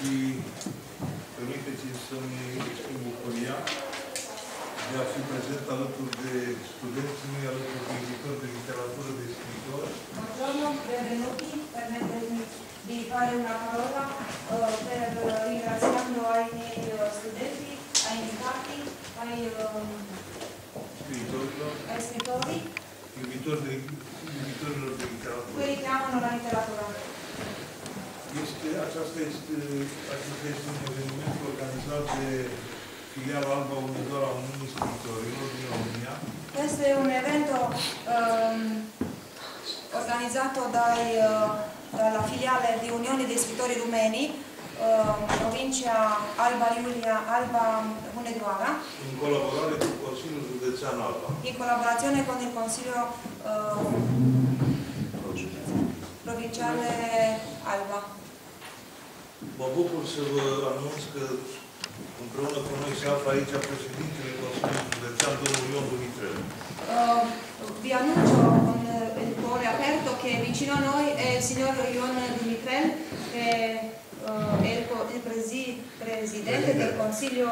și permiteți-mi să-mi exprim bucuria de a fi prezent alături de studenții mei, alături de editori de literatură, de scriitori. Buongiorno, benvenuti. Permettetemi di fare una parola per ringraziando ai miei studenti, ai invitati, ai scrittori, iubitorilor de literatură. Quelli che amano la letteratura. Acesta este un eveniment organizat de filiala Alba Iulia a Uniunii Scriitorilor din România. Este un evento organizzato dalla filiale di Unione dei Scrittori Rumeni, provincia Alba Iulia, Alba Hunedoara. In collaborazione con il Consiglio Giudiziano Alba. In collaborazione con il Consiglio Provinciale Alba. Mă bucur să vă anunț că împreună cu noi se află aici președintele Consiliului Județean, domnul Ion Dumitrel. Vi annuncio con cuore aperto che vicino a noi è il signor Ion Dumitrel, che è il presidente del Consiglio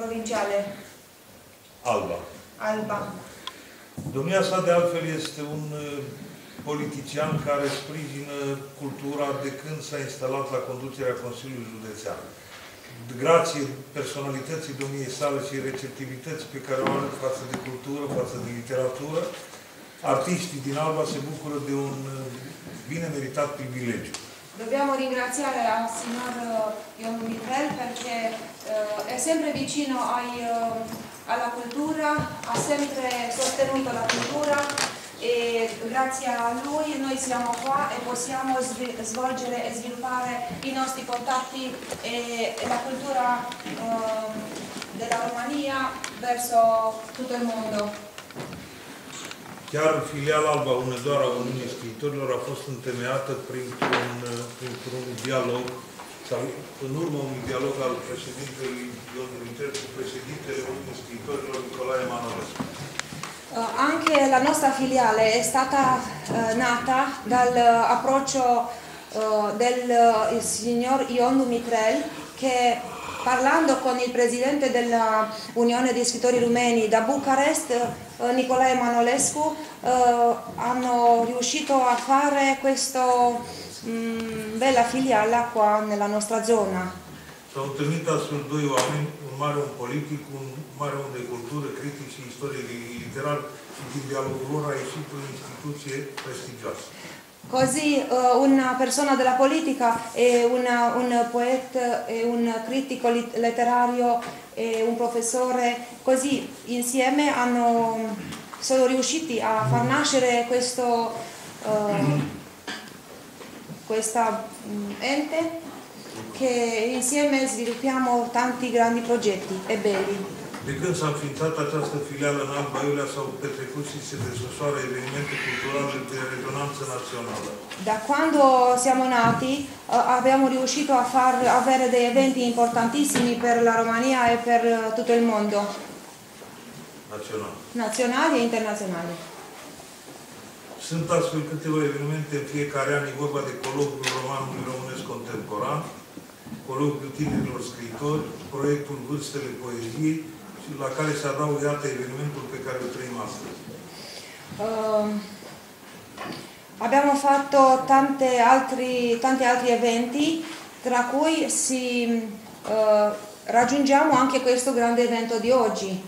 Provinciale Alba. Domnia sa, de altfel, este un politician care sprijină cultura de când s-a instalat la conducerea Consiliului Județean. Grație personalității domniei sale și receptivității pe care o are față de cultură, față de literatură, artiștii din Alba se bucură de un bine meritat privilegiu. Dobbiamo ringraziare al signor Ion Dumitrel perché è sempre vicino alla cultura, ha sempre sostenuto la cultura. E grazie a lui noi siamo qua e possiamo svolgere e sviluppare i nostri contatti e la cultura della Romania verso tutto il mondo. Chiar filiala Alba Hunedoara a Uniunii Scriitorilor a fost întemeiată printr-un dialog, sau în urmă un dialog al președintelui Ion Dumitrel cu președintele Uniunii Scriitorilor Nicolae Manolescu. Anche la nostra filiale è stata nata dall'approccio del signor Ion Dumitrel, che parlando con il presidente della Unione dei Scrittori Rumeni da Bucarest, Nicolae Manolescu, hanno riuscito a fare questa bella filiala qua nella nostra zona. S-au întâlnit astfel doi oameni, un mare om politic, un mare om de cultură, critic și istorie literară, și din dialogul lor a ieșit o instituție prestigioasă. Così una persona della politica e un poeta, e un critico letterario e un professore, così insieme sono riusciti a far nascere questa ente, che insieme sviluppiamo tanti grandi progetti e belli. De când s-a înființat această filială în Alba Iulia s-au petrecut și se desfășoară evenimente culturale de rezonanță națională. Da quando siamo nati abbiamo riuscito a far avere degli eventi importantissimi per la Romania e per tutto il mondo. Nazionali e internazionali. Sunt astfel câteva evenimente în fiecare an, e vorba de colocviul romanului românesc contemporan, colocviul tinerilor scriitori, proiectul Vârstele Poeziei, la care se adaugă iată evenimentul pe care îl trăim astăzi. Abbiamo fatto tanti altri eventi, tra cui si raggiungiamo anche questo grande evento di oggi.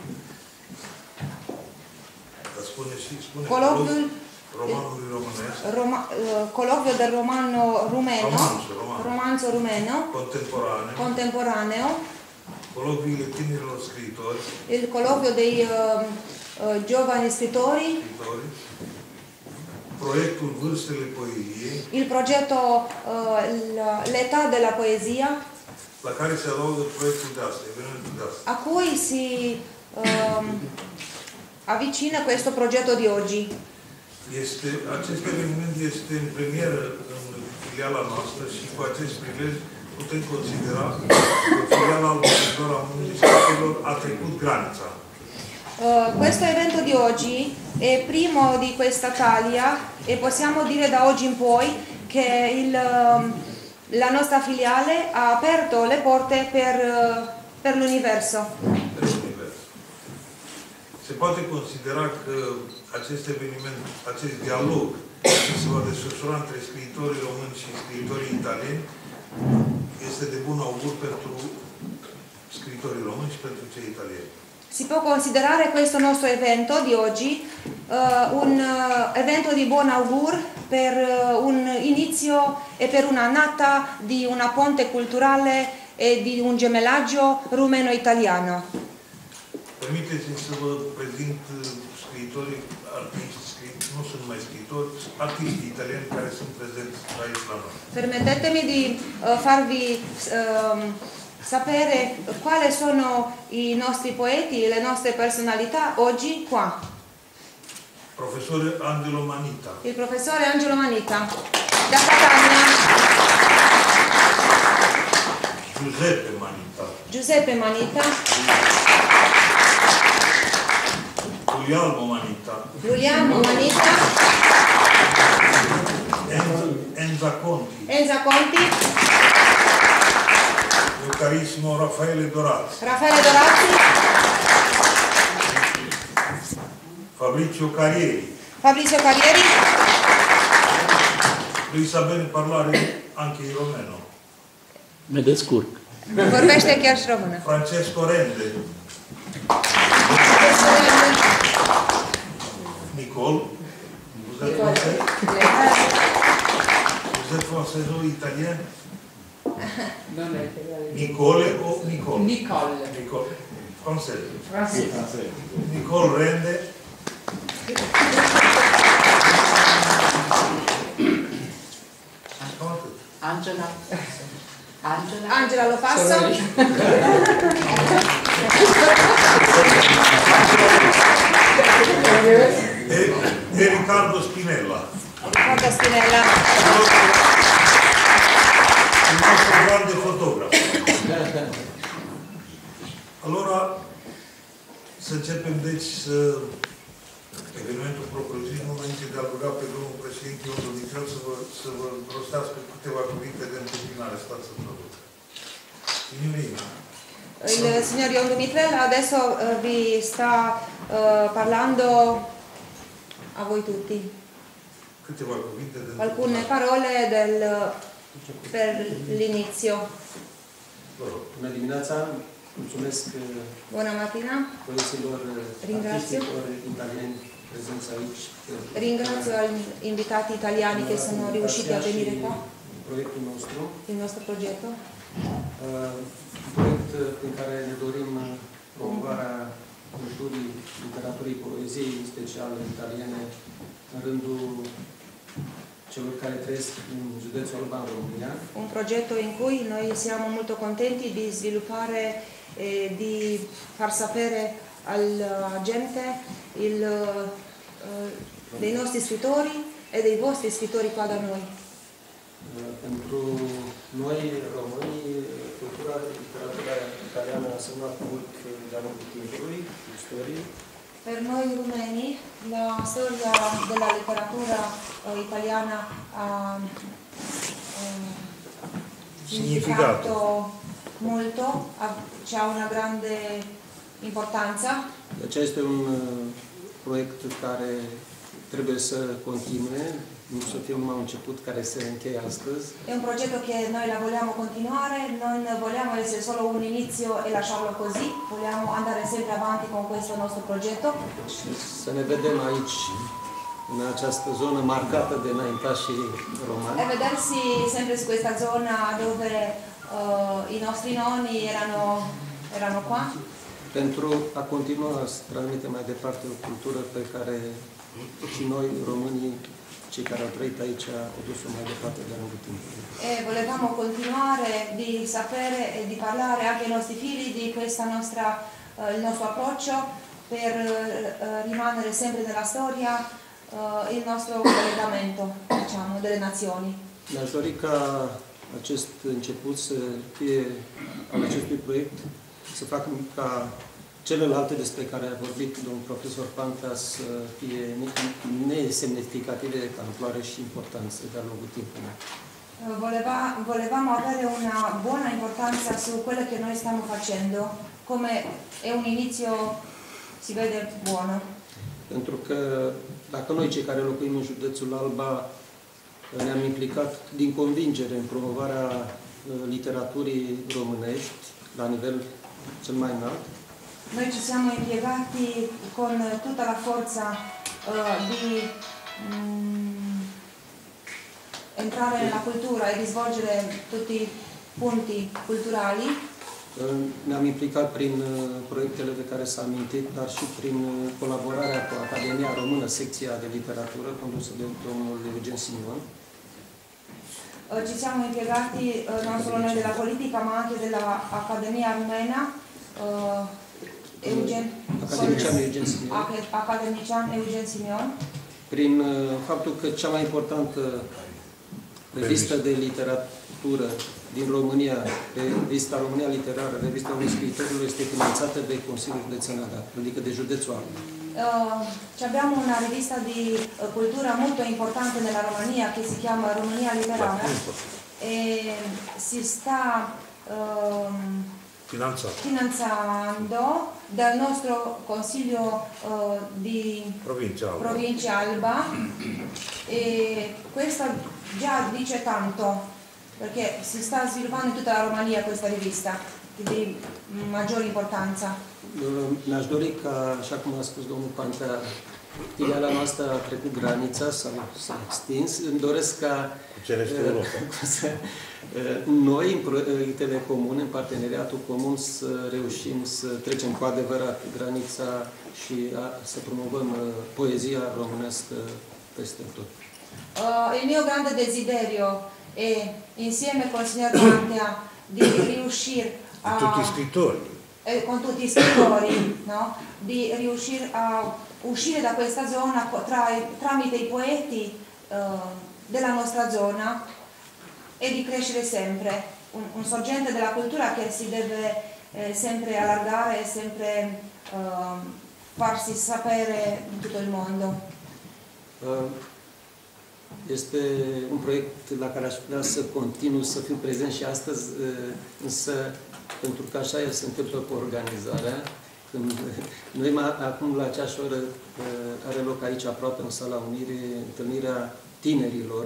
Colloquio del romanzo rumeno contemporaneo, il colloquio dei giovani scrittori, il progetto l'età della poesia, a cui si avvicina questo progetto di oggi. Acest eveniment este în premieră în filiala noastră și cu acest prilej putem considera că filiala Alba Iulia a Uniunii Scriitorilor a trecut granița. Questo evento di oggi è primo di questa taglia e possiamo dire da oggi in poi che la nostra filiale ha aperto le porte per l'universo. Se poate considera că acest eveniment, acest dialog care se va desfășura între scriitorii români și scriitorii italieni este de bun augur pentru scriitorii români și pentru cei italieni. Si può considerare questo nostro evento di oggi un evento di buon augur per un inizio e per una nata di una ponte culturale e di un gemellaggio rumeno-italiano. Permettetemi să vă prezint scriitorii, artiști, nu sunt mai scriitori, artiști italiani care sunt prezenți aici la noi. Permettetemi di farvi sapere quali sono i nostri poeti, le nostre personalità oggi qua. Professore Angelo Manitta. Il professore Angelo Manitta. Da Catania. Giuseppe Manitta. Giuseppe Manitta. Giuliano Manitta. Giuliano Manitta. Enza Conti. Enza Conti. Il carissimo Raffaele D'Orazi. Raffaele D'Orazi. Fabrizio Carrieri. Fabrizio Carrieri. Devi sapere parlare anche in romeno. Me descurc. Vorbește chiar și română. Francesco Rende. Nicole. Vous êtes français? Vous êtes français ou italien? Nicole o Nicole? Nicole. Nicole. Francese. Francese. Nicole Rende. Angela. Angela. Angela Lo Passo. E Riccardo Spinella. Riccardo Spinella. Il nostro grande fotografo. Allora, să începem, deci, evenimentul propriu-zis, înainte de a ruga pe domnul președinte Ion Dumitrel să vă rostească câteva cuvinte de întâmpinare. Stați să vă rog. Il signor Ion Dumitrel adesso vi sta parlando a voi tutti. Câteva cuvinte de întâmpinare. Alcune parole del... per l'inizio. Bună dimineața, mulțumesc băieților artiștilor italieni prezenți aici. Ringrazio invitati italiani che sono riusciti a venire qua. Proiectul nostru. Il nostro progetto. Un proiect prin care ne dorim promovarea culturii, literaturii, poeziei, în special italiene, în rândul celor care trăiesc în județul Alba în România. Un progetto in cui noi siamo molto contenti di sviluppare e di far sapere alla gente dei nostri scrittori e dei vostri scrittori qua da noi. Pentru noi români, cultura literatura italiană a semnat mult de-a lungul timpului, istoriei. Per noi rumeni la storia della letteratura italiana ha significato molto, c'ha una grande importanza. Acesta este un proiect care trebuie să continue, nu să fie numai un început care se încheie astăzi. E un progetto che noi la vogliamo continuare, non vogliamo essere solo un inizio e lasciarlo così, vogliamo andare sempre avanti con questo nostro progetto. Să ne vedem aici, în această zonă marcată de înaintașii romani. E vedersi sempre in questa zona dove i nostri nonni erano qua. Pentru a continua să transmitem mai departe o cultură pe care și noi, românii, cei care au trăit aici, au dus-o mai departe de-a lungul timpului. E volevamo continuare di sapere e di parlare anche ai nostri figli di questa nostra, il nostro approccio per rimanere sempre nella storia il nostro collegamento, diciamo, delle nazioni. Mi-aș dori ca acest început să fie al acestui proiect, să facă ca celelalte despre care a vorbit domnul profesor Pantea să fie nesemnificative ca amploare și importanță de-a lungul timpului. Volevamo avere una buona importanza su quello che noi stiamo facendo, come è un inizio, si vede, buono. Pentru că dacă noi cei care locuim în județul Alba ne-am implicat din convingere în promovarea literaturii românești la nivel cel mai înalt, noi ci siamo impiegati con tutta la forza entrare nella cultura e di svolgere tutti i punti culturali. Ne-am implicat prin proiectele de care s-a amintit, dar și prin colaborarea cu Academia Română, secția de literatură, condusă de domnul Eugen Simion. Ci siamo impiegati non solo noi della politica, ma anche dell'Accademia Rumena, Academician Eugen Simion. Prin faptul că cea mai importantă revistă de literatură din România, revista România Literară, revista unui scriitorului, este finanțată de Consiliul Județean, adică de județul Alba. Abbiamo una rivista di cultura molto importante nella Romania, che si chiama România Literară, e si sta finanțando dal nostro Consiglio di Provincia Alba, e questa già dice tanto, perché si sta sviluppando in tutta la Romania questa rivista di maggiore importanza. Mi-aș dori ca, așa cum a spus domnul Pantea, ideala noastră a trecut granița, s-a extins. Îmi doresc ca noi, în proiectele comune, în parteneriatul comun, să reușim să trecem cu adevărat granița și să promovăm poezia românească peste tot. Il mio grande desiderio è, insieme con il signor Mantea, di riuscire a... Tutti scrittori. Con tutti i scrittori, no? Di riuscire a uscire da questa zona tramite i poeti della nostra zona e di crescere sempre. Un sorgente della cultura che si deve sempre allargare e sempre farsi sapere in tutto il mondo. Este un proiect la care aș vrea să continu, să fiu prezent și astăzi, însă, pentru că așa se întâmplă cu organizarea, când noi acum la aceeași oră are loc aici aproape în Sala Unire întâlnirea tinerilor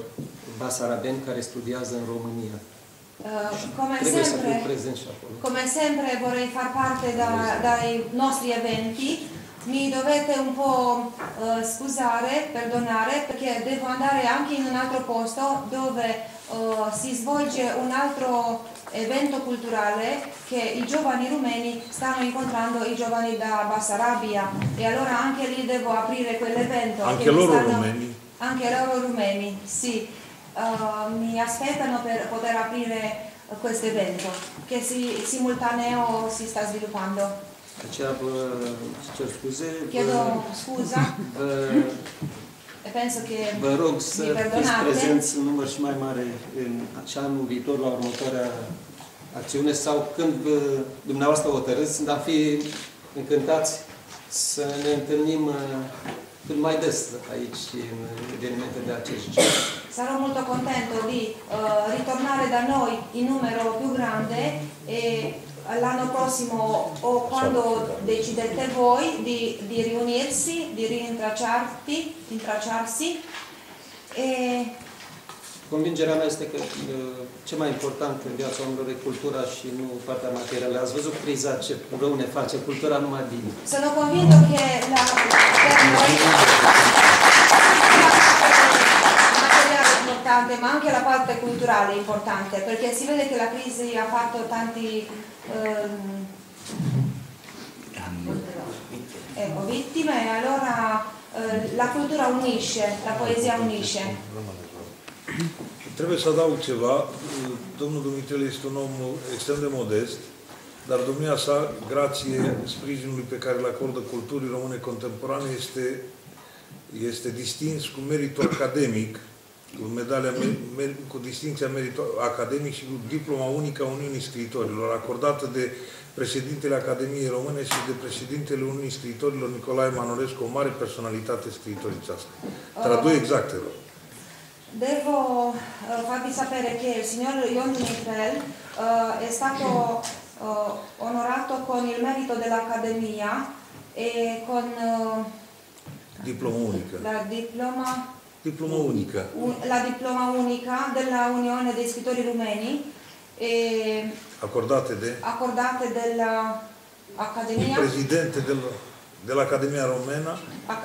basarabeni care studiază în România. Come sempre vorrei far parte dai nostri eventi. Mi dovete un po' scusare, perdonare, perché devo andare anche in un altro posto dove si svolge un altro evento culturale che i giovani rumeni stanno incontrando i giovani da Basarabia, e allora anche lì devo aprire quell'evento. Anche loro rumeni? Anche loro rumeni, sì. Mi aspettano per poter aprire questo evento che simultaneo si sta sviluppando. Aceea vă rog să fiți prezenți în număr și mai mare în anul viitor la următoarea acțiune sau când dumneavoastră hotărâți, dar fi încântați să ne întâlnim cât mai des aici în evenimente de acest gen. Sarò molto contento di ritornare da noi in numero più grande e l'anno prossimo, o quando decidete voi di riunirsi, di rintracciarsi. E... Convingerea mea este că ce mai important în viața omului e cultura și nu partea materială. Ați văzut criza ce rău ne face, cultura numai bine. Sono convinto che la ma anche la parte culturale è importante, perché si vede che la crisi ha fatto tanti vittime, e allora la cultura unisce, la poesia unisce. Trebuie să adaug ceva. Domnul Dumitrel este un om extrem de modest, dar domnia sa, grație sprijinului pe care îl acordă culturii române contemporane, este distins cu meritul academic, cu medalia, cu distinția academic și cu diploma unică a Uniunii Scriitorilor, acordată de președintele Academiei Române și de președintele Uniunii Scriitorilor, Nicolae Manolescu, o mare personalitate scriitoricească. Tradui exact. Devo farvi sapere che il signor Ion Dumitrel è stato onorato con il merito dell'Accademia e con la diploma unica della Unione dei Scrittori Rumeni e accordate dell'Accademia. Il presidente dell'Accademia Romena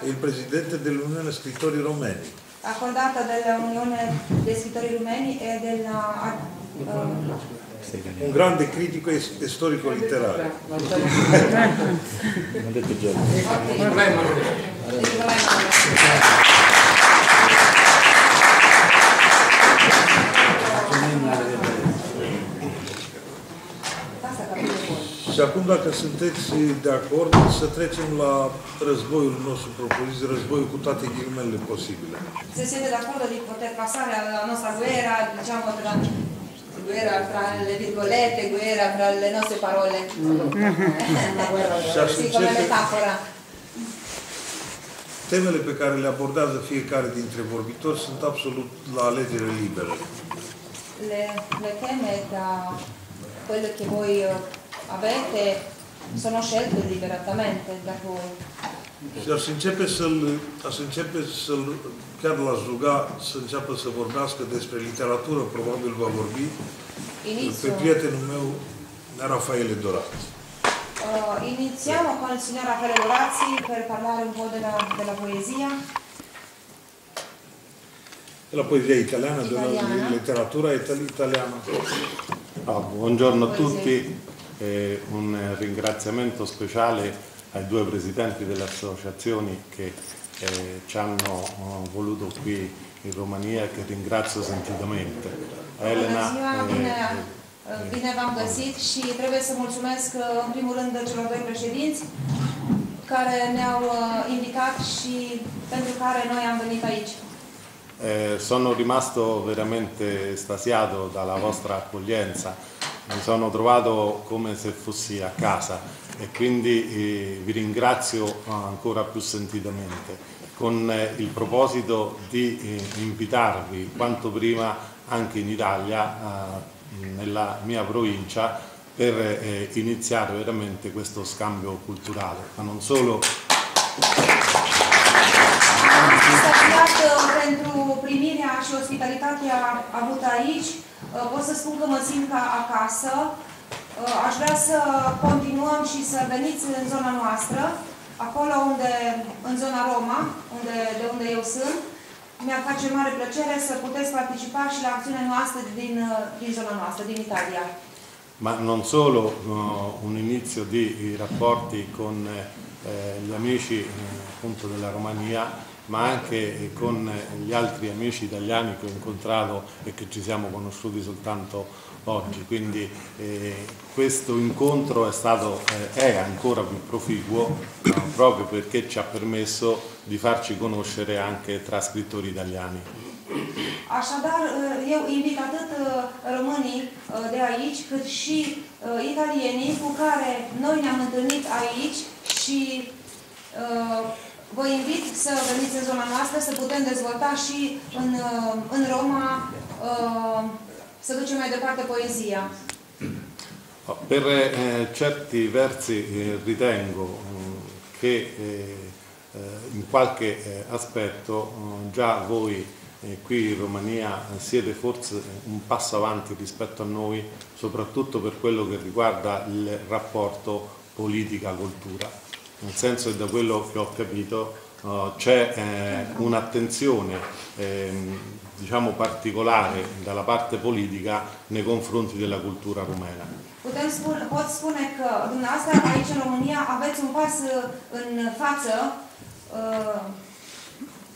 e il presidente dell'Unione Scrittori Romeni. Accordata dall'Unione dei Scrittori Rumeni e della... un grande critico e storico letterario. Și acum, dacă sunteți de acord, să trecem la războiul nostru propus, războiul cu toate ghilimele posibile. Se siete d'accordo di poter passare alla nostra guerra, diciamo, tra guerra tra le virgolette, guerra tra le nostre parole. Și come metafora. Temele pe care le abordează fiecare dintre vorbitori sunt absolut la alegere liberă. Le teme da quelle che voi avete, sono scelte liberamente da voi. Aș începe să-l chiar l-aș ruga să înceapă să vorbească despre literatură, probabil va vorbi pe prietenul meu, Raffaele D'Orazi. Iniziamo con il signor Raffaele D'Orazi per parlare un po' della poesia. La poesia italiana, della letteratura italiana. Buongiorno a tutti. Un ringraziamento speciale ai due presidenti delle associazioni che ci hanno voluto qui in Romania, che ringrazio sentitamente. Elena, bine v-am găsit și trebuie să mulțumesc în primul rând celor doi președinți care ne-au invitat și pentru care noi am venit aici. Sono rimasto veramente estasiato dalla vostra accoglienza. Mi sono trovato come se fossi a casa e quindi vi ringrazio ancora più sentitamente con il proposito di invitarvi quanto prima anche in Italia, nella mia provincia, per iniziare veramente questo scambio culturale, ma non solo. Și ospitalitatea avută aici, pot să spun că mă simt ca acasă. Aș vrea să continuăm și să veniți în zona noastră, acolo unde, în zona Roma, de unde eu sunt. Mi-ar face mare plăcere să puteți participa și la acțiunea noastră din zona noastră, din Italia. Ma non solo un inizio di rapporti con gli amici appunto della Romania, ma anche con gli altri amici italiani che ho incontrato e che ci siamo conosciuti soltanto oggi. Quindi questo incontro è ancora più proficuo proprio perché ci ha permesso di farci conoscere anche tra scrittori italiani. Așadar, eu invit atât românii de aici, cât și italienii cu care noi ne-am întâlnit aici și vă invit să veniți în zona noastră, să putem dezvolta și în Roma, să ducem mai departe poezia. Per certi versi ritengo che in qualche aspetto già voi qui in Romania siete forse un passo avanti rispetto a noi, soprattutto per quello che riguarda il rapporto politica-cultura. Nel senso che da quello che ho capito c'è un'attenzione diciamo particolare dalla parte politica nei confronti della cultura rumena. Pot spune că dumneavoastră aici în România aveți un pas în față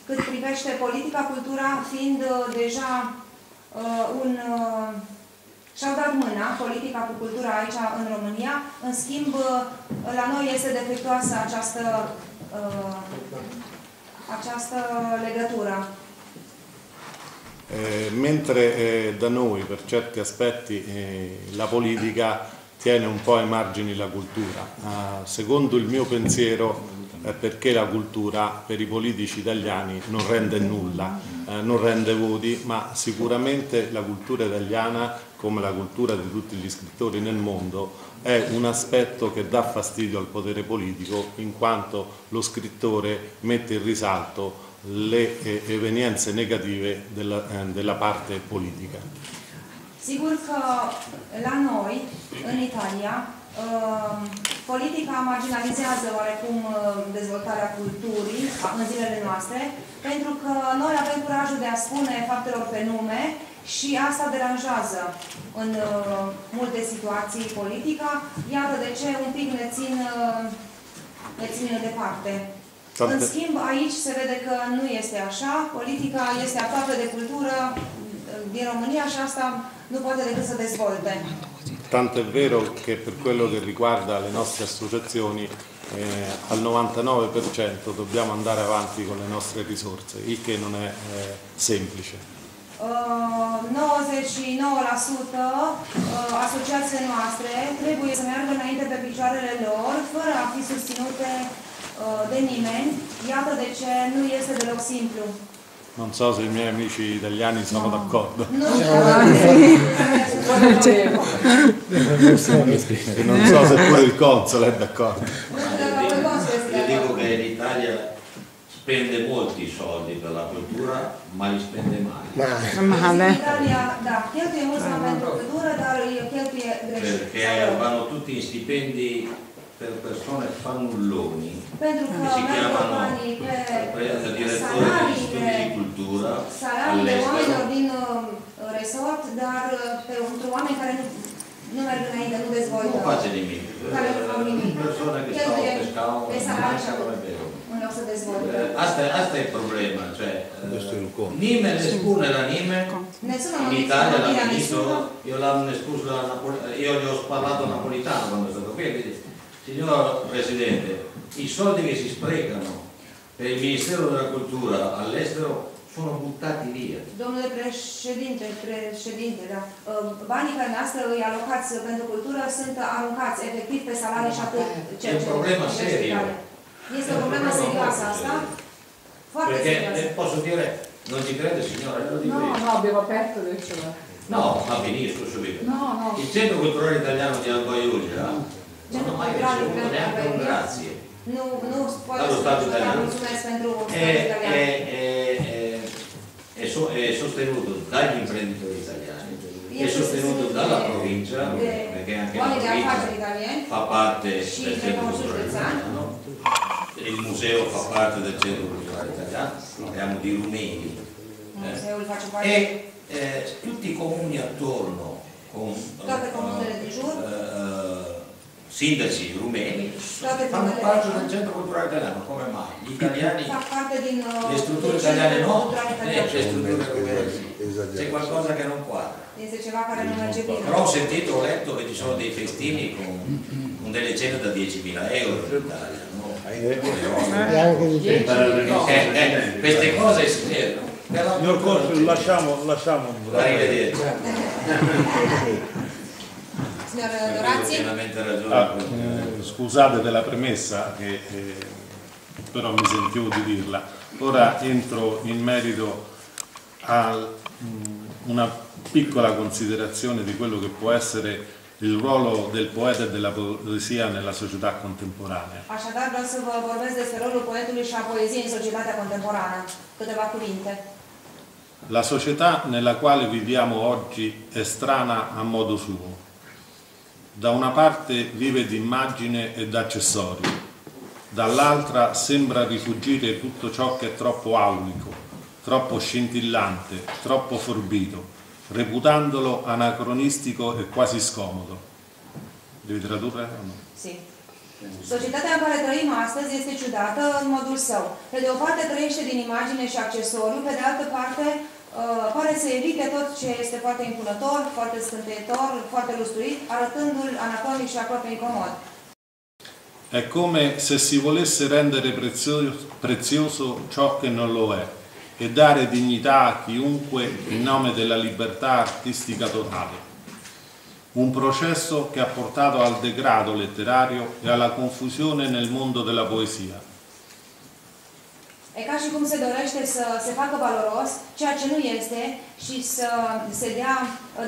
cât privește politica, cultura, fiind deja și-au dat mâna, politica cu cultura aici în România. În schimb, la noi este defectuoasă această legătură. Mentre da noi, per certi aspetti, la politica tiene un po' ai margini la cultura. Secondo il mio pensiero, perché la cultura per i politici italiani non rende nulla, non rende voti, ma sicuramente la cultura italiana, come la cultura di tutti gli scrittori nel mondo, è un aspetto che dà fastidio al potere politico, in quanto lo scrittore mette in risalto le evenienze negative della parte politica. Sigur că la noi, în Italia, politica marginalizează oarecum dezvoltarea culturii în zilele noastre, pentru că noi avem curajul de a spune faptelor pe nume și asta deranjează în multe situații politica. Iată de ce un pic ne țin departe. În schimb, aici se vede că nu este așa. Politica este aproape de cultură din România și asta nu poate decât să dezvolte. Tanto è vero che per quello che riguarda le nostre associazioni al 99% dobbiamo andare avanti con le nostre risorse, il che non è semplice. 99% associațiile noastre trebuie să meargă înainte pe picioarele lor, fără a fi susținute de nimeni. Iată de ce nu este deloc simplu. Non so se i miei amici italiani sono d'accordo. Non so se pure il console è d'accordo. Io dico che l'Italia spende molti soldi per la cultura, ma li spende male. Perché vanno tutti in stipendi per persone fannulloni, che si chiamano direttori di studi di cultura all'estero, non faccio nimic, persone che stavo pescando, non sapevano bene. Asta e il problema, cioè nimeni ne spune la nimeni, in Italia l'ha visto, io gli ho parlato napolitano quando sono qui, quindi signor Presidente, i soldi che si sprecano per il Ministero della Cultura all'estero sono buttati via. Domnule președinte, da. Banii care noastră îi alocați pentru cultură sunt aruncați efectiv pe salarii și atât. E un problema serio. Este o problemă serioasă asta? Foarte serioasă. Perché posso dire, non ci crede signora, lo dico io. No, abbiamo aperto del cellulare. No, ma finisco subito. No. Il Centro Culturale Italiano di Alba Iulia non ho mai ricevuto neanche un grazie dallo Stato italiano. È sostenuto dagli imprenditori italiani, è sostenuto dalla provincia, perché anche la provincia fa parte del Centro Culturale Italiano, il museo fa parte del Centro Culturale Italiano, parliamo di rumeni, e tutti i comuni attorno con sindaci rumeni fanno parte del Centro Culturale Italiano. Come mai? Gli italiani, le strutture italiane no, le strutture rumeni. C'è qualcosa che non quadra. Però ho sentito, ho letto che ci sono dei festini con delle cene da 10.000 euro in Italia. Queste cose si vedono. Signor Console, lasciamo arrivederci. Scusate della premessa che però mi sentivo di dirla. Ora entro in merito a una piccola considerazione di quello che può essere il ruolo del poeta e della poesia nella società contemporanea. Așadar vreau să vă vorbesc despre rolul poetului și a poeziei în societatea contemporanea. Câteva cuvinte. La società nella quale viviamo oggi è strana a modo suo. Da una parte vive di immagine ed accessori, dall'altra sembra rifugire tutto ciò che è troppo aulico, troppo scintillante, troppo forbito, reputandolo anacronistico e quasi scomodo. Devi tradurre o no? Sì. Societatea în care trăim astăzi este ciudată în modul său. Pe de o parte trăiește din imagine și accesoriu, pe de altă parte pare să evite tot ce este foarte impunător, foarte scânteitor, foarte lustruit, arătându-l anacronic și aproape incomod. È come se si volesse rendere prezioso ciò che non lo è e dare dignità a chiunque in nome della libertà artistica totale. Un processo che ha portato al degrado letterario e alla confusione nel mondo della poesia, E ca și cum se dorește să se facă valoros, ceea ce nu este, și să se dea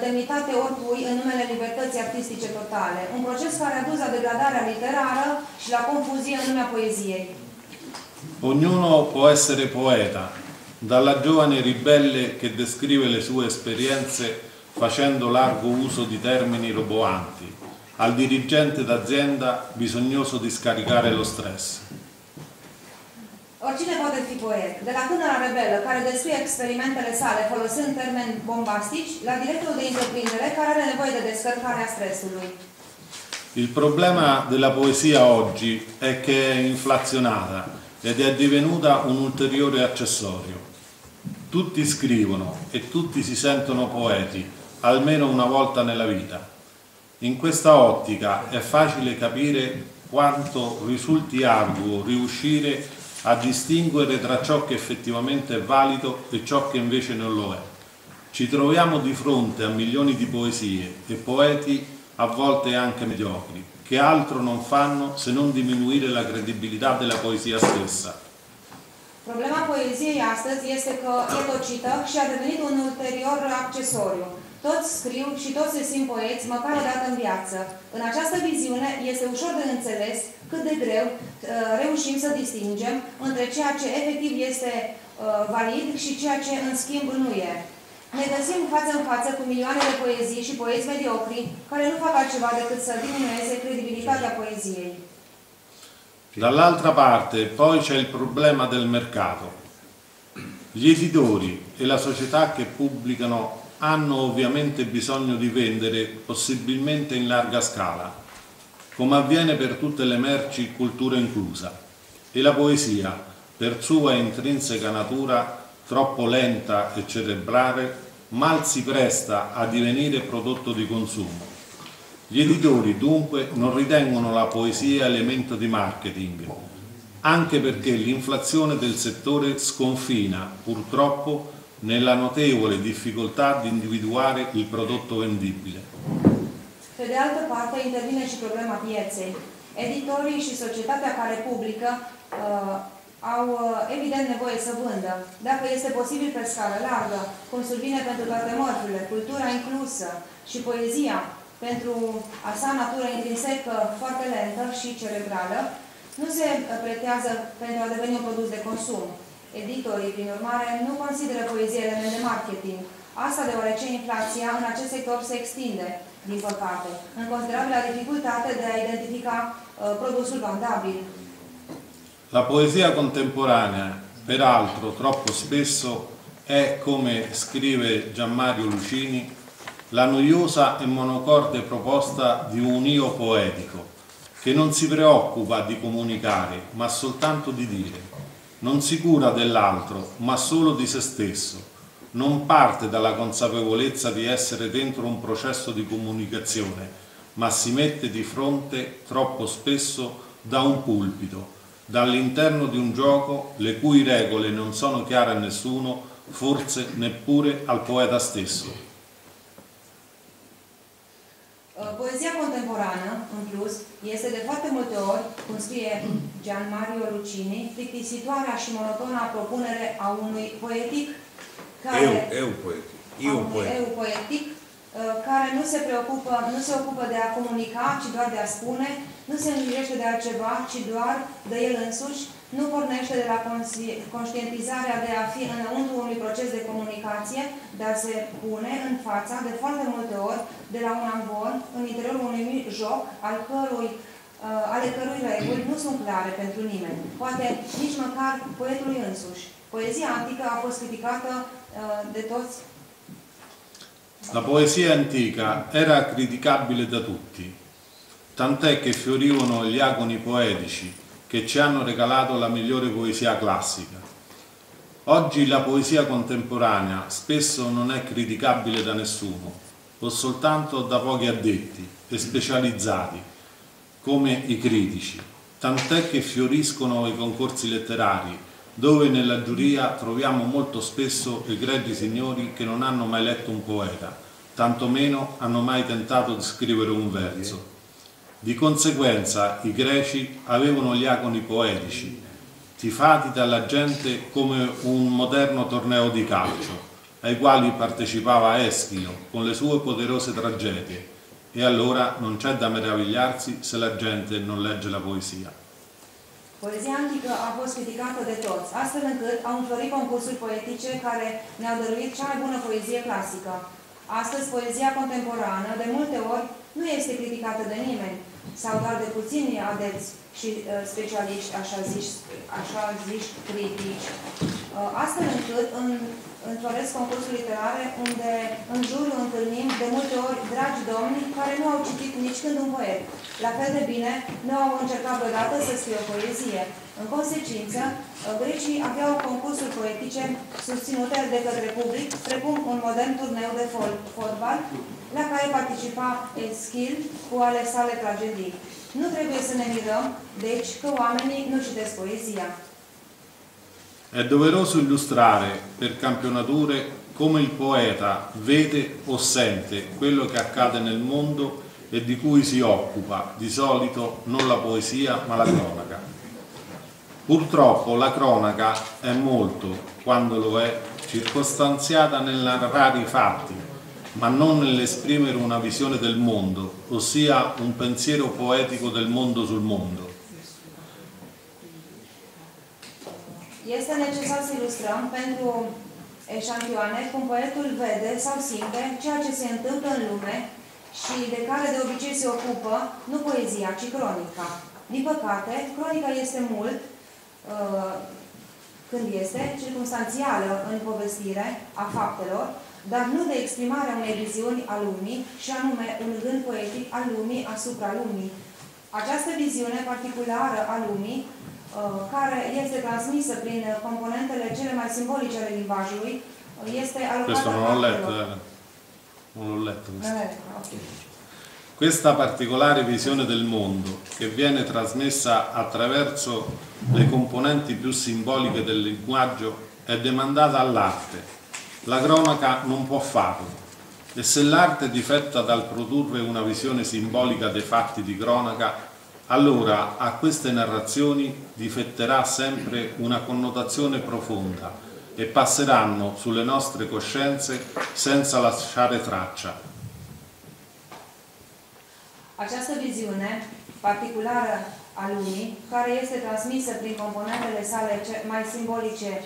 demnitate oricui în numele libertății artistice totale. Un proces care a dus la degradarea literară și la confuzie în lumea poeziei. Ognuno può essere poeta, dalla giovane ribelle che descrive le sue esperienze facendo largo uso di termini roboanti, al dirigente d'azienda bisognoso di scaricare lo stress. Oricine poate fi poet, de la tânăra rebelă care descrie experimentele sale folosind termeni bombastici, la directorul de întreprindere care are nevoie de descărcarea stresului. Il problema della poesia oggi è che è inflazionata ed è divenuta un ulteriore accessorio. Tutti scrivono e tutti si sentono poeti, almeno una volta nella vita. In questa ottica è facile capire quanto risulti arduo riuscire a distinguere tra ciò che effettivamente è valido e ciò che invece non lo è. Ci troviamo di fronte a milioni di poesie e poeti a volte anche mediocri, che altro non fanno se non diminuire la credibilità della poesia stessa. Problema poeziei astăzi este că e tocită și a devenit un ulterior accesoriu. Toți scriu și toți se simt poeți, măcar o dată în viață. În această viziune este ușor de înțeles cât de greu reușim să distingem între ceea ce efectiv este valid și ceea ce, în schimb, nu e. Ne găsim față în față cu milioane de poezii și poeți mediocri care nu fac altceva decât să diminueze credibilitatea poeziei. Dall'altra parte, poi c'è il problema del mercato. Gli editori e la società che pubblicano hanno ovviamente bisogno di vendere, possibilmente in larga scala, come avviene per tutte le merci, cultura inclusa. E la poesia, per sua intrinseca natura troppo lenta e cerebrale, mal si presta a divenire prodotto di consumo. Gli editori, dunque, non ritengono la poesia elemento di marketing, anche perché l'inflazione del settore sconfina, purtroppo, nella notevole difficoltà di individuare il prodotto vendibile. Pe de altă parte intervine și problema pieței. Editorii și societatea care publică au evident nevoie să vândă, dacă este posibil pe scară largă, cum survine pentru toate mărfurile, cultura inclusă și poezia pentru a sa natură intrinsecă foarte lentă și cerebrală, nu se pretează pentru a deveni un produs de consum. Editorii, prin urmare, nu consideră poezie element de marketing. Asta deoarece inflația în acest sector se extinde, din păcate, în considerabila dificultate de a identifica produsul vandabil. La poesia contemporanea, peraltro, troppo spesso, è, come scrive Gianmario Lucini, la noiosa e monocorde proposta di un io poetico, che non si preoccupa di comunicare, ma soltanto di dire. Non si cura dell'altro, ma solo di se stesso. Non parte dalla consapevolezza di essere dentro un processo di comunicazione, ma si mette di fronte, troppo spesso, da un pulpito, dall'interno di un gioco le cui regole non sono chiare a nessuno, forse neppure al poeta stesso. Poesia contemporană, în plus, este de foarte multe ori, cum scrie Gianmario Lucini, plictisitoarea și monotona propunere a unui poetic care... Eu poetic, care nu se ocupă de a comunica, ci doar de a spune, nu se îngrijește de altceva, ci doar de el însuși, nu pornește de la conștientizarea de a fi înăuntru unui proces de comunicație, dar se pune în fața, de foarte multe ori, de la un amvon, în interiorul unui joc, ale cărui reguli nu sunt clare pentru nimeni. Poate nici măcar poetului însuși. Poezia antică a fost criticată de toți. La poesia antica era criticabile da tutti, tant'è che fiorivano gli agoni poetici, che ci hanno regalato la migliore poesia classica. Oggi la poesia contemporanea spesso non è criticabile da nessuno, o soltanto da pochi addetti e specializzati, come i critici, tant'è che fioriscono i concorsi letterari, dove nella giuria troviamo molto spesso egregi signori che non hanno mai letto un poeta, tantomeno hanno mai tentato di scrivere un verso. Di conseguenza i greci avevano gli agoni poetici, tifati dalla gente come un moderno torneo di calcio, ai quali partecipava Eschilo con le sue poderose tragedie, e allora non c'è da meravigliarsi se la gente non legge la poesia. Poezia antică a fost criticată de toți, astfel încât au înflorit concursuri poetice care ne-au dăruit cea mai bună poezie clasică. Astăzi, poezia contemporană, de multe ori, nu este criticată de nimeni, sau doar de puțini adepți și specialiști, așa ziși critici. Astfel încât, înfloresc concursuri literare, unde în jurul întâlnim, de multe ori, dragi domni care nu au citit nici când un poet. La fel de bine, nu au încercat vreodată să scrie o poezie. În consecință, grecii aveau concursuri poetice susținute de către public, precum un modern turneu de fotbal, la care participa Eschil cu ale sale tragedii. Nu trebuie să ne mirăm, deci, că oamenii nu citesc poezia. È doveroso illustrare per campionature come il poeta vede o sente quello che accade nel mondo e di cui si occupa, di solito non la poesia ma la cronaca. Purtroppo la cronaca è molto, quando lo è, circostanziata nel narrare i fatti, ma non nell'esprimere una visione del mondo, ossia un pensiero poetico del mondo sul mondo. Este necesar să ilustrăm pentru eșantioane cum poetul vede sau simte ceea ce se întâmplă în lume și de care de obicei se ocupă nu poezia, ci cronica. Din păcate, cronica este mult, când este, circumstanțială în povestire a faptelor, dar nu de exprimarea unei viziuni a lumii, și anume un gând poetic al lumii asupra lumii. Această viziune particulară a lumii, care este transmisă prin componentele cele mai simbolice ale limbajului, este alocata. Non l'ho letto questo. Okay. Questa particolare visione del mondo, che viene trasmessa attraverso le componenti più simboliche del linguaggio, è demandata all'arte. La cronaca non può farlo. E se l'arte difetta dal produrre una visione simbolica dei fatti di cronaca, allora a queste narrazioni difetterà sempre una connotazione profonda e passeranno sulle nostre coscienze senza lasciare traccia. Această viziune particulară a lumii, care este transmisă prin componentele sale mai simbolice,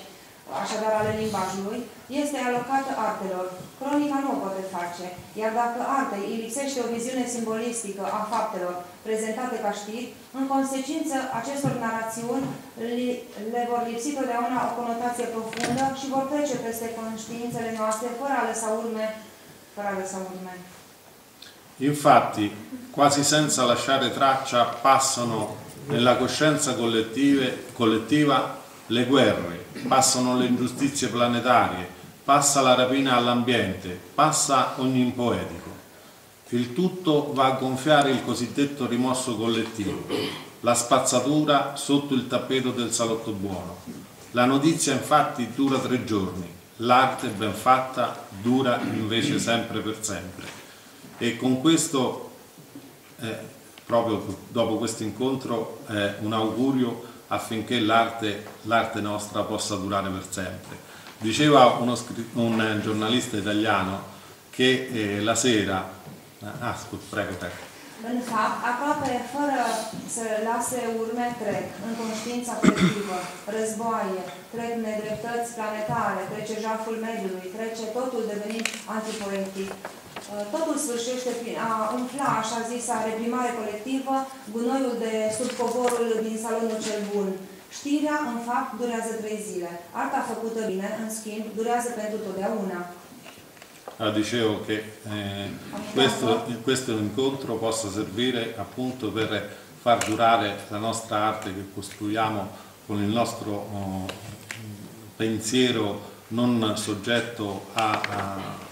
așadar ale limbajului, este alocată artelor. Cronica nu o poate face, iar dacă artei îi lipsește o viziune simbolistică a faptelor prezentate ca știri, în consecință acestor narațiuni le vor lipsi totdeauna o conotație profundă și vor trece peste conștiințele noastre fără a lăsa urme. Infatti, quasi senza lasciare traccia, passano nella coscienza collettiva le guerre, passano le ingiustizie planetarie, passa la rapina all'ambiente, passa ogni impoetico. Il tutto va a gonfiare il cosiddetto rimosso collettivo, la spazzatura sotto il tappeto del salotto buono. La notizia infatti dura 3 giorni, l'arte ben fatta dura invece sempre per sempre. E con questo, proprio dopo questo incontro, un augurio affinché l'arte nostra possa durare per sempre. Diceva un giornalista italiano che la sera... În fapt, aproape fără să lase urme trec, în conștiința colectivă, războaie, trec nedreptăți planetare, trece jaful mediului, trece totul devenind antipoetic. Totul sfârșește prin a umfla, așa zisa, reprimare colectivă, gunoiul de sub covorul din salonul cel bun. Știrea, în fapt, durează 3 zile. Arta făcută bine, în schimb, durează pentru totdeauna. Dicevo che questo incontro possa servire appunto per far durare la nostra arte che costruiamo con il nostro pensiero non soggetto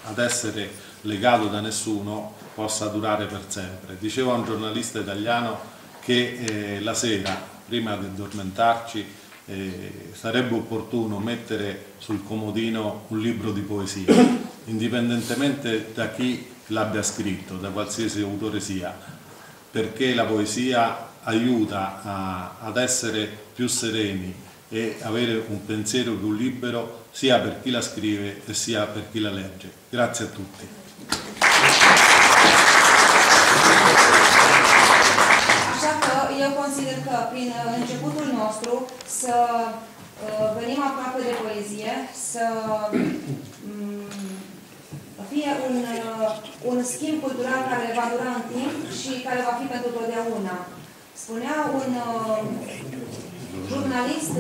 ad essere legato da nessuno, possa durare per sempre. Diceva un giornalista italiano che la sera, prima di addormentarci, sarebbe opportuno mettere sul comodino un libro di poesia, indipendentemente da chi l'abbia scritto, da qualsiasi autore sia, perché la poesia aiuta ad essere più sereni, e avere un pensiero più libero sia per chi la scrive e sia per chi la legge. Grazie a tutti. Așa că eu consider că prin începutul nostru să venim aproape de poezie, să fie un schimb cultural care va dura în timp și care va fi pentru totdeauna. Spunea un jurnalist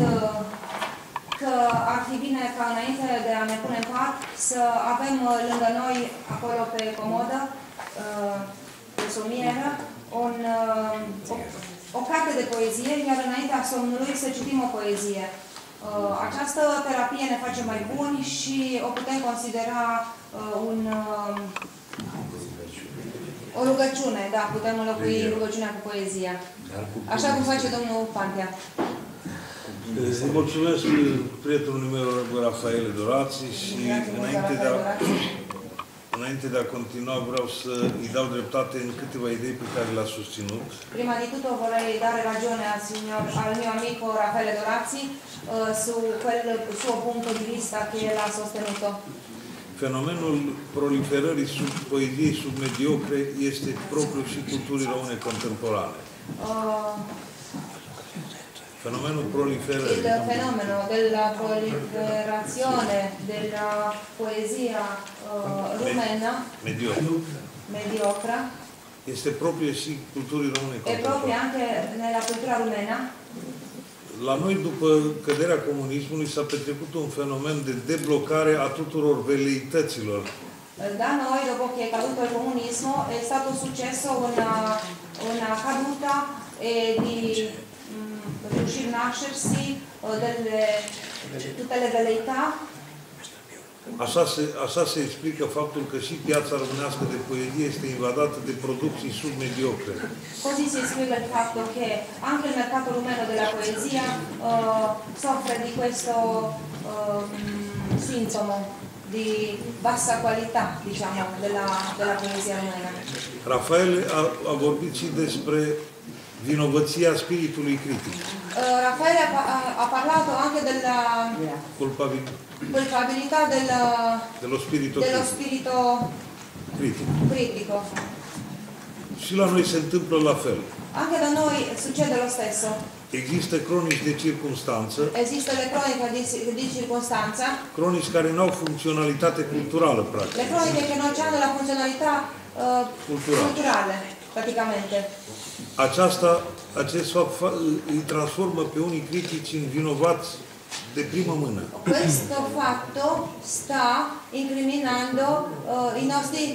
că ar fi bine ca înainte de a ne pune în pat să avem lângă noi, acolo pe comodă, pe somnieră, o carte de poezie, iar înaintea somnului să citim o poezie. Această terapie ne face mai buni și o putem considera o rugăciune, da, putem înlocui rugăciunea cu poezia. Așa cum face domnul Pantea. Îi mulțumesc prietenului meu, Raffaele D'Orazi, și înainte de a continua vreau să îi dau dreptate în câteva idei pe care le-a susținut. Prima di tutto vorrei dare ragione al mio amico Raffaele D'Orazi su quel suo punto di vista che l'ha sostenuto. Fenomenul proliferării sub poeziei submediocre este propriu și culturii române contemporane. Fenomenul proliferării. Il fenomeno della proliferazione della poesia rumena mediocra este propria și culturii române contemporane. E propria anche nella cultura rumena. La noi, după căderea comunismului, s-a petrecut un fenomen de deblocare a tuturor veleităților. Da, noi, după che è caduto il comunismo, è stato successo una caduta di riuscirsi tutte le veleità. Așa se explică faptul că și piața românească de poezie este invadată de producții submediocre. Così si spiega il fatto che anche il mercato rumeno della poesia soffre di questo sintomo di bassa qualità, diciamo, della poesia romena. Raffaele a vorbit și despre vinovăția spiritului critic. Raffaele ha parlato anche della culpabilità dello spirito critico. Și la noi se întâmplă la fel. Anche da noi succede lo stesso. Există cronici de circunstanță. Există le croniche di circostanza. Cronici care nu au funcționalitate culturală, practic. Le croniche che non hanno la funzionalità culturale, praticamente. Acest fapt îi transformă pe unii critici în vinovați de primă mână. Questo fatto sta incriminando i nostri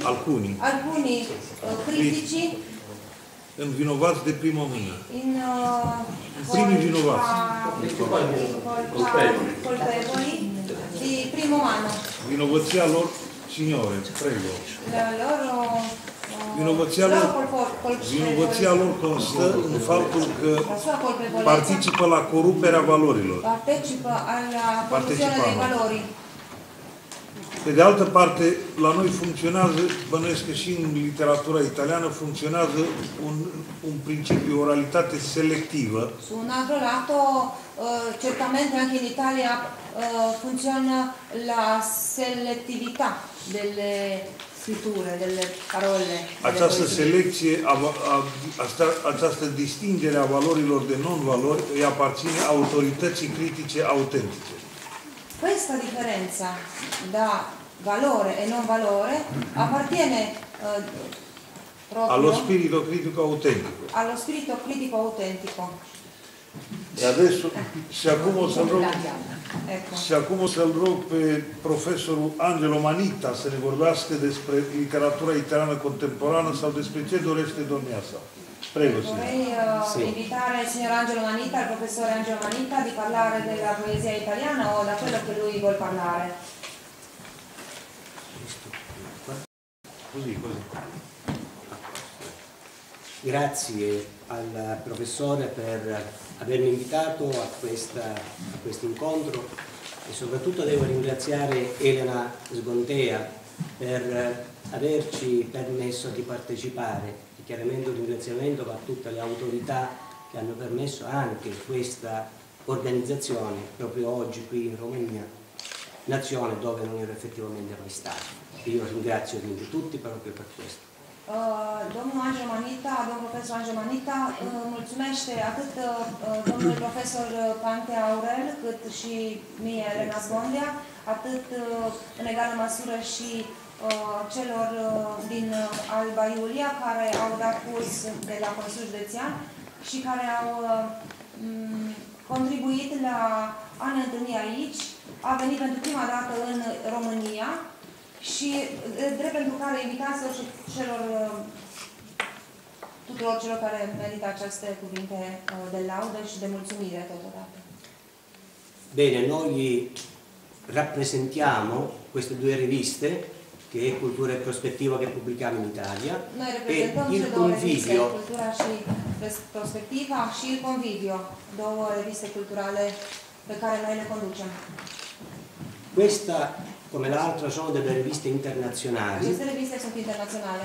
alcuni critici în vinovați de primă mână. Primii vinovați. Colpevoli di primo mano. Vinovăția lor signore, prego. Vinovăția lor constă în faptul că participă la coruperea valorilor. Pe de altă parte, la noi funcționează, bănuiesc că și în literatura italiană, funcționează un principiu, o realitate selectivă. Su un altro lato, certamente anche in Italia funziona la selettività delle scriture, delle parole. Această selecție, această distingere a valorilor de non-valori îi aparține autorității critice autentice. Questa differenza da valore e non valore appartiene allo spirito critico autentico. Allo spirito critico autentico. E adesso, și acum o să-l rog pe profesorul Angelo Manitta să ne vorbească despre literatura italiană contemporană sau despre ce dorește domnia sa. Prego, signora. Vorrei invitare il signor Angelo Manitta, il professore Angelo Manitta, di parlare della poesia italiana o da quello che lui vuol parlare. Così. Grazie al professore per avermi invitato a questo incontro e soprattutto devo ringraziare Elena Sgondea per averci permesso di partecipare e chiaramente un ringraziamento va a tutte le autorità che hanno permesso anche questa organizzazione, proprio oggi qui in Romania, nazione dove non ero effettivamente mai stato. Io ringrazio quindi tutti proprio per questo. Domnul Angelo Manitta, domnul profesor Angelo Manitta, mulțumește atât domnului profesor Pantea Aurel, cât și mie, Elena Sgondea, atât în egală măsură și celor din Alba Iulia, care au dat curs de la Consiliul Județean și care au contribuit la a ne întâlni aici. A venit pentru prima dată în România și drept pentru care invitați-o și tuturor celor care merită aceste cuvinte de laudă și de mulțumire totodată. Bene, noi rappresentiamo queste due riviste, che è Cultura e Prospettiva, che pubbliamo in Italia, e Il Convivio. Cultura și Prospettiva și Il Convivio, două reviste culturale pe care noi le conducem. Questa, come l'altra, sono delle riviste internazionali. Queste riviste sono internazionali.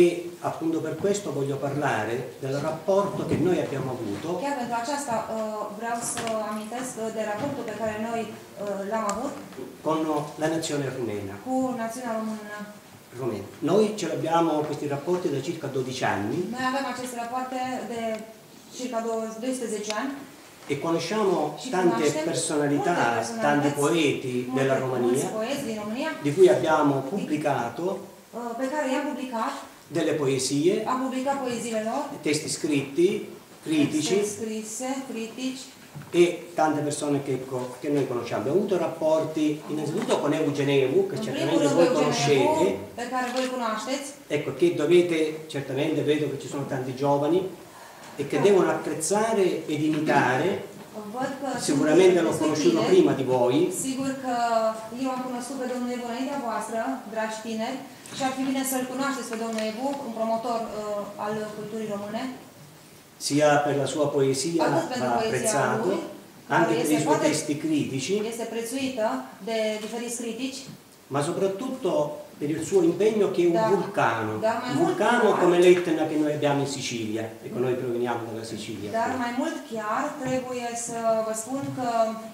E appunto per questo voglio parlare del rapporto che noi abbiamo avuto. Chiar pentru aceasta vreau să amintesc de raportul pe care noi l-am avut con la nazione rumena. Cu națiunea română. Romena. Noi ce l'abbiamo questi rapporti da circa 12 anni. Noi avem aceste rapoarte de circa 12 ani. E conosciamo tante personalità, tanti poeti della Romania, di cui abbiamo pubblicato delle poesie, testi scritti, critici, e tante persone che noi conosciamo. Abbiamo avuto rapporti innanzitutto con Eugen Evu, che certamente voi conoscete, ecco, che dovete, certamente vedo che ci sono tanti giovani, e che devono apprezzare ed imitare. Sicuramente l'ho conosciuto prima di voi. Sigur că eu am cunoscut pe domnul Evu înaintea voastră, dragi tineri, și ar fi bine să-l cunoașteți pe domnul Evu, un promotor al culturii române. Sia per la sua poesia apprezzato, anche per i suoi testi critici. Este prețuită de diferiți critici. Ma soprattutto per il suo impegno che è un vulcano, un vulcano come l'Etna che noi abbiamo in Sicilia, ecco, noi proveniamo dalla Sicilia. Dar mai mult chiar trebuie să vă spun că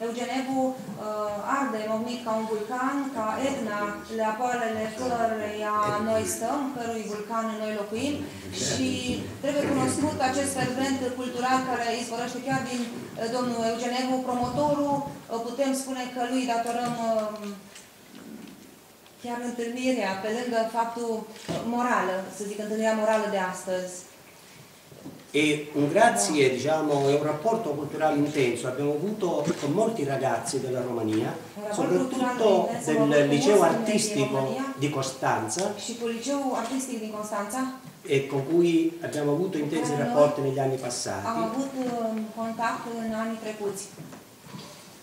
Eugen Evu arde mocnit ca un vulcan, ca Etna, la poalele căreia noi stăm, cărui vulcan noi locuim, și trebuie cunoscut acest fervent cultural care izvorăște chiar din domnul Eugen Evu, promotorul, putem spune că lui datorăm chiar întâlnirea, pe lângă faptul morală, să zic, întâlnirea morală de astăzi. E un grazie, diciamo, è un rapporto culturale intenso. Abbiamo avuto con molti ragazzi della Romania, soprattutto del liceo artistico di Costanza, e con cui abbiamo avuto intensi rapporti negli anni passati. Am avut contact în anii trecuți.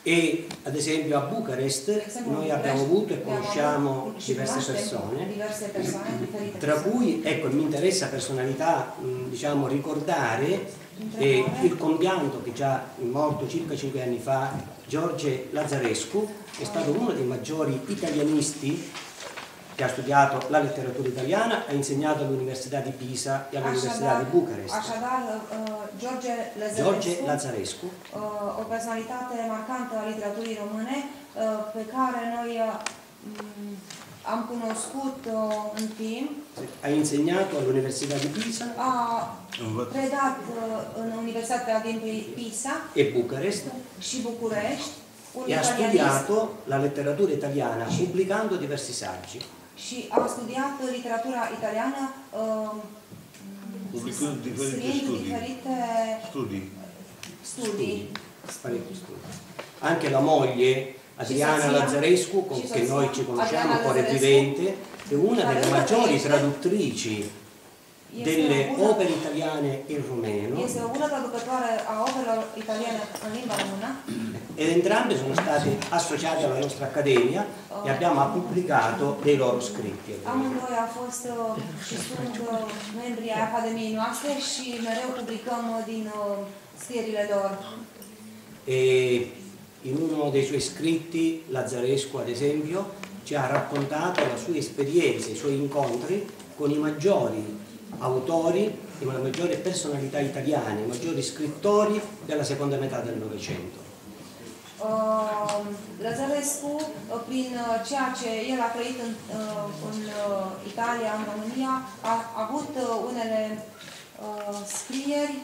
E ad esempio a Bucarest noi abbiamo avuto e conosciamo diverse persone, tra cui, ecco, mi interessa personalità, diciamo, ricordare il compianto che già è morto circa 5 anni fa, Giorgio Lazzarescu, che è stato uno dei maggiori italianisti, che ha studiato la letteratura italiana, ha insegnato all'Università di Pisa e all'Università di Bucarest. Așadar, George Lazzarescu, o personalitate marcantă a literaturii române, pe care noi am cunoscut în timp. Ha insegnato all'Università di Pisa, a predat în Universitatea din Pisa e Bucarest și București, e ha studiato la letteratura italiana pubblicando diversi saggi. Și a studiat literatura italiană publicând diferite studii. Anche la moglie Adriana Lazzarescu, che noi ci conosciamo ancora vivente, è una delle maggiori traduttrici delle opere italiane in rumeno. Este una traducătoare a operelor italiane în limba română. Ed entrambe sono state associate alla nostra accademia e abbiamo pubblicato dei loro scritti. Amândoi au fost și sunt membri ai Academiei noastre și mereu publicăm din scrierile lor. In uno dei suoi scritti, Lazzarescu, ad esempio, ci ha raccontato la sua esperienza, i suoi incontri con i maggiori autori e le maggiori personalità italiane, i maggiori scrittori della seconda metà del Novecento. Lazzarescu, prin ceea ce el a trăit în Italia, în România, a avut unele scrieri,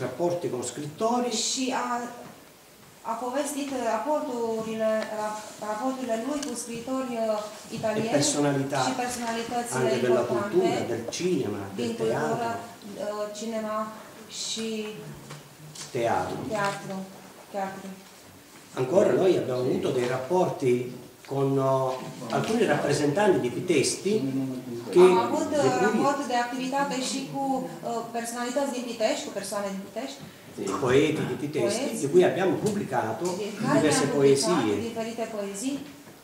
raporte cu scritori, și a povestit raporturile lui cu scritori italieni și personalitățile importante din cultură, cinema și teatro. Ancora noi abbiamo avuto dei rapporti con alcuni rappresentanti di Pitesti. Am avut raport de activitate și cu personalități din Pitești, cu persoane din Pitești. Poeti di Pitesti, di cui abbiamo pubblicato diverse poesie.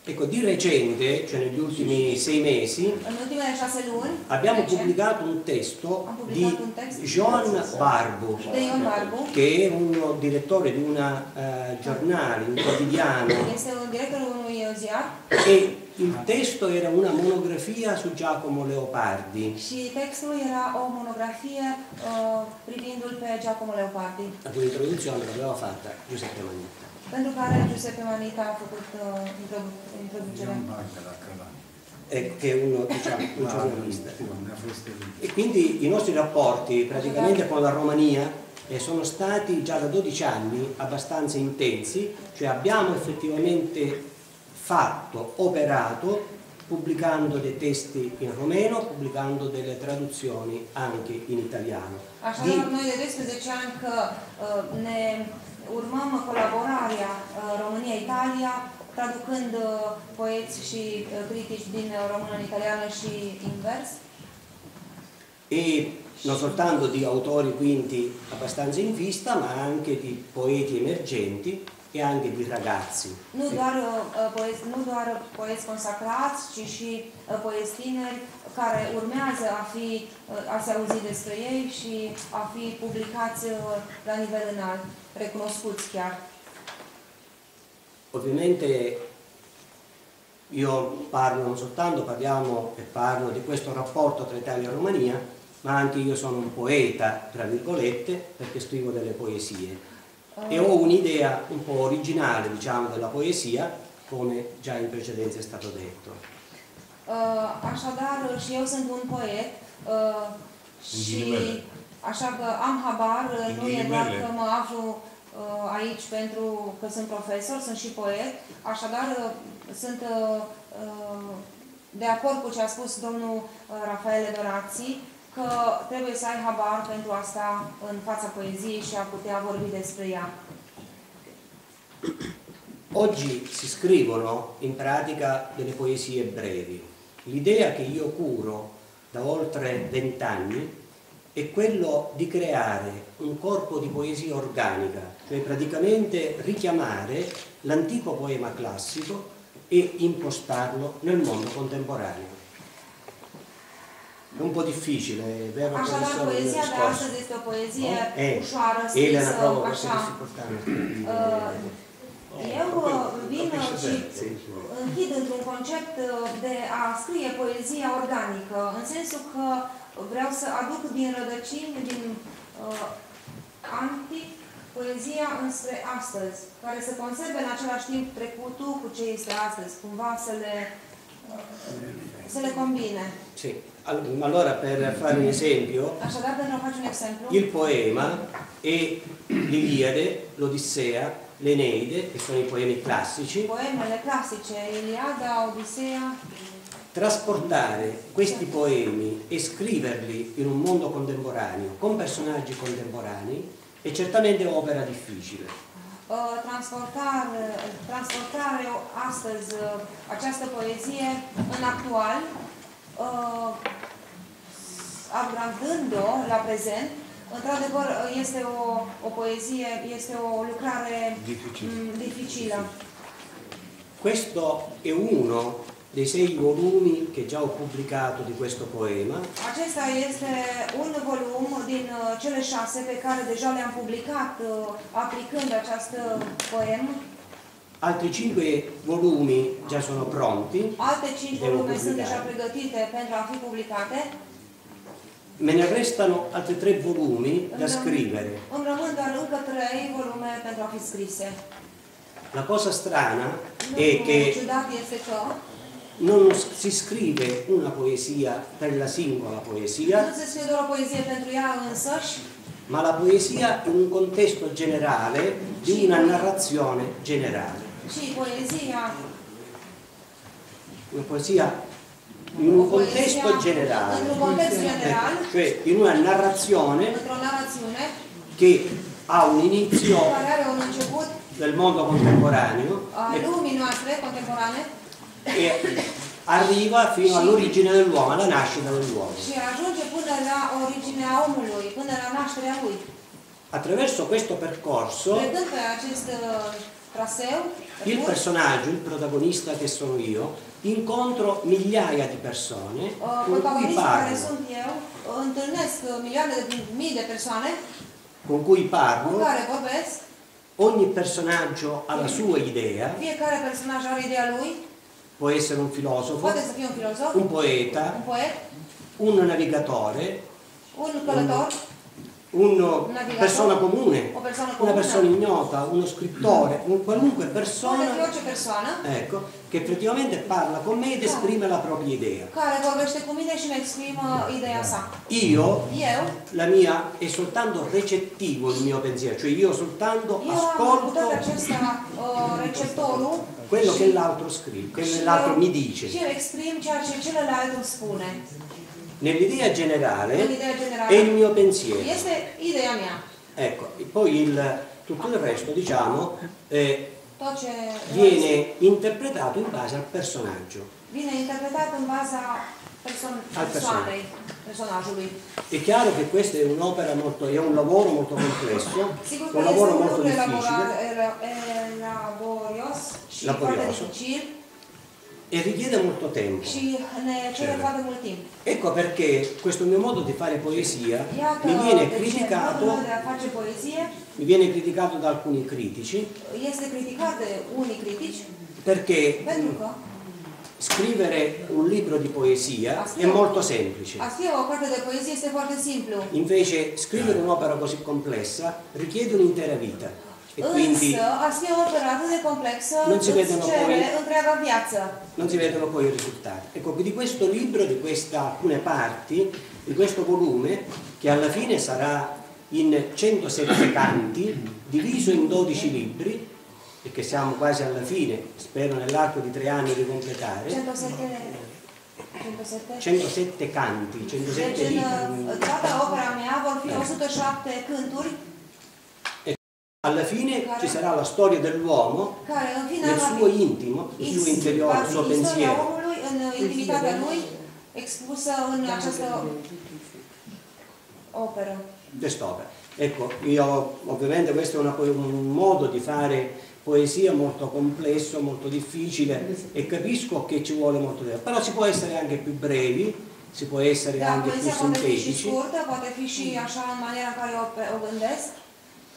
Ecco, di recente, cioè negli ultimi 6 mesi, abbiamo pubblicato un testo di John Barbu, che è un direttore di un giornale, un quotidiano, e il testo era una monografia su Giacomo Leopardi. La cui introduzione l'aveva fatta Giuseppe Manitta. Pentru care Giuseppe Manitta a făcut introducerea. Che è uno, diciamo, un giornalista. E quindi i nostri rapporti praticamente con la Romania sono stati già da 12 anni abbastanza intensi, cioè abbiamo effettivamente fatto, operato, pubblicando dei testi in romeno, pubblicando delle traduzioni anche in italiano. Așadar, noi de 12 ani că ne urmăm colaborarea România-Italia, traducând poeți și critici din română în italiană și invers. E non soltanto di autori quindi abbastanza in vista, ma anche di poeti emergenti e anche di ragazzi. Nu doar poeți consacrați, ci și poeți tineri care urmează a se auzi despre ei și a fi publicați la nivel înalt, recunoscuți chiar. Ovviamente io parlo, non soltanto parliamo e parlo di questo rapporto tra Italia e Romania, ma anche io sono un poeta, tra virgolette, perché scrivo delle poesie. E ho un'idea un po' originale, diciamo, della poesia, come già in precedenza è stato detto. Așadar, și eu sunt un poet și așa că am habar, nu e doar că mă aflu aici pentru că sunt profesor, sunt și poet, așadar sunt de acord cu ce a spus domnul Raffaele D'Orazi, că trebuie să ai habar pentru asta în fața poeziei și a putea vorbi despre ea. Oggi si scrivono in pratica delle poesie brevi. L'idea che io curo da oltre 20 anni è quello di creare un corpo di poesia organica, cioè praticamente richiamare l'antico poema classico e impostarlo nel mondo contemporaneo. E un po' difficile, è vero? Așadar, poezia de astăzi este o poezie ușoară, scrisă, așa. Eu vin și închid într-un concept de a scrie poezia organică, în sensul că vreau să aduc din rădăcini, din antic, poezia înspre astăzi, care să conserve în același timp trecutul cu ce este astăzi, cumva se le combine. Allora, per fare un esempio, il poema e l'Iliade, l'Odissea, l'Eneide, che sono i poemi classici, trasportare questi poemi e scriverli in un mondo contemporaneo, con personaggi contemporanei, è certamente opera difficile. Trasportare astăzi această poezie în actual, agravând-o la prezent, într-adevăr este o poezie, este o lucrare dificilă. Questo è uno dei 6 volumi che già ho pubblicato di questo poema. Acesta este un volum din cele 6 pe care deja le-am publicat aplicând această poemă. Altri 5 volumi già sono pronti. Altre 5 volumi sono già pregătite pentru a fi publicate. Me ne restano altri 3 volumi da scrivere. Îmi rămân doar încă 3 volume pentru a fi scrise. La cosa strana è che non si scrive una poesia per la singola poesia, ma la poesia in un contesto generale di una narrazione generale. Una poesia in un contesto generale, cioè in una narrazione che ha un inizio del mondo contemporaneo e arriva fino all'origine dell'uomo, alla nascita dell'uomo. Attraverso questo percorso il personaggio, il protagonista che sono io, incontro migliaia di persone con cui parlo. Ogni personaggio ha la sua idea, può essere un filosofo, un poeta, un navigatore, una persona comune, una persona ignota, uno scrittore, qualunque persona, ecco, che effettivamente parla con me ed esprime la propria idea. Io, la mia, è soltanto recettivo il mio pensiero, cioè io soltanto ascolto quello che l'altro scrive, quello che l'altro mi dice. Nell'idea generale è il mio pensiero. Ecco, e poi tutto il resto, diciamo, viene interpretato in base al personaggio. È chiaro che questo è un'opera molto, è un lavoro molto complesso, un lavoro molto laborioso. E richiede molto tempo. Ecco perché questo mio modo di fare poesia mi viene criticato da alcuni critici, perché scrivere un libro di poesia è molto semplice, invece scrivere un'opera così complessa richiede un'intera vita. E quindi non si vedono poi i risultati. Ecco, di questo libro, di queste alcune parti, di questo volume, che alla fine sarà in 107 canti, diviso in 12 libri, e che siamo quasi alla fine, spero nell'arco di 3 anni di completare, 107 canti, 107 libri. Alla fine ci sarà la storia dell'uomo nel suo intimo, il suo interiore, il suo pensiero. Quest'opera. Ecco, io ovviamente questo è un modo di fare poesia molto complesso, molto difficile, e capisco che ci vuole molto tempo, però si può essere anche più brevi, si può essere anche più sintetici.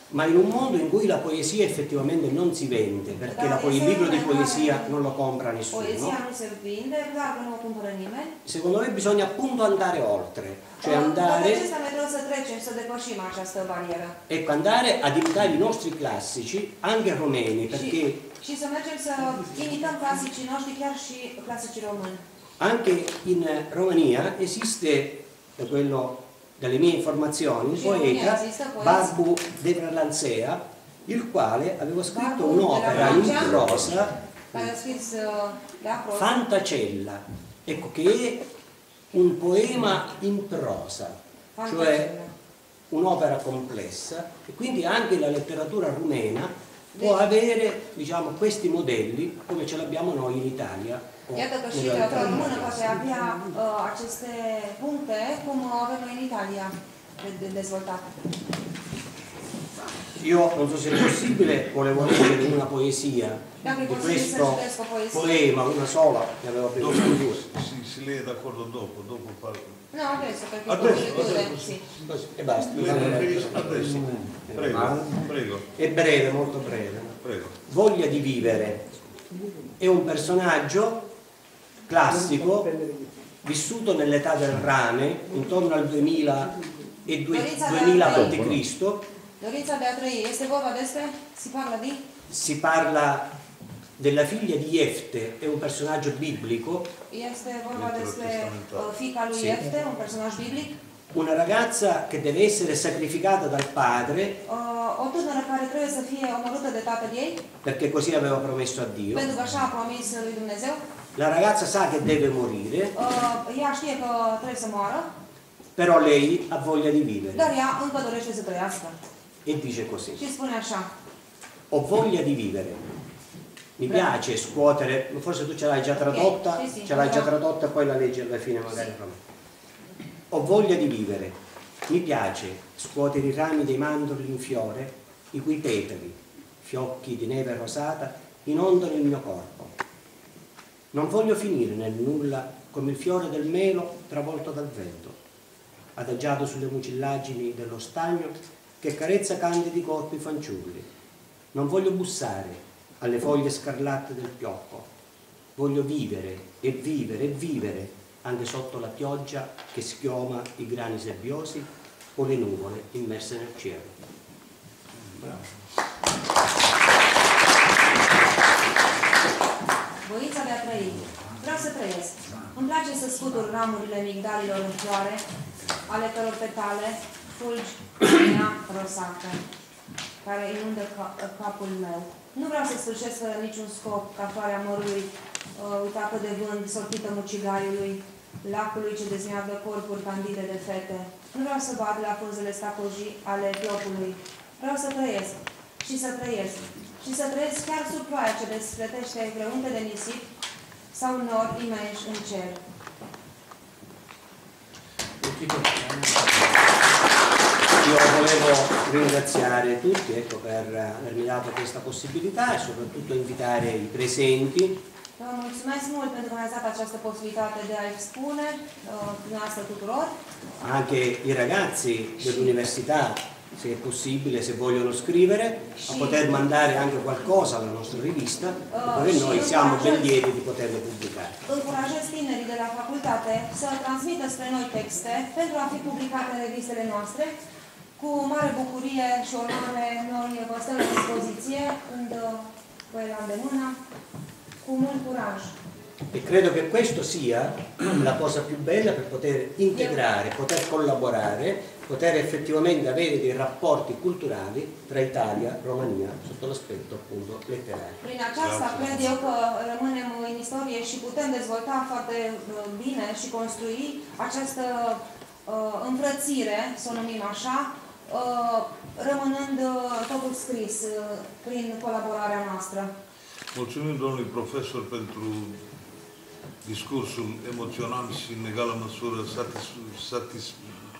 Ma in un mondo in cui la poesia effettivamente non si vende, perché il libro di poesia non lo compra nessuno, secondo me bisogna appunto andare oltre, cioè andare ad imitare i nostri classici, anche romeni, perché anche in Romania esiste, quello dalle mie informazioni, il poeta Barbu Devralanzea, il quale aveva scritto un'opera in prosa, Fantacella, ecco, che è un poema in prosa, cioè un'opera complessa, e quindi anche la letteratura rumena può avere, diciamo, questi modelli come ce l'abbiamo noi in Italia. Iată că și română poate avea aceste puncte cum avem noi în Italia de dezvoltate. Io non so se è possibile, volevo leggere una poesia di questo poema, una sola che avevo appena concluso. Si lei è d'accordo dopo parlo. No, adesso perché adesso. E basta. Adesso. Prego. È breve, molto breve. Prego. Voglia di vivere. È un personaggio classico, vissuto nell'età del rame, intorno al 2000 a.C. Dorința de a trăi, este vorba despre, se parla di si parla della figlia di Iefte, è un personaggio biblico. Este vorba despre fica lui Iefte, un personaj biblic. Una ragazza che deve essere sacrificata dal padre. O tânără care trebuie să fie omorâtă de tatăl ei. Perché così aveva promesso a Dio. Pentru că așa a promis lui Dumnezeu. La ragazza sa che deve morire. Ea știe că trebuie să moară. Però lei ha voglia di vivere. Dar ea încă dorește să trăiască. E dice così. Și spune așa. Ho voglia di vivere. Mi piace scuotere, forse tu ce l'hai già tradotta, ce l'hai già tradotta, poi la leggi alla fine magari. Ho voglia di vivere, mi piace scuotere i rami dei mandorli in fiore, i cui petali, fiocchi di neve rosata, inondano il mio corpo. Non voglio finire nel nulla come il fiore del melo travolto dal vento, adagiato sulle mucillaggini dello stagno che carezza candidi corpi fanciulli. Non voglio bussare alle foglie scarlatte del pioppo, voglio vivere e vivere e vivere, anche sotto la pioggia che schioma i grani sabbiosi o le nuvole immerse nel cielo. Bravo. Voința de a trăi. Vreau să trăiesc. Îmi place să scutur ramurile migdalilor în floare, ale căror petale fulgi lumina rosată, care inundă capul meu. Nu vreau să sfârșesc fără niciun scop, ca floarea mărului uitată de vânt, sortită mucigaiului, lacului ce dezmiardă corpuri candide de fete. Nu vreau să bat la frunzele stacojii ale piopului. Vreau să trăiesc. Și să trăiesc. Și să trăiesc chiar sub ploaia ce desfletește greunte de nisip sau nori imenși în cer. Io volevo ringraziare tutti, ecco, per avermi dato questa possibilità e soprattutto invitare i presenti. Vă mulțumesc mult pentru că mi-ați dat această posibilitate de a expune dumneavoastră tuturor. Anche i ragazzi dell'università, se è possibile, se vogliono scrivere, a poter mandare anche qualcosa alla nostra rivista, perché noi siamo ben lieti di poterle pubblicare. Încurajez tinerii de la facultate să transmită spre noi texte pentru a fi publicate în revistele noastre. Cu mare bucurie și onoare noi vă stăm la dispoziție când vă luăm de mână. Con molto coraggio. E credo che questo sia la cosa più bella per poter integrare, poter collaborare, poter effettivamente avere dei rapporti culturali tra Italia e Romania sotto l'aspetto appunto letterario. Prin aceasta cred eu că rămânem în istorie și putem dezvolta foarte bine și construi această îmbrățire, să o numim așa, rămânând totul scris prin colaborarea noastră. Mulțumim domnului profesor pentru discursul emoționant și în egală măsură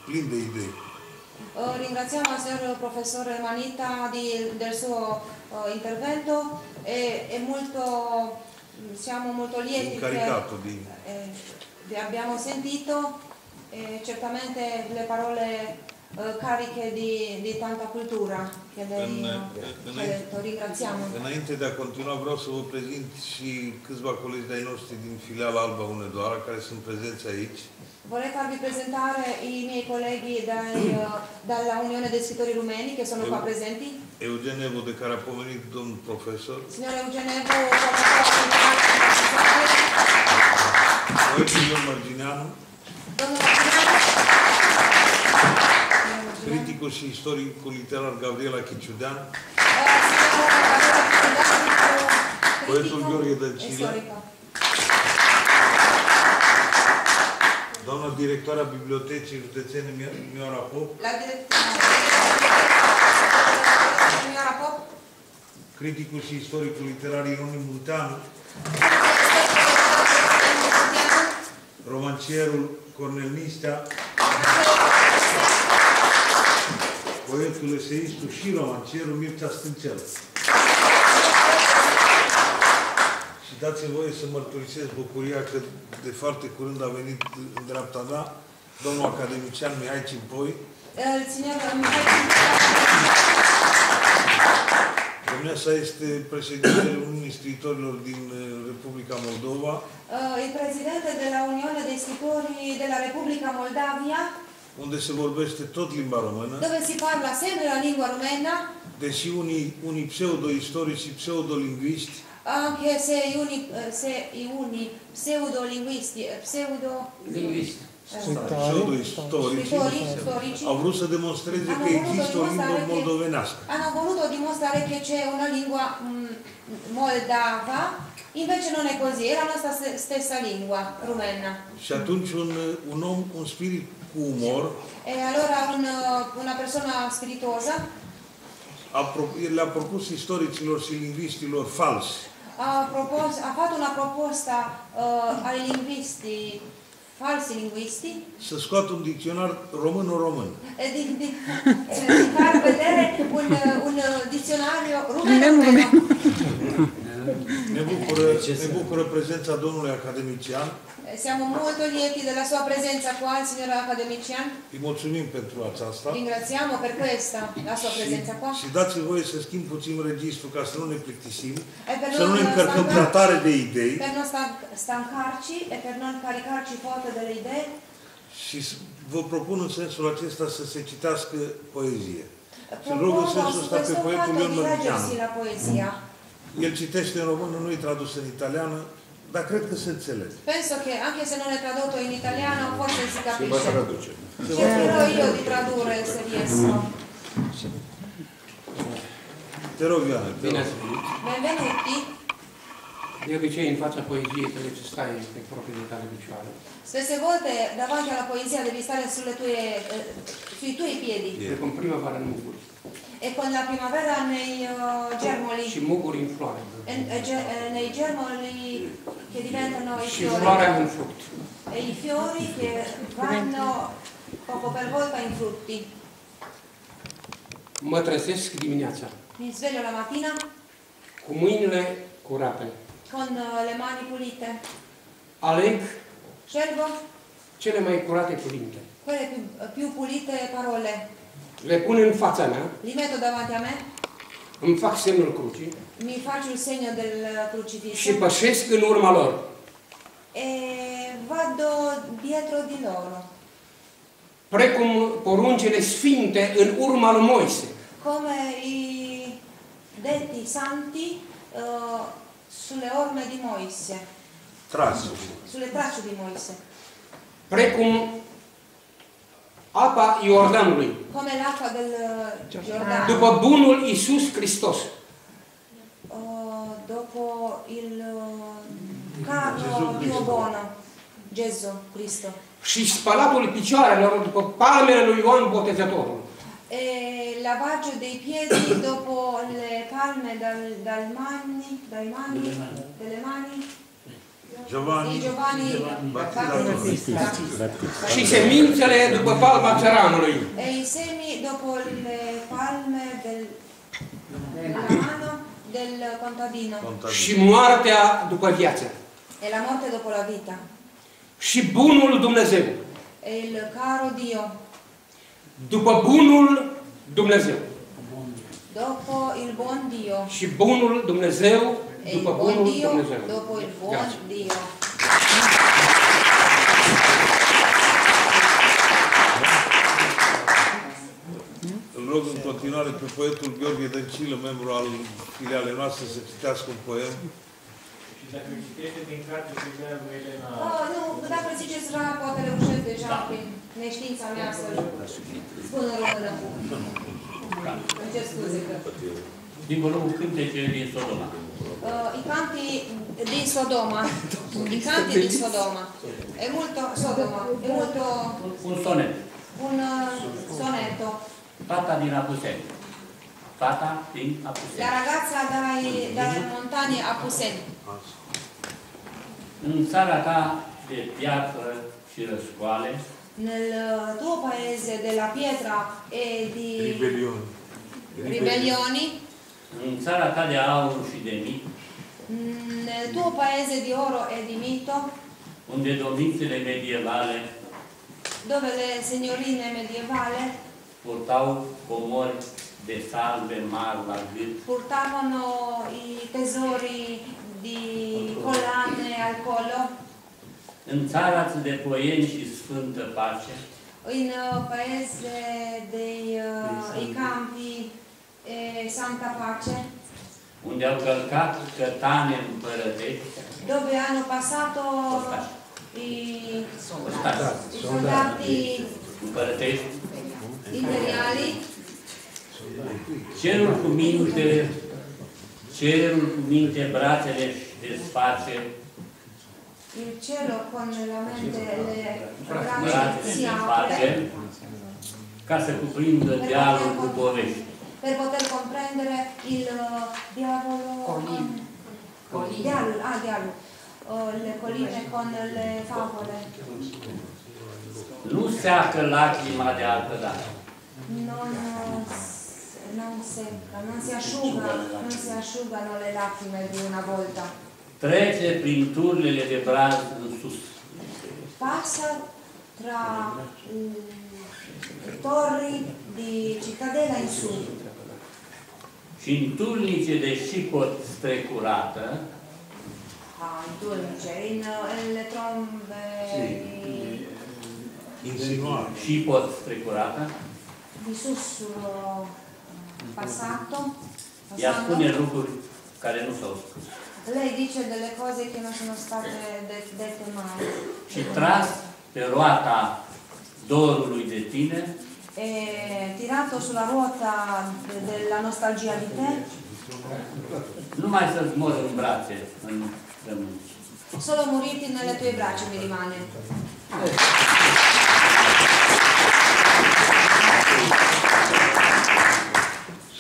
plin de idei. Ringraziamo al signor professore Manitta del suo intervento e molto siamo molto lieti che abbiamo sentito certamente le parole cariche di tanta cultura che le ringraziamo. Înainte de a continua vreau să vă prezint și câțiva colegi de-ai noștri din filiala Alba Unedoara care sunt prezenți aici. Vorrei farvi presentare i miei colleghi dalla Unione dei Scrittori Rumeni che sono qua presenti. Eugen Evu, de care a pomenit domnul profesor. Signor Eugen Evu, Ion Margineanu. Domnul criticul și istoricul literar Gabriela Chiciudean, poetul Gheorghe Dăcine, doamna directoarea Bibliotecii Județene Mioara Pop, criticul și istoricul literar Ionim Munteanu, romancierul Cornel Nistea, poetul, eseistul și romancierul Mircea Stâncel. Și dați-mi voie să mărturisesc bucuria că de foarte curând a venit în dreapta mea domnul academician Mihai Cimpoi. Dumneavoastră este președintele Uniunii Scriitorilor din Republica Moldova. E președinte de la Uniunea de Scriitorii de la Republica Moldavia, unde se vorbește tot limba română. Dove si parla sempre la lingua rumena. deși unii pseudo-istorici, pseudo-lingviști, anche se unii pseudo-lingviști, pseudo-lingviști, pseudo-istorici, au vrut să demonstreze că există o limbă moldovenească. Hanno voluto dimostrare che c'è una lingua moldava, invece non è così, era la nostra stessa lingua rumena. Și atunci un om, un spirit cu umor, e allora una persoană spiritoasă, le-a propus istoricilor și lingviștilor falsi. A făcut una propostă ale lingviștii, falsi lingviști, să scoată un dicționar român-român. Să vedere un dicționar român-român. Ne bucură prezența domnului academician. Siamo molto lieti della sua presenza qua, il signor academician. Îi mulțumim pentru aceasta. Ringraziamo per questa, la sua presenza qua. Și dați voie să schimb puțin registrul ca să nu ne plictisim, să nu ne încărcăm prea tare de idei. Per non stancarci e per non caricarci foarte delle idee. Și vă propun în sensul acesta să se citească poezie. Să rog în sensul ăsta pe poetul Ion Dumitrel. El citește în română, nu e tradus în italiană, dar cred că se înțelege. Penso che anche se non è tradotto in italiano, forse si capisce. Se va traduce. Cercherò io di tradurre se riesco. Te rog, Ioana. Bine ați venit. Benvenuti. De obicei, în fața poeziei trebuie să stai pe propriile tale picioare. Spesse volte, davanti alla poesia devi stare sui tuoi piedi. Cum primăvară în Mugur. E con la primavera nei germoli și muguri în floare. Nei germoli che diventano i fiori. Și floarea în fruct. E i fiori che vanno poco per volta in frutti. Mă trezesc dimineața. Mi sveglio la mattina. Cu mâinile curate. Con le mani pulite. Aleg. Scelgo. Cele mai curate cuvinte. Quelle più pulite parole. Le pun în fața mea. Li metto davanti a me. Îmi fac semnul crucii. Mi faccio il segno del crocifisso. Și pășesc în urma lor. E vado dietro di loro. Precum poruncile sfinte în urma lui Moise. Come i detti santi sulle orme di Moise. Tracce. Sulle tracce di Moise. Precum apa Iordanului. După bunul Iisus Hristos. După il caro più buono, Gesù Cristo. Și spălatul picioarelor după palmele lui Ioan Botezătorul. Lavaggio dei piedi dopo le palme delle mani. Giovanni Battista. Și semințele după palma țăranului. E semi dopo le palme della mano del contadino. Și moartea după viață. E la morte dopo la vita. Și bunul Dumnezeu. E il caro Dio. După bunul Dumnezeu. Dopo il buon Dio. Și bunul Dumnezeu. După bunul Dumnezeu. Îl rog în continuare pe poetul Gheorghe Dăcine, membru al filialei noastre, să citească un poem. Dacă îl citește din Carducci, deja lui Elena... Nu, dacă îl ziceți rar, poate reușesc deja prin neștiința mea să spun în română. Îmi cer scuze că... Din volumul Cântece din Sodoma. I canti di Sodoma, i canti di Sodoma, è molto Sodoma, è molto un sonetto. Fata din Apuseni, fata din Apuseni. La ragazza dalle montagne Apuseni. În țara ta de piatră și răscoale. Nel tuo paese della pietra e di ribellioni. În țara ta de aur și de mit, nel tuo paese di oro e di mito, unde domnițele medievale, dove le signorine medievale, purtau comori de salve mari la gât, purtavano i tesori di collane al collo, în țara de poieni și sfântă pace, în paese dei campi Santa Pace, unde au călcat cătane împărătești, dove hanno passato i soldati împărătești imperiali. Cerul cu minte, brațele de spațe. Il cielo con la mente, le brațe si apre, ca să cuprindă dialul cu povești. Per poter comprendere il diavolo con il diavolo, le colline con le favole. Nu seacă lacrima de altă dată. Non si asciugano le lacrime di una volta. Trece prin turnele de braz în sus. Passa tra torri di cittadella in su. Și în turnice de șicot strecurată. Le trombe. Șicot strecurată. Di sussurro passato. Ea spune lucruri care nu s-au spus. Lei dice delle cose che non sono state dette mai. Și tras pe roata dorului de tine. Tirato sulla ruota della nostalgia di te. Nu mai să-ți mor în brațe, în rămânci. Solo moriti nelle tue braccia mi rimane.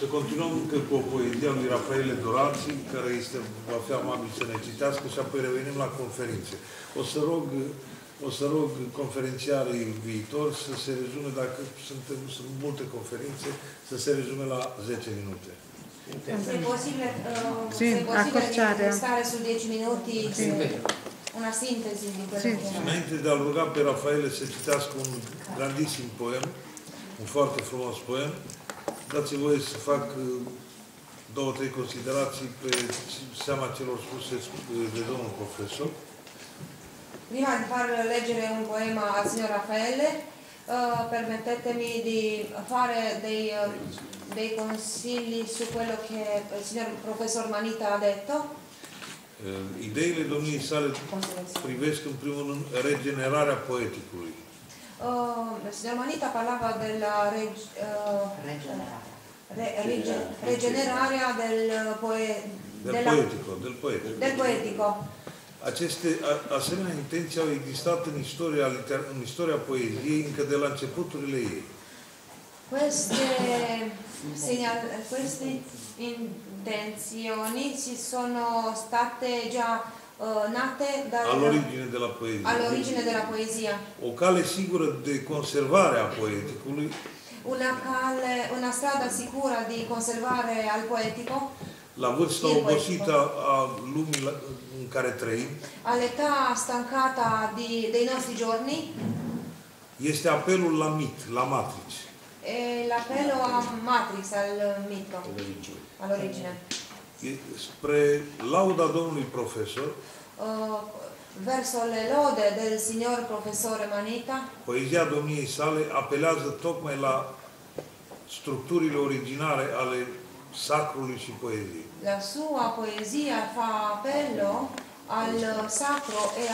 Să continuăm încă cu o poezie a lui Raffaele D'Orazi, care este, va fi amabil să ne citească și apoi revenim la conferințe. O să rog conferențiarii viitor să se rezume, dacă sunt multe conferințe, să se rezume la 10 minute. E posibil stare su 10 minuti una sintesi di quello che... Înainte de a-l ruga pe Raffaele să citească un grandisim poem, un foarte frumos poem, dați-mi voie să fac două-trei considerații pe seama celor spuse de domnul profesor. Prima di far leggere un poema al signor Raffaele, permettetemi di fare dei consigli su quello che il signor professor Manitta ha detto. Ideile domniei sale privesc în primul rând regenerarea poeticului. La signora Manitta parlava della regenerarea del poetico. Asemenea intenții au existat în istoria poeziei încă de la începuturile ei. Queste intenzioni ci sono state già all'origine della poesia. O cale sicură de conservare a poeticului. Una strada sicura di conservare al poetico. La vârsta obosită a lumii în care trăim. All'età stancata dei nostri giorni. Este apelul la mit, la matrix. L'appello a matrix, al mito, all'origine. Spre lauda domnului profesor, verso le lode del signor professore Manitta, poezia domniei sale apelează tocmai la structurile originare ale sacrului și poeziei. La sua poesia fa appello al sacro e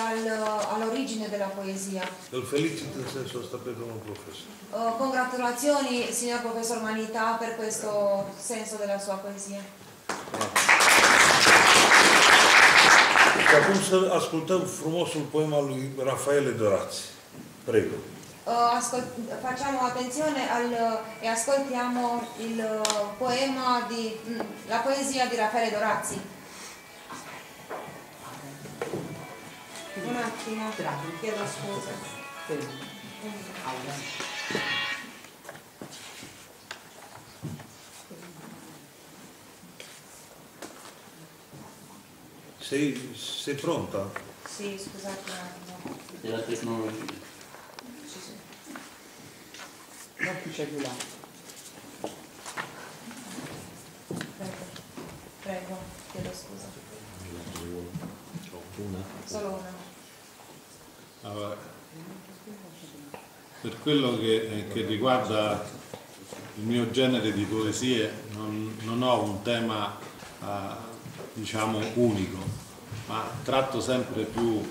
all'origine della poesia. Îl felicit în sensul ăsta pe domnul profesor. Congratulazioni, signor professor Manitta, per questo senso della sua poesia. Și acum să ascultăm frumosul poem al lui Raffaele D'Orazi. Prego. Facciamo attenzione e ascoltiamo il poema la poesia di Raffaele D'Orazi. Un attimo, chiedo scusa. Sei pronta? Sì, scusate un attimo. Della tecnologia. Sì. Non più cellulare. Prego, chiedo scusa. Una. Solo una. Allora, per quello che riguarda il mio genere di poesie non ho un tema diciamo unico, ma tratto sempre più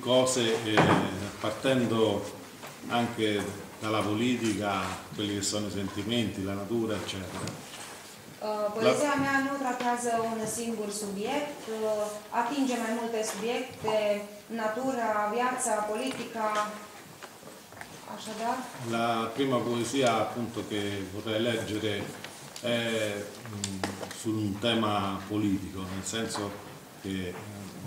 cose, partendo anche dalla politica, quelli che sono i sentimenti, la natura, eccetera. Poezia mea nu tratează un singur subiect, atinge mai multe subiecte, natura, viața, politica, așadar. La prima poesia, appunto, che vorrei leggere è su un tema politico, nel senso che,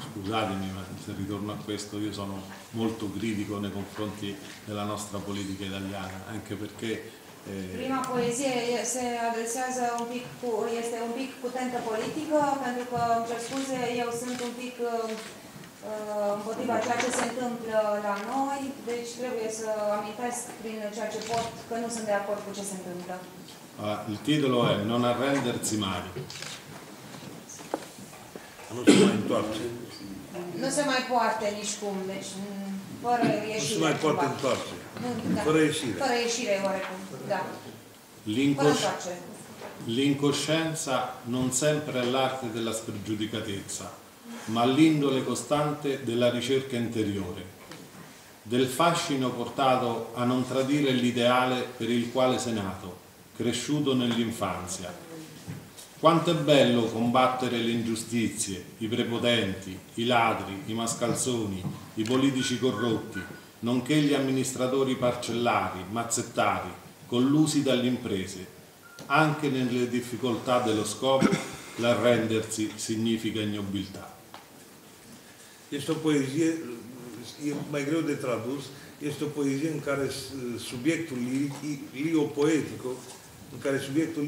scusatemi ma se ritorno a questo, io sono molto critico nei confronti della nostra politica italiana, anche perché prima poezie se adresează un pic, este un pic putentă politică, pentru că, îmi cer scuze, eu sunt un pic împotriva ceea ce se întâmplă la noi, deci trebuie să amintesc prin ceea ce pot că nu sunt de acord cu ce se întâmplă. Il titolo è Non arrendersi mai. Nu se mai întoarce. Nu se mai poate nicicum, deci fără ieșire. Nu se mai poate întoarce. Fără ieșire. Fără ieșire, oarecum. Da. L'incoscienza non sempre è l'arte della spregiudicatezza, ma l'indole costante della ricerca interiore, del fascino portato a non tradire l'ideale per il quale sei nato, cresciuto nell'infanzia. Quanto è bello combattere le ingiustizie, i prepotenti, i ladri, i mascalzoni, i politici corrotti, nonché gli amministratori parcellari, mazzettari, collusi dalle imprese. Anche nelle difficoltà dello scopo, l'arrendersi significa ignobilità. Este o poezie, e mai greu de tradus, este o poezie în care subiectul liriopoetico, în care subiectul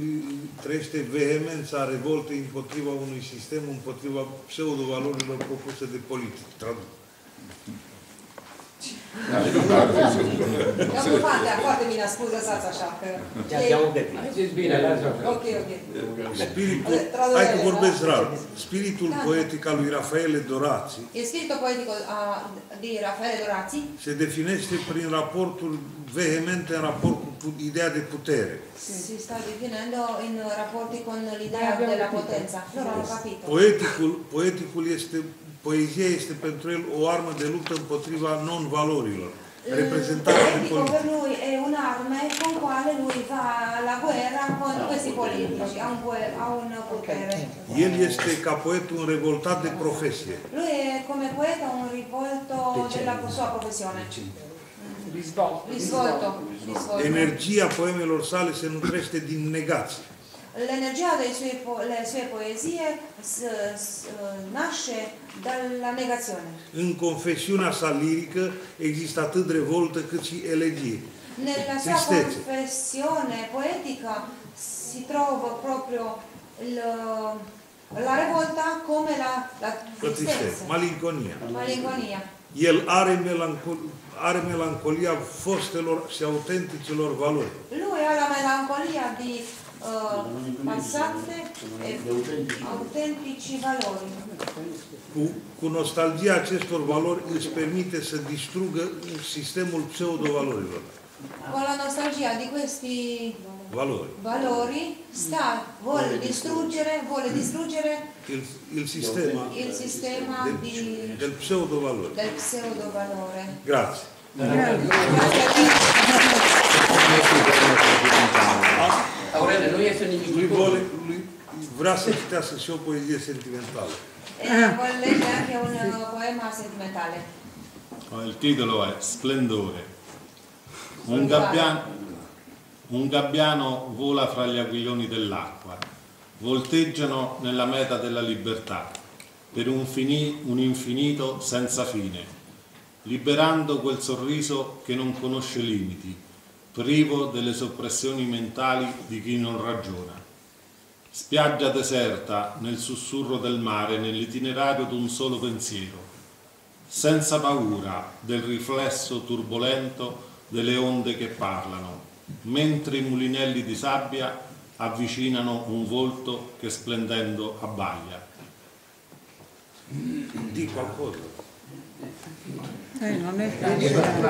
trăiește vehemența revoltei împotriva unui sistem, împotriva pseudovalorilor propuse de politic. Tradus. Dar nu Pantea, foarte bine a spus, lăsați așa, că... Zici bine, lăsați așa. Ok, ok. Hai că vorbesc rar. Spiritul poetic al lui Raffaele D'Orazi... E spiritul poetic din Raffaele D'Orazi? Se definește prin raporturi vehemente în raport cu ideea de putere. Si sta definendo in rapporti con l'idea della potenza. Loro hanno capito. Poeticul este... Poezia este pentru el o armă de luptă împotriva non-valorilor, reprezentată de politici. E un'arma con quale lui va alla guerra con questi politici, ha un potere. El este ca poet un revoltat de profesie. Lui e come poeta un rivolto della sua professione. Risvolto. Energia poemelor sale se nutrește din negații. L'energia delle sue poesie nasce dalla negazione. In confessiunea sa lirică există atât revoltă cât și elegie. Nella sua confessione poetica si trova proprio la revolta come la tristezza. Malinconia. Malinconia. El are melancolia fostelor și autenticelor valori. Lui are melancolia di passate e autentici valori. Cu nostalgia acestor valori își permite să distrugă sistemul pseudo-valorilor. Cu la nostalgia di questi valori vuole distruggere il sistema del pseudo-valore. Grazie. Aurel, nu este nimic. Lui vrea să citească și o poezie sentimentală. Voi legea că e un poema sentimentale. Il titolo è Splendore. Un gabbiano vola fra gli aquiloni dell'acqua. Volteggiano nella meta della libertà, per un infinito senza fine, liberando quel sorriso che non conosce limiti, privo delle soppressioni mentali di chi non ragiona. Spiaggia deserta nel sussurro del mare, nell'itinerario d'un solo pensiero, senza paura del riflesso turbolento delle onde che parlano, mentre i mulinelli di sabbia avvicinano un volto che splendendo abbaglia. Di qualcosa. Non è facile.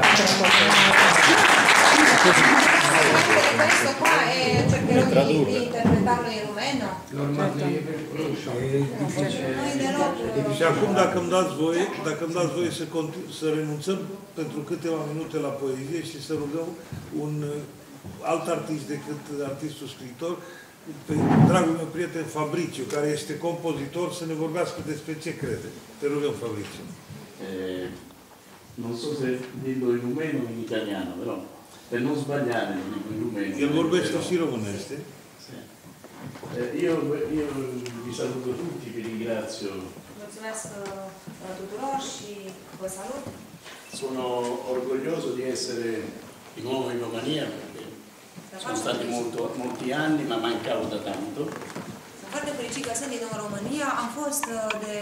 Praticamente questo qua è, cercherò di interpretarlo in rumeno. Normal, și acum, dacă îmi dați voie, să renunțăm pentru câteva minute la poezie și să rugăm un alt artist decât artistul scriitor, pe dragul meu prieten Fabriciu, care este compozitor, să ne vorbească despre ce crede. Te rugăm, Fabriciu. Non so se dillo in rumeno o in italiano, però per non sbagliare lo dico in rumeno. Il vorbesco si romaneste? Sì. Io vi saluto tutti, vi ringrazio. Sono orgoglioso di essere di nuovo in Romania, perché sono stati molti anni, ma mancavo da tanto. Sunt foarte fericit că sunt din România, am fost de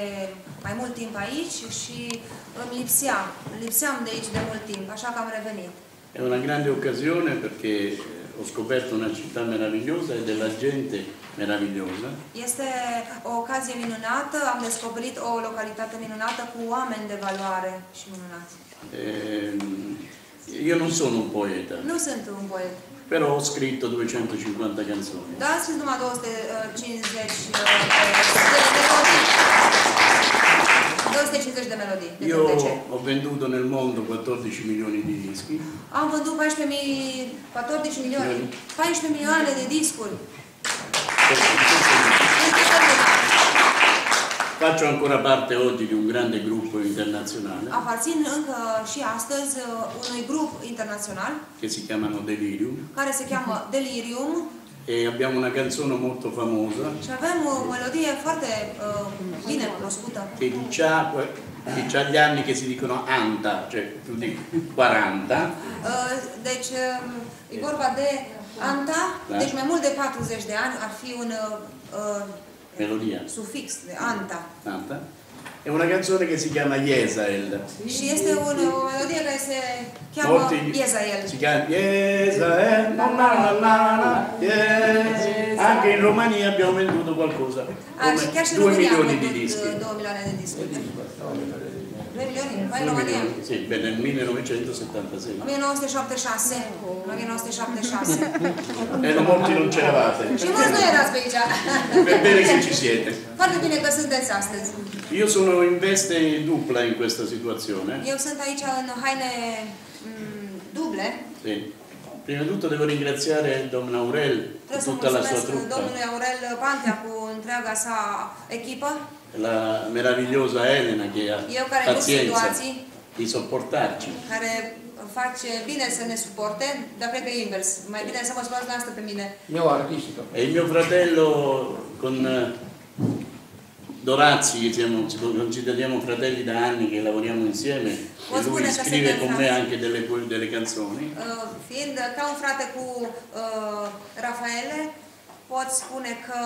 mai mult timp aici și îmi lipseam de aici de mult timp, așa că am revenit. E una grande occasione perché ho scoperto una città meravigliosa e della gente meravigliosa. Este o ocazie minunată, am descoperit o localitate minunată cu oameni de valoare și minunați. Io non sono un poeta. Nu sunt un poet. Però ho scritto 250 canzoni. Da, ho scritto 250 melodie. Io ho venduto nel mondo 14 milioni di dischi. Ho venduto 14 milioni di dischi. Faccio ancora parte oggi di un grande gruppo internazionale. Appartiene anche și astăzi unui grup internațional che si chiamano Delirium. Care se chiama Delirium. E abbiamo una canzone molto famosa. Și avem o melodie foarte bine cunoscută. Che c'ha gli anni che si dicono anta, cioè più di 40. Deci e vorba de anta, deci mai mult de 40 de ani ar fi un melodia. Suffix, anta. Anta. È una canzone che si chiama Jesael. Și este o melodie care se cheamă Jesael. Si chiama Jesael, na na na, Jesael. Anche in Romania abbiamo venduto qualcosa. Anche in Romania abbiamo venduto 2 milioni di dischi. 2 milioni? Mai în România? Sì, bene, nel 1976. 1976. 1976. E molti non c'eravate. Și mulți nu erați pe aici. Bene che ci siete. Foarte bine că sunteți astăzi. Io sono in veste dupla in questa situazione. Io sunt aici în haine duble. Sì. Prima di tutto devo ringraziare Don Aurel e tutta la sua truppa. Domnule Aurel Pantea cu întreaga sa echipă. La meravigliosa Elena che ha pazienza di sopportarci. E il mio fratello con D'Orazi, ci consideriamo fratelli da anni che lavoriamo insieme, e lui scrive con me anche delle canzoni. Ca un frate cu Raffaele. Pot spune că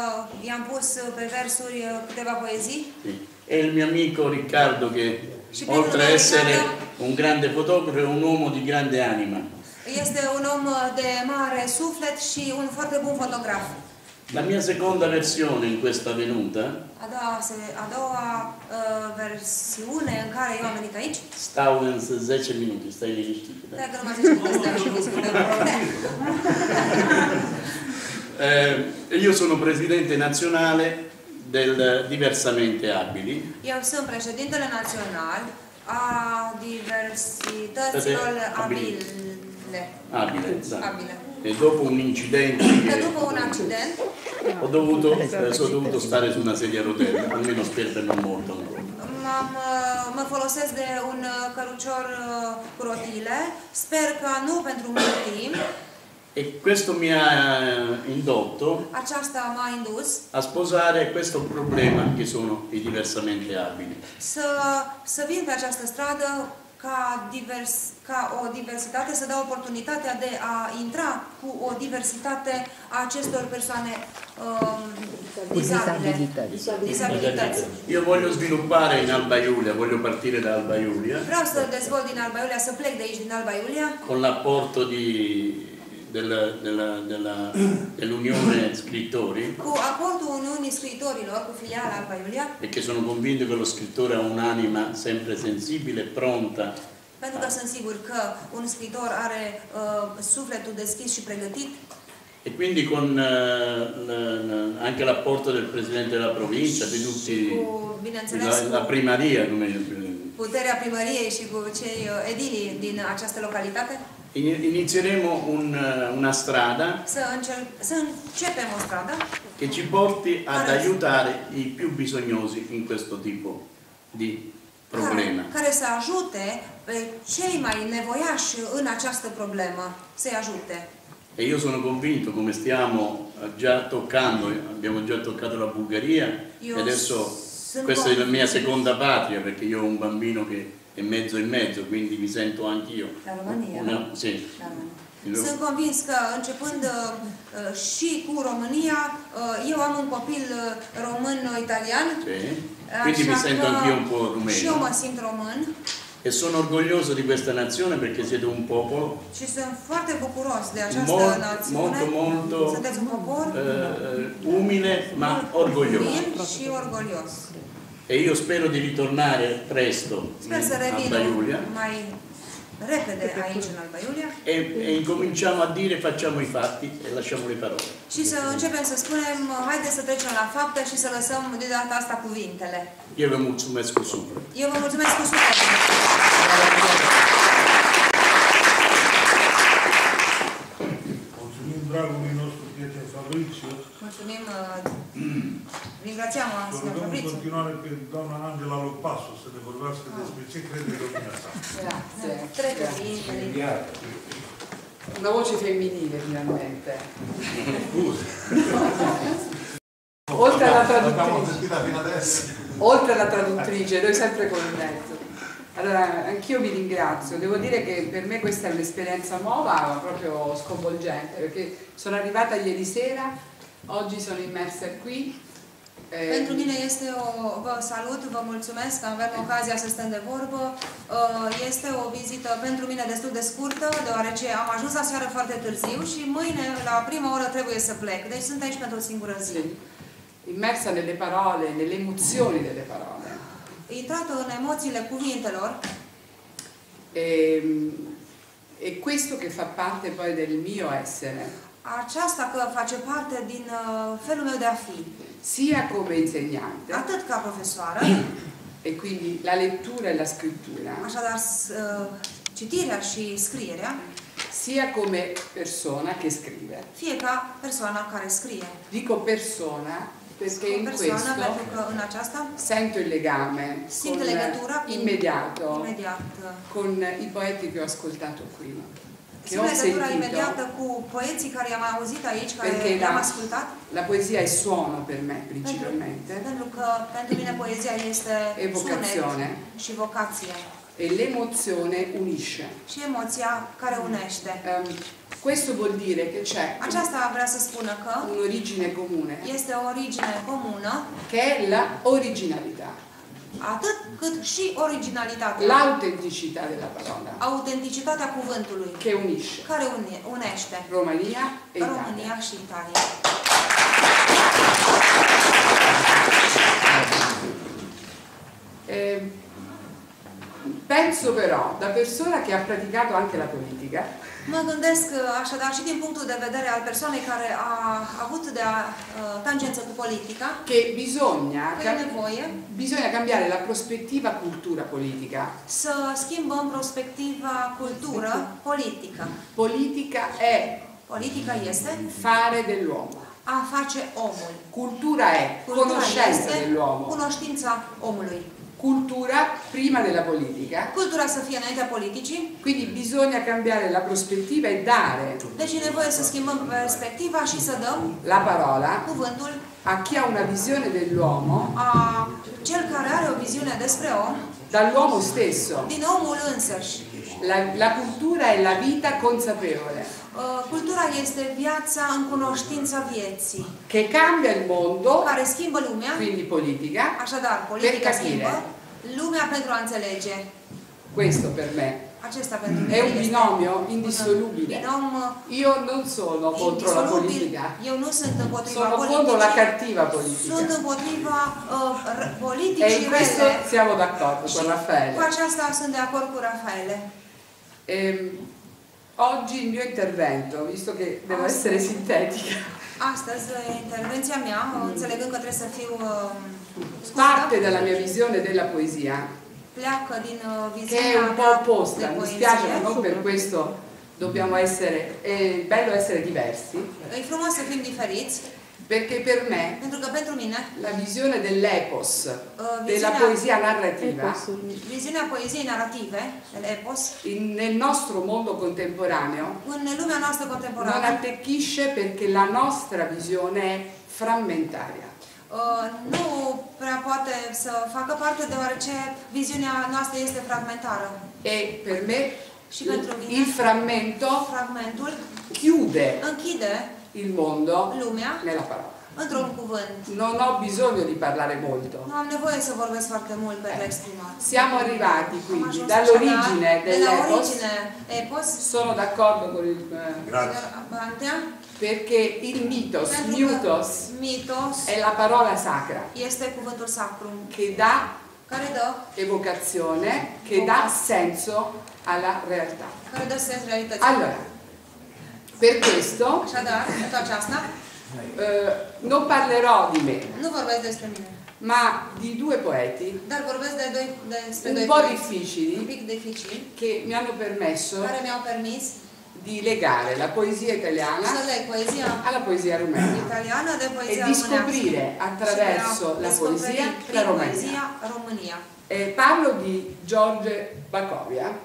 i-am pus pe versuri câteva poezii. E il mio amico Riccardo che oltre a essere un grande fotografo è un uomo di grande anima. Este un om de mare suflet și un foarte bun fotograf. La mia seconda versione in questa venuta. A doua versiune în care eu am venit aici. Stau în 10 minute, stai liniștit. Da, că nu mai zici că stai și nu spune. Io sono presidente nazionale del Diversamente Abili. Io sono presidente nazionale a Diversità Abile. E dopo un incidente, ho dovuto stare su una sedia a rotelle, almeno spero non molto ancora. Mă folosesc de un cărucior cu rotile, sper că nu pentru mult timp. E questo mi ha indotto a sposare questo problema che sono i diversamente abili. Să vin pe această stradă ca o diversitate, să dau oportunitatea de a intra cu o diversitate a acestor persoane disabilități. Io voglio sviluppare in Alba Iulia, voglio partire da Alba Iulia. Vreau să dezvolt din Alba Iulia, să plec de aici din Alba Iulia. Con l'apporto dell'Unione Scrittori, perché sono convinto che lo scrittore ha un'anima sempre sensibile e pronta pentru că sunt sigur că un scriitor are sufletul deschis și pregătit. E quindi con anche l'apporto del presidente della provincia, di tutti la primaria, puterea primăriei și cu cei edilii din această localitate. Inizieremo una strada che ci porti ad aiutare i più bisognosi in questo tipo di problema. Care să ajute pe cei mai nevoiași în această problemă, să-i ajute. E io sono convinto, come stiamo già toccando, abbiamo già toccato la Bulgaria, e adesso questa è la mia seconda patria, perché io ho un bambino che e mezzo, quindi mi sento anch'io. La România, una, sì. La România. Sunt convins că, începând și cu România, eu am un copil român-italian. Quindi mi sento anch'io un po' rumeno. Și eu mă simt român. E sono orgoglioso di questa nazione perché siete un popolo. Și sunt foarte bucuros de această națiune. Molto, sunteți un popor umile, ma orgoglioso. Și orgolios. E io spero di ritornare presto in Alba Iulia e incominciamo a dire facciamo i fatti e lasciamo le parole. Io vi mulțumesc cu suflet. Mulțumim dragului nostru prieten Fabriciu. Mulțumim. Să o rugăm în continuare pe doamna Angela Lo Passo să ne vorbească despre ce crede domnia sa. Una voce femminile, finalmente. Oltre alla traduttrice, noi sempre con il mezzo. Allora, anch'io vi ringrazio. Devo dire che per me questa è un'esperienza nuova, ma proprio sconvolgente, perché sono arrivata ieri sera, oggi sono immersa qui. Pentru mine este vă salut, vă mulțumesc că avem ocazia să stăm de vorbă. Este o vizită pentru mine destul de scurtă, deoarece am ajuns aseară foarte târziu și mâine, la prima oră, trebuie să plec. Deci sunt aici pentru o singură zi. Immersa nelle parole, nelle emozioni delle parole. Intrată în emoțiile cuvintelor. E questo che fa parte poi del mio essere. Aceasta că face parte din felul meu de a fi. Sia come insegnante, atât ca profesoară, e quindi la lettura e la scrittura, așadar citirea și scrierea, sia come persona che scrive, fie ca persoana care scrie. Dico persona perché in questo sento il legame immediato con i poeti che ho ascoltato prima. Simt legătura imediată cu poeții care i-am auzit aici, care i-am ascultat. La poesia e suono per me, principalmente. Pentru că pentru mine poezia este sunet și vocație. E l'emozione unisce. Și emoția care unește. Questo vuol dire che c'è un'origine comune. Este o origine comună. Che è la originalità. Atât cât și originalitatea. L'autenticità della parola. Autenticitatea cuvântului. Che unisce. Care unește. România e Italia. România și Italia. Penso però, da persona che ha praticato anche la politica. Mă gândesc așadar și din punctul de vedere al persoanei care a avut de tangență cu politica, che bisogna cambiare la prospettiva cultura politica. Să schimbăm prospectiva cultură politică. Politica este fare dell'uomo. A face omul. Cultura e cunoștința dell'uomo. Cunoștința omului. Cultura prima della politica. Cultura să fie înaintea politicii. Quindi bisogna cambiare la prospettiva e dare. Deci e nevoie să schimbăm perspectiva și să dăm la parola, cuvântul, a chi ha una visione dell'uomo, a cel care are o viziune despre om, dall'uomo stesso, din omul însăși. La cultura è la vita consapevole. Cultura este viața în cunoștința vieții. Che cambia il mondo, care schimbă lumea, quindi politica, așadar, politica schimbă lumea pentru a înțelege. Questo per me Acesta pentru mine. E un binomio indisolubile. Io non sono contro la politica. Eu nu sunt împotriva politicii. Sono contro la cattiva politica. Sunt împotriva politicii rele. E in questo siamo d'accordo con Raffaele. Cu aceasta sunt de acord cu Raffaele. Oggi il mio intervento, visto che devo essere sintetica. Astăzi, intervenția mea, înțelegând că trebuie să fiu scurtă, parte della mia visione della poesia, pleacă din visiunea che è un po' opposta, mi spiace, ma non per questo dobbiamo essere, è bello essere diversi. E frumos să fim diferiți. Perché per me, pentru că pentru mine, la visione dell'epos, della poesia narrativa, visiunea poeziei narrative, dell'epos, nel nostro mondo contemporaneo, în lumea noastră contemporană, non attecchisce perché la nostra visione è frammentaria. Nu prea poate să facă parte deoarece viziunea noastră este fragmentară. E per me, și pentru mine, il frammento, fragmentul, închide il mondo, lumea, nella parola. Într-un cuvânt. Non ho bisogno di parlare molto. Nu am nevoie să vorbesc foarte mult pentru a exprima. Siamo arrivati quindi dall'origine dell'epos. Sono d'accordo con il Pantea. Perché il mitos, mitos è la parola sacra che dà evocazione, che dà senso alla realtà. Allora, per questo non parlerò di me, ma di due poeti un po' difficili che mi hanno permesso di legare la poesia italiana alla poesia rumena e di scoprire attraverso la poesia la Romania. Parlo di George Bacovia.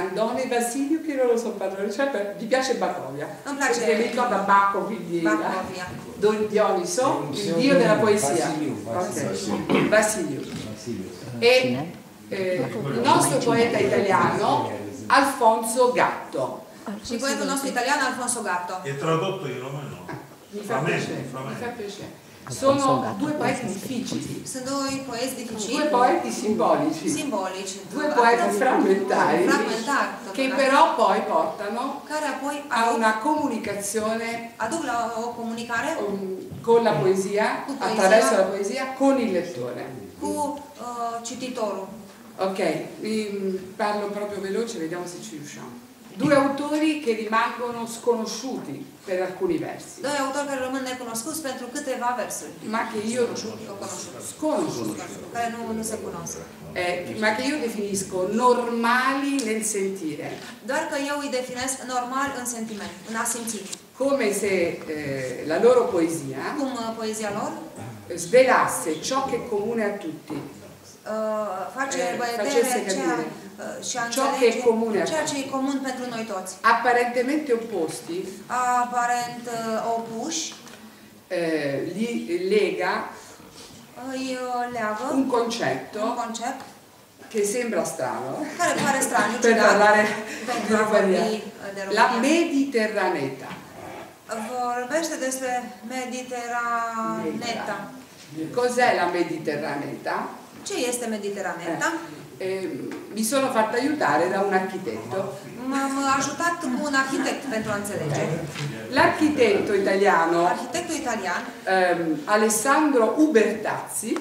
Andone Basilio, che non lo so parlare, cioè, mi piace Bacovia, perché mi ricorda Baco, quindi Dioniso, il dio della poesia. Basilio. E il nostro poeta italiano Alfonso Gatto. Il poeta nostro italiano Alfonso Gatto. È tradotto in romano. Mi fa piacere. Sono due poeti difficili. Due poeti simbolici. Due poeti frammentari che però poi portano a una comunicazione con la poesia, attraverso la poesia, con il lettore. Cititorul. Ok, parlo proprio veloce, vediamo se ci riusciamo. Due autori che rimangono sconosciuti per alcuni versi. Due autori che rimangono neconosciuti per câteva versi. Ma che io sconosciuti. Non si conoscono. Ma che io definisco normali nel sentire. Doar că eu îi definesc normal în sentiment, în a simți. Come se la loro poesia. Cum poezia lor svelasse ciò che è comune a tutti, facesse capire ciò che è comune a tutti, apparentemente opposti, li lega un concetto che sembra strano, per parlare la mediterraneità. Vorbește despre mediteraneta. Cos'è la mediterraneta? Ce este mediteraneta? Mi sono fatta aiutare da un architetto. M-a ajutat cu un arhitect pentru a înțelege. L'architetto italiano, Alessandro Ubertazzi,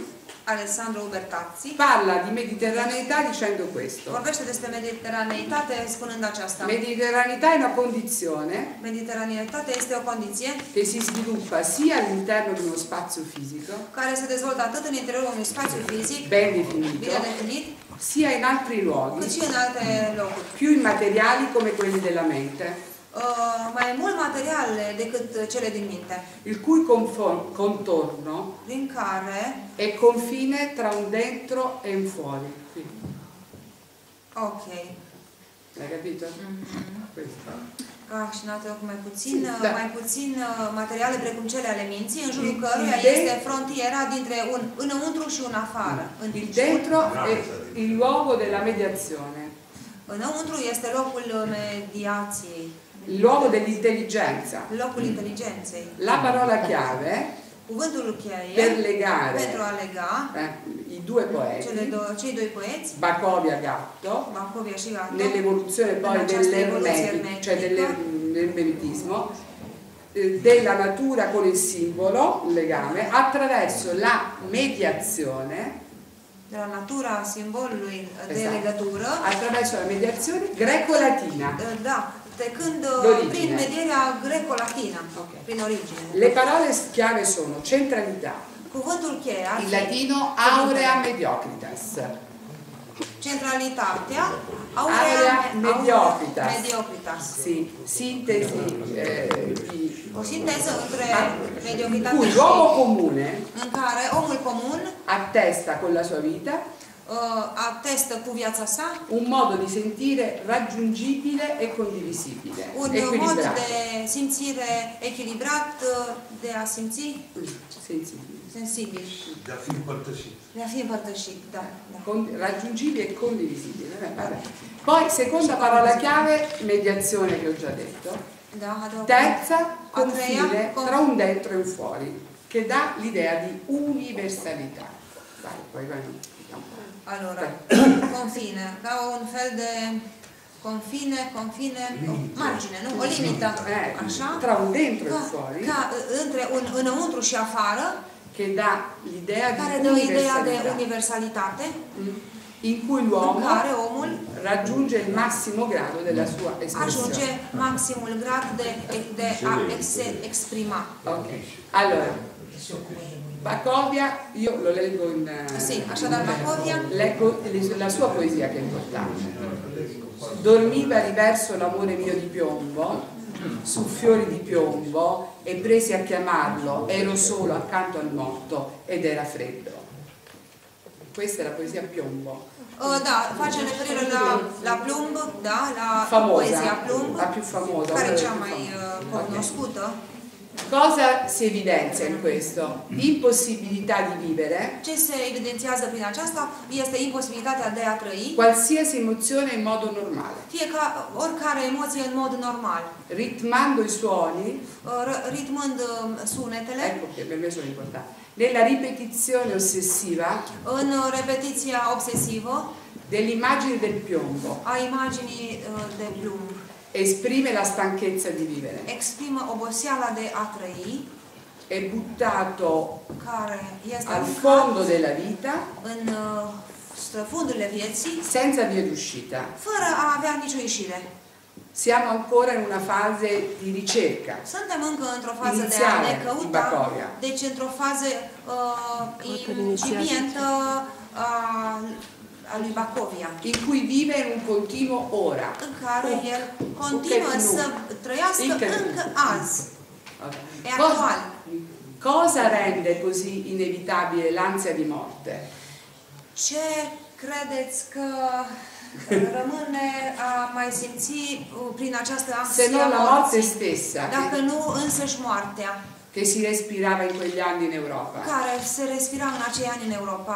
parla di mediterraneità dicendo questo. Vorbește despre mediterraneitate spunând aceasta. Mediterraneità è una condizione. Mediterraneitate este o condiție che si sviluppa sia all'interno di uno spazio fisico, care se dezvoltă atât în interiorul unui spațiu fizic, ben definit, sia in altri luoghi, cât și în alte locuri, più immateriali come quelli della mente. Mai mult materiale decât cele din minte. Il cui contorno è confine tra un dentro e un fuori. Ok. Hai capito? Cașinate mai puțin, materiale precum cele ale minții, în jurul căruia este frontiera dintre un înăuntru și un afară. Il dentro è il luogo della mediazione. Înăuntru este locul mediației. Luogo dell'intelligenza. La parola chiave Cuvântul cheie per legare, pentru a lega cei doi poeți, Bacovia, Gatto, nell'evoluzione poi dell'ermetismo, cioè dell'ermetismo, della natura con il simbolo, il legame, attraverso la mediazione della natura simbolului de legatură, attraverso la mediazione greco-latina. Da. Când, prin medierea greco-latina, okay, prin origine. Le parole chiave sono centralità. Cuvântul cheie in latino aurea mediocritas. Centralitatea, aurea mediocritas. Sì, sintesi di o sinteză între mediocritate și l'uomo comune, în care omul comun attesta con la sua vita, attesta cu viața sa, un modo di sentire raggiungibile e condivisibile, un mod de simțire echilibrat, de a simți sensibil, de a fi împărtășit, da, raggiungibile e condivisibile. Poi seconda parola chiave, mediazione, che ho già detto. Terza, confine tra un dentro e un fuori, che dà l'idea di universalità. Vai. Allora, confine, ca un fel de confine, margine, nu? O limită, așa? Tra un dentro și fuori. Ca între înăuntru și afară, care dă ideea de universalitate, în care omul raggiunge il massimo grado della sua espressione. Ajunge maximul grad de a se exprima. Ok. Allora, Bacovia, io lo leggo in... Sì, da Bacovia. Leggo la sua poesia che è importante. Dormiva riverso l'amore mio di piombo, su fiori di piombo, e presi a chiamarlo, ero solo accanto al morto ed era freddo. Questa è la poesia piombo. Faccio riferire la Plumb, la famosa, poesia Plumb, la più famosa. Pare già mai conosciuta. Cosa si evidenzia in questo? Impossibilità di vivere. Ce se evidențiază prin aceasta este imposibilitatea de a trăi. Qualsiasi emozione in modo normale. Oricare emoție în mod normal. Ritmando i suoni. Ritmând sunetele. Ecco che per me sono importanti. Nella ripetizione ossessiva. În repetiția obsesivă. Dell'immagine del piombo. A imaginii de plumb. Esprime la stanchezza di vivere. Esprime obosiala de a trăi. È buttato al fondo della vita, în străfundurile vieții, senza via d'uscita. Fără a avea nicio ieșire. Siamo ancora in una fase di ricerca. Suntem încă într-o fază de a ne căuta. Deci într-o fază incipientă a lui Bacovia, in cui vive in un continuo ora, în care el continuă să trăiască încă azi. E actual. Cosa rende così inevitabile l'ansia di morte? Ce credeți că rămâne a mai simți prin această ansia? Se non la morte stessa, dacă nu însăși moartea, che si respirava in quegli anni in Europa, care se respira în acei ani în Europa.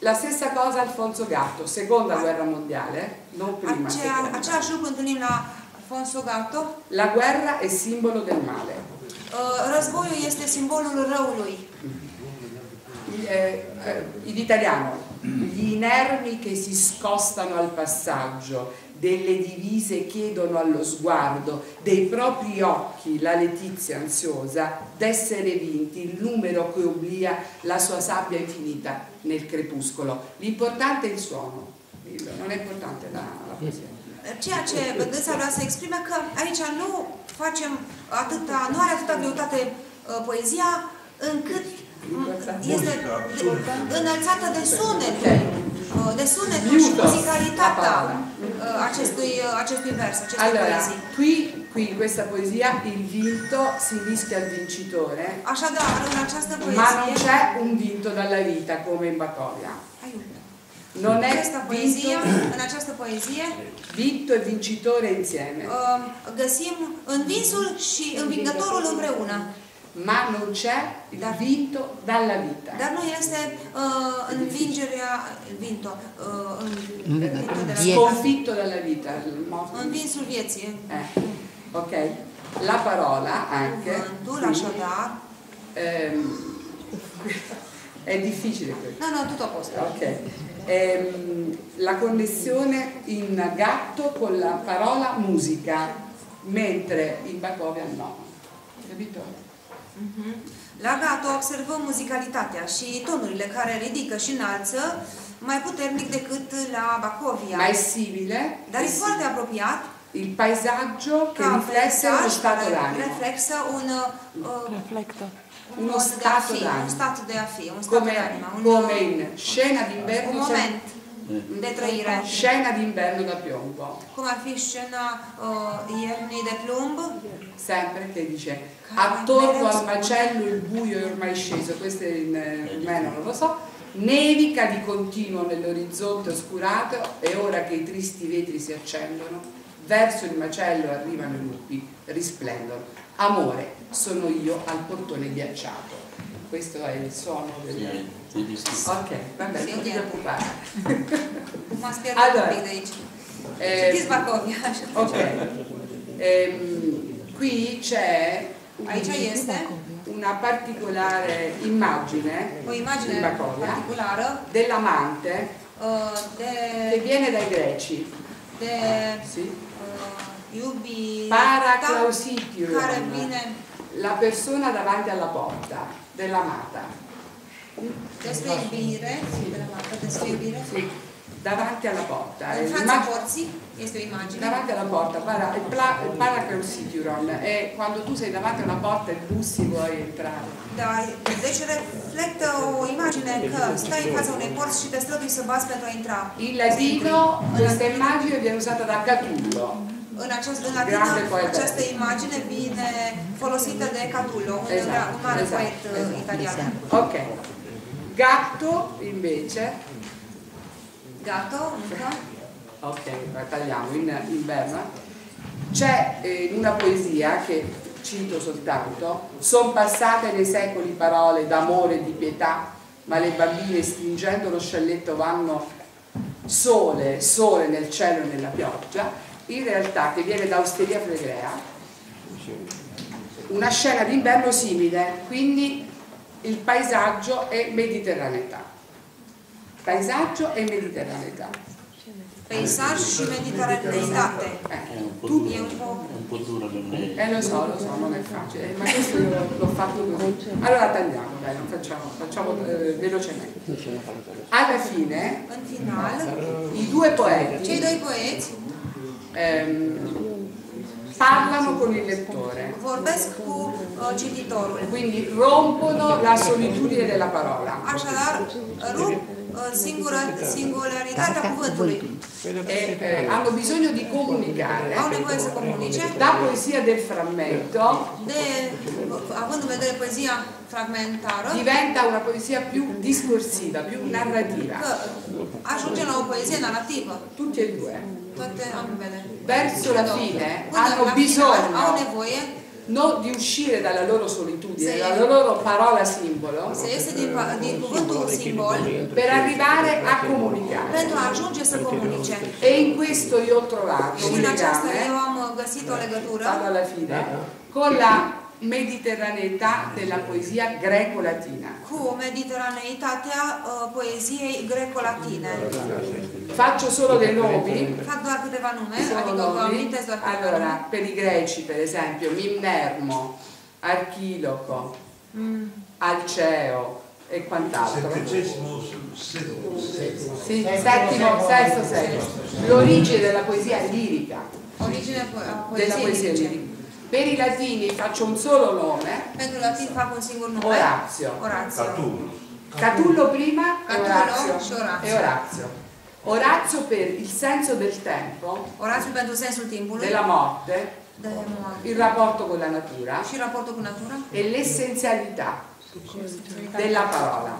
La stessa cosa Alfonso Gatto, seconda guerra mondiale, non prima. Alfonso Gatto. La guerra è simbolo del male. Războiul este simbolul răului. In italiano, gli inermi che si scostano al passaggio, delle divise chiedono allo sguardo dei propri occhi la letizia ansiosa d'essere vinti, il numero che obblia la sua sabbia infinita nel crepuscolo. L'importante è il suono, non è importante la poesia. Ceea ce dânsa vrea să exprime că aici nu are atâta greutate poezia, încât este înălțată de sunete, și musicalitatea acestui verso, acestei poezii. Qui in questa poesia il vinto si mischia al vincitore, ma non c'è un vinto dalla vita come in Bacovia. Non è in această poezie vinto e vincitore insieme. Găsim învinsul și învingătorul împreună. Ma non c'è il vinto dalla vita. Dar nu este sconfitto dalla vita. Învinsul vieții. Ok. La parola anche. È difficile questo. No, no, tutto a posto. Ok. La connessione in Gatto con la parola musica, mentre in Bacovia no. Capito? La Gatto observăm muzicalitatea și tonurile care ridică și înalță mai puternic decât la Bacovia. Mai simile. Dar e foarte apropiat. Il paesaggio che riflessa uno stato d'animo. Uno stato d'animo. Come in Scena d'inverno. Un momento de trăire. Scena d'inverno da piombo. Come ar fi scena iernii de plumb. Sempre che dice attorno al macello il buio è ormai sceso. Questo in meno non lo so. Nevica di continuo nell'orizzonte oscurato e ora che i tristi vetri si accendono verso il macello arrivano i lupi, risplendono. Amore, sono io al portone ghiacciato. Questo è il suono del... Ok, va bene, non ti preoccupare. Ma allora, qui c'è una particolare immagine, in Bacovia, dell'amante che viene dai greci. Paraclausitium, la persona davanti alla porta dell'amata. Davanti alla porta. Davanti alla porta, paraclausitium, è quando tu sei davanti alla porta e bussi, vuoi entrare. Deci reflectă o imagine că stai în fața unei porți și te strădui să bați pentru a intra. Il latino, questa immagine viene usata da Catullo. În această imagine vine folosită de Catullo, un mare poet italian. Ok. Gatto, invece. Gatto, încă. Ok, tagliamo in verba. C'è una poesia che cito soltanto, son passate nei secoli parole d'amore e di pietà, ma le bambine stringendo lo scialletto vanno sole, sole nel cielo e nella pioggia, in realtà che viene da Osteria Flegrea, una scena d'inverno simile, quindi il paesaggio e mediterraneità. Paesaggio e mediterraneità. Paesaggio și mediterraneitate. Un po' dura per me. Lo so, non è facile, ma questo l'ho fatto così. Allora tagliamo, dai, non facciamo velocemente. Alla fine, i due poeti parlano con il lettore. Quindi rompono la solitudine della parola. Singolarità cuvântului. Hanno bisogno di comunicare. La poesia del frammento, avendo in vedere poesia fragmentară, diventa una poesia più discorsiva, più narrativa. Ajunge la o poesie narrativă. Tutti e due. Verso la fine hanno bisogno non di uscire dalla loro solitudine, dalla loro parola simbolo, per arrivare a comunicare. E in questo io ho trovato un legame, alla fine, con la mediterraneità della poesia greco-latina. Faccio solo dei nomi. Allora, per i greci, per esempio, Mimnermo, Archiloco, Alceo e quant'altro. VII, VI secolo. L'origine della poesia lirica. Per i latini faccio un solo nome. Per i latini faccio un singolo nome. Orazio. Catullo prima e Orazio. Orazio per il senso del tempo, della morte, il rapporto con la natura e l'essenzialità della parola.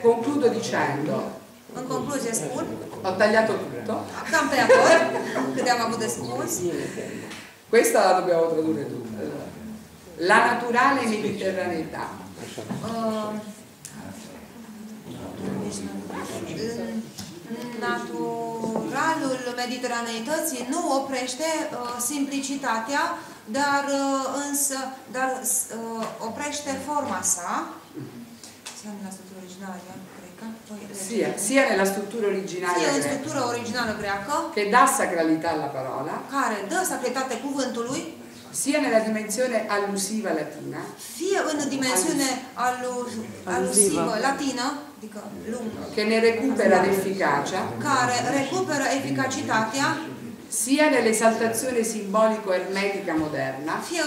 Concludo dicendo, ho tagliato tutto, questa la dobbiamo tradurre tutta, la naturale mediterraneità. Naturalul mediteraneității nu oprește simplicitatea dar oprește forma sa, sia nella struttura originaria greca, sia nella struttura originaria greacă, che dà sacralità alla parola, care dă sacralitate cuvântului, sia nella dimensione allusiva latina, fie în dimensiune alusivă latină, adică lungă, che ne recupera l'efficacia, care recuperă eficacitatea, sia nell'esaltazione simbolico-ermetica moderna, sia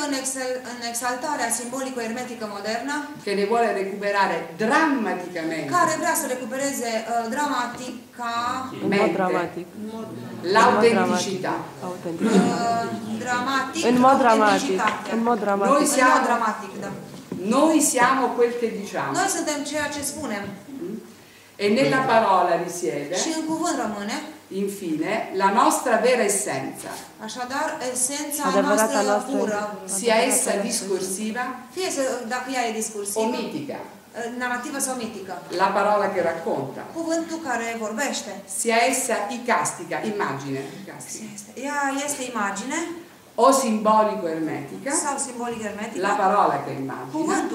un'esaltarea simbolico-ermetica moderna, che ne vuole recuperare drammaticamente, care vrea să recupereze drammaticamente l'autenticità, in modo drammatico. Noi siamo quel che diciamo. Noi suntem ceea ce spunem. E nella parola risiede, și în cuvânt rămâne, infine, la nostra vera essenza. Așadar, esența noastră pură, sia essa discursiva, fie dacă ea e discursivă, o mitică, narrativă sau mitică, la parola che racconta, cuvântul care vorbește, sia essa icastica, imagine, ea este imagine, o simbolico-ermetica, la parola che immagina,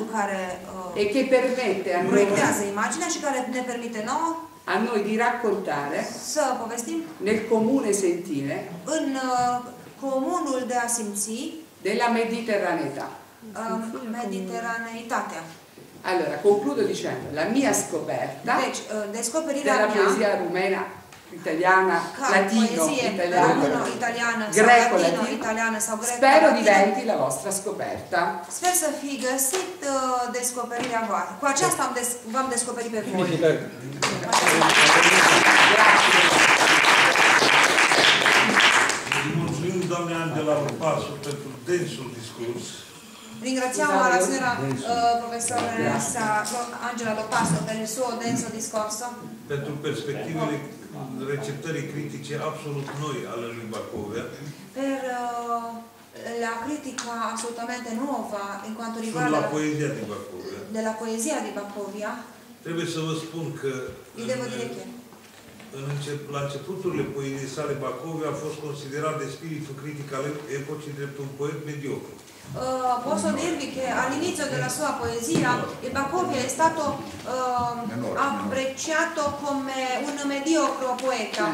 e che permette a noi, di raccontare nel comune sentire della mediterraneità. Allora, concludo dicendo, la mia scoperta della poesia rumena, italiana, latino-italiana, greco-italiana, spero diventi la vostra scoperta. Sper să fi găsit descoperirea voastră. Cu aceasta v-am descoperit pe voi. Mulțumim, doamne Angela Lo Passo, pentru densul discurs. Ringraziamo la signora professoressa Angela Lo Passo per il suo denso discorso. Pentru perspectivele receptării critice absolut noi ale lui Bacovia. Per la critica assolutamente nuova in quanto riguarda la poesia di Bacovia. Trebuie să vă spun că la începuturile poeziei sale, Bacovia a fost considerat de spiritul critic al epocii drept un poet mediocru. Posso dirvi che all'inizio della sua poesia il Bacovia è stato apprezzato come un mediocro poeta,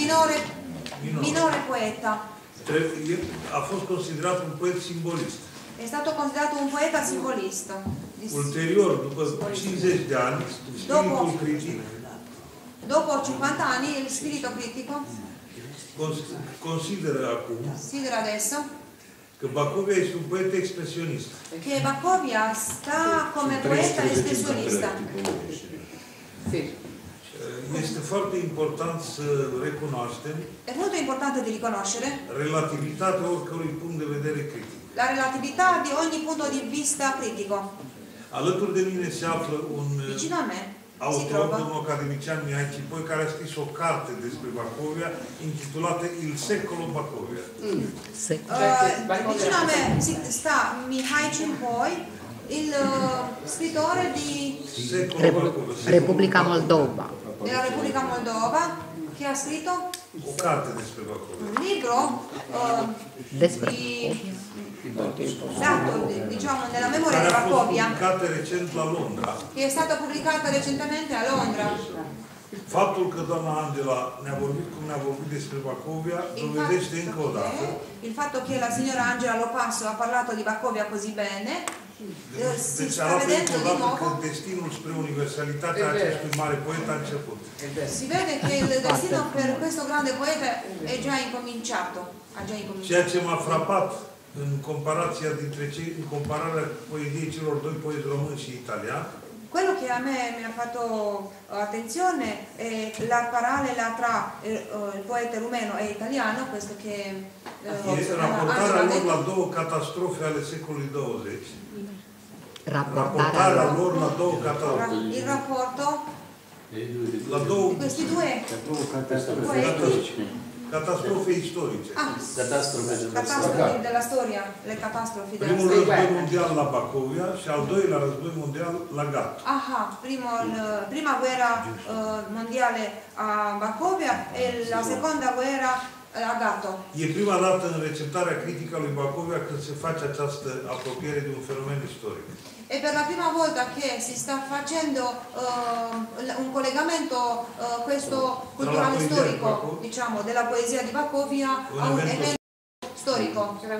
minore poeta. Ha fost considerato un poeta simbolista. È stato considerato un poeta simbolista. Ulterior, dopo 50 anni, spirito critico. Dopo 50 anni, il spirito critico considera adesso che Bacovia è un poeta espressionista. Che Bacovia sta come poeta espressionista. Este foarte important să recunoaștem. È molto importante di riconoscere relativitatea oricărui punct de vedere critic. La relatività di ogni punto di vista critico. Alături de mine se află un autor, domnul academician Mihai Cimpoi, care a scris o carte despre Bacovia, intitulată Il secolo Bacovia. Vicino a me sta Mihai Cimpoi, il scrittore di Repubblica Moldova. Della Repubblica Moldova, che ha scritto un libro dato, diciamo, nella memoria di Bacovia, che è stata pubblicata recentemente a Londra. Faptul că doamna Angela ne-a vorbit cum ne-a vorbit despre Bacovia dovedește încă o dată. Il fatto che la signora Angela Lo Passo ha parlato di Bacovia così bene, deci arată încă o dată că destinul spre universalitatea acestui mare poet a început. Si vede che il destino per questo grande poeta è già incominciato. Ceea ce m-a frapat în comparația dintre cei, în compararea poeziei celor doi poezi români și italian. Quello che a me mi ha fatto attenzione è la paralela tra il poeta rumeno e italiano, questo che rapportare la loro catastrofe alle secoli XX. Rapportare la loro catastrofe. Il rapporto di questi due poeti. Catastrofe istorice. Catastrofe della storia, le catastrofe della storia. Primo război mondial la Bacovia și al doilea război mondial la Gatto. Aha, prima guerra mondiale a Bacovia e la seconda guerra la Gatto. E prima dată în receptarea critică a lui Bacovia când se face această apropiere de un fenomen istoric. E per la prima volta che si sta facendo un collegamento questo culturale storico, diciamo, della poesia di Bacovia a un evento storico. Della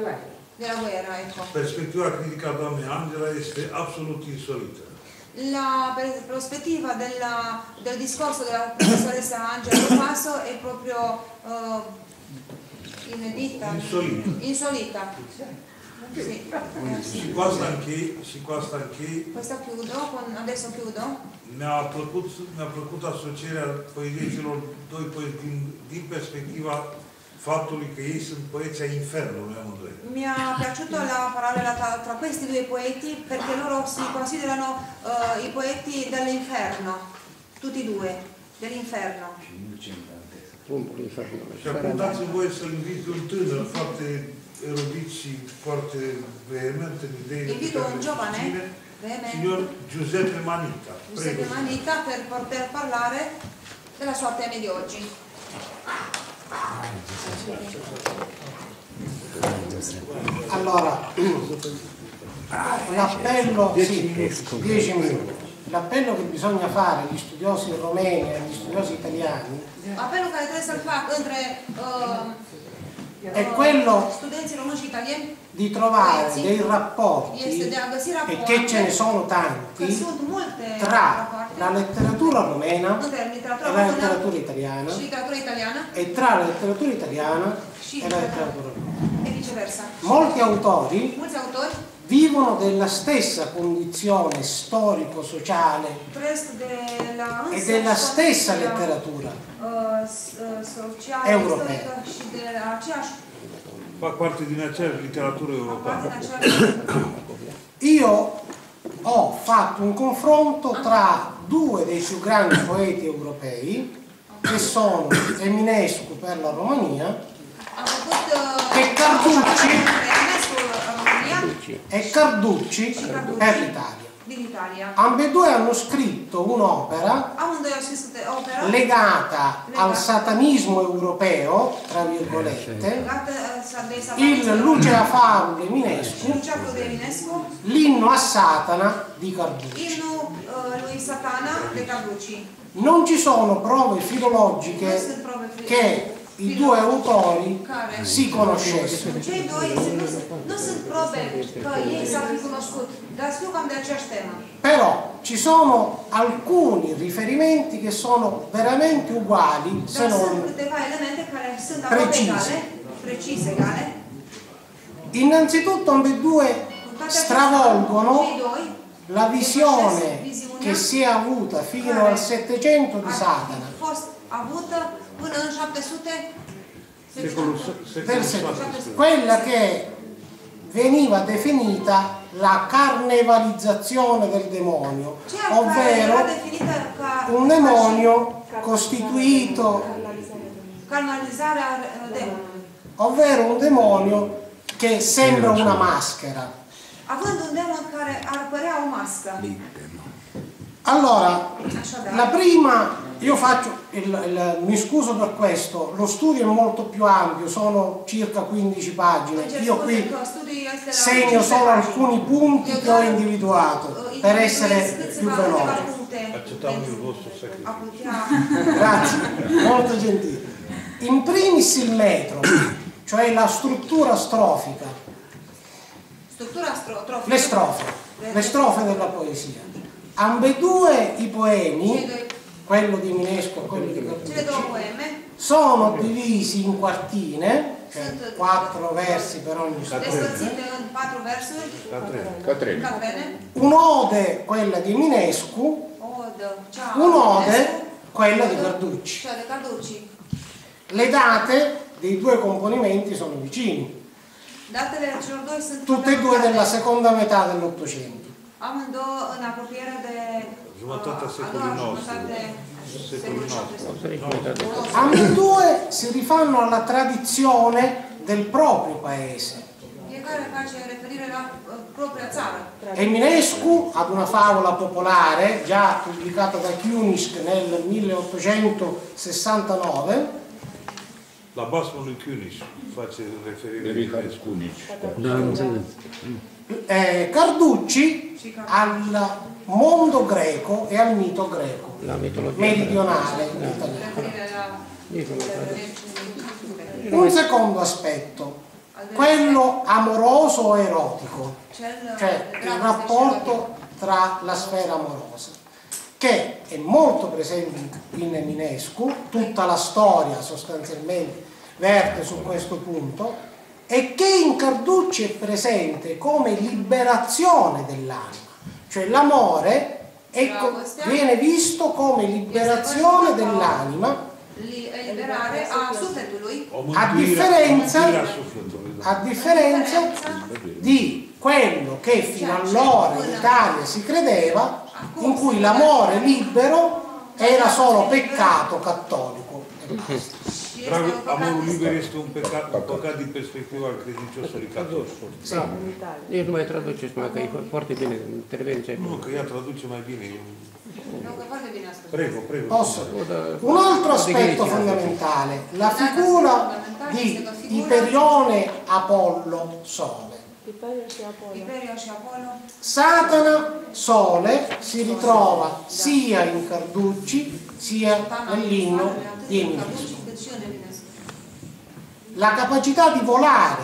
guerra, ecco. Perspectiva critică a doamnei Angela este absolut insolită. La prospettiva del discorso della professoressa Angela Lo Passo è proprio inedita, insolita. Sì. Questa chiudo, adesso chiudo. Mi-a plăcut asocierea poeziei celor doi poeti din perspectiva faptului că ei sunt poeții ai infernului amândoi. Mi-a piaciuto la parola tra questi due poeti perché loro si considerano i poeti dell'inferno, tutti e due, dell'inferno. Și acum dați-mi voie să-l invit un tânăr foarte erudit și foarte vehement în idei. Invito un giovane, signor Giuseppe Manitta. Giuseppe Manitta per poter parlare della sua teme di oggi. Allora, l'appello, l'appello che bisogna fare agli studiosi romeni e agli studiosi italiani è quello di trovare dei rapporti, e che ce ne sono tanti, tra la letteratura romena e la letteratura italiana e tra la letteratura italiana e la letteratura romena e viceversa. Molti autori vivono della stessa condizione storico-sociale e della stessa letteratura europea. Fa parte di una certa letteratura europea. Io ho fatto un confronto tra due dei più grandi poeti europei, che sono Eminescu per la Romania e Carducci per l'Italia. Ambedue hanno scritto un'opera legata al satanismo europeo, tra virgolette, il Luceafaro di Eminescu, l'inno a Satana di Carducci. Non ci sono prove filologiche che i due autori si conoscessero. Però ci sono alcuni riferimenti che sono veramente uguali, se non precisi. Innanzitutto ambedue stravolgono la visione che si è avuta fino al Settecento di Satana. Quella che veniva definita la carnevalizzazione del demonio, ovvero un demonio costituito, ovvero un demonio che sembra una maschera. Allora, la prima, io faccio, mi scuso per questo, lo studio è molto più ampio, sono circa 15 pagine, io qui segno solo alcuni punti che ho individuato per essere più veloce. Accettiamo il vostro sacrificio. Grazie, molto gentile. In primis il metro, cioè la struttura strofica, le strofe della poesia. Ambedue i poemi, quello di Eminescu e quello di Carducci, sono divisi in quartine, cioè 4 versi per ogni quattro. Un'ode quella di Eminescu, un'ode quella di Carducci. Le date dei due componimenti sono vicini, tutte e due della seconda metà dell'Ottocento. Ambedue si rifanno alla tradizione del proprio paese. Eminescu ad una favola popolare già pubblicata da Kunisch nel 1869. la basmul lui Kunisch face referire. De Mihai Cimpoi. Da, Carducci al mondo greco e al mito greco meridionale italiano. Un secondo aspetto, quello amoroso o erotico, cioè il rapporto tra la sfera amorosa, che è molto presente in Eminescu, tutta la storia sostanzialmente verte su questo punto, e che in Carducci è presente come liberazione dell'anima, cioè l'amore viene visto come liberazione dell'anima, a differenza di quello che fino allora in Italia si credeva, in cui l'amore libero era solo peccato cattolico. Amorul liber este un păcat din perspectiva credinciosului catolic. Nici nu mai traduceți, mă, că e foarte bine intervenția. Nu, că ea traduce mai bine. Prego, prego. Un altro aspetto fondamentale, la figura di Iperione Apollo Sole. Satana Sole si ritrova sia in Carducci sia nell'inno di Eminescu. La capacità di volare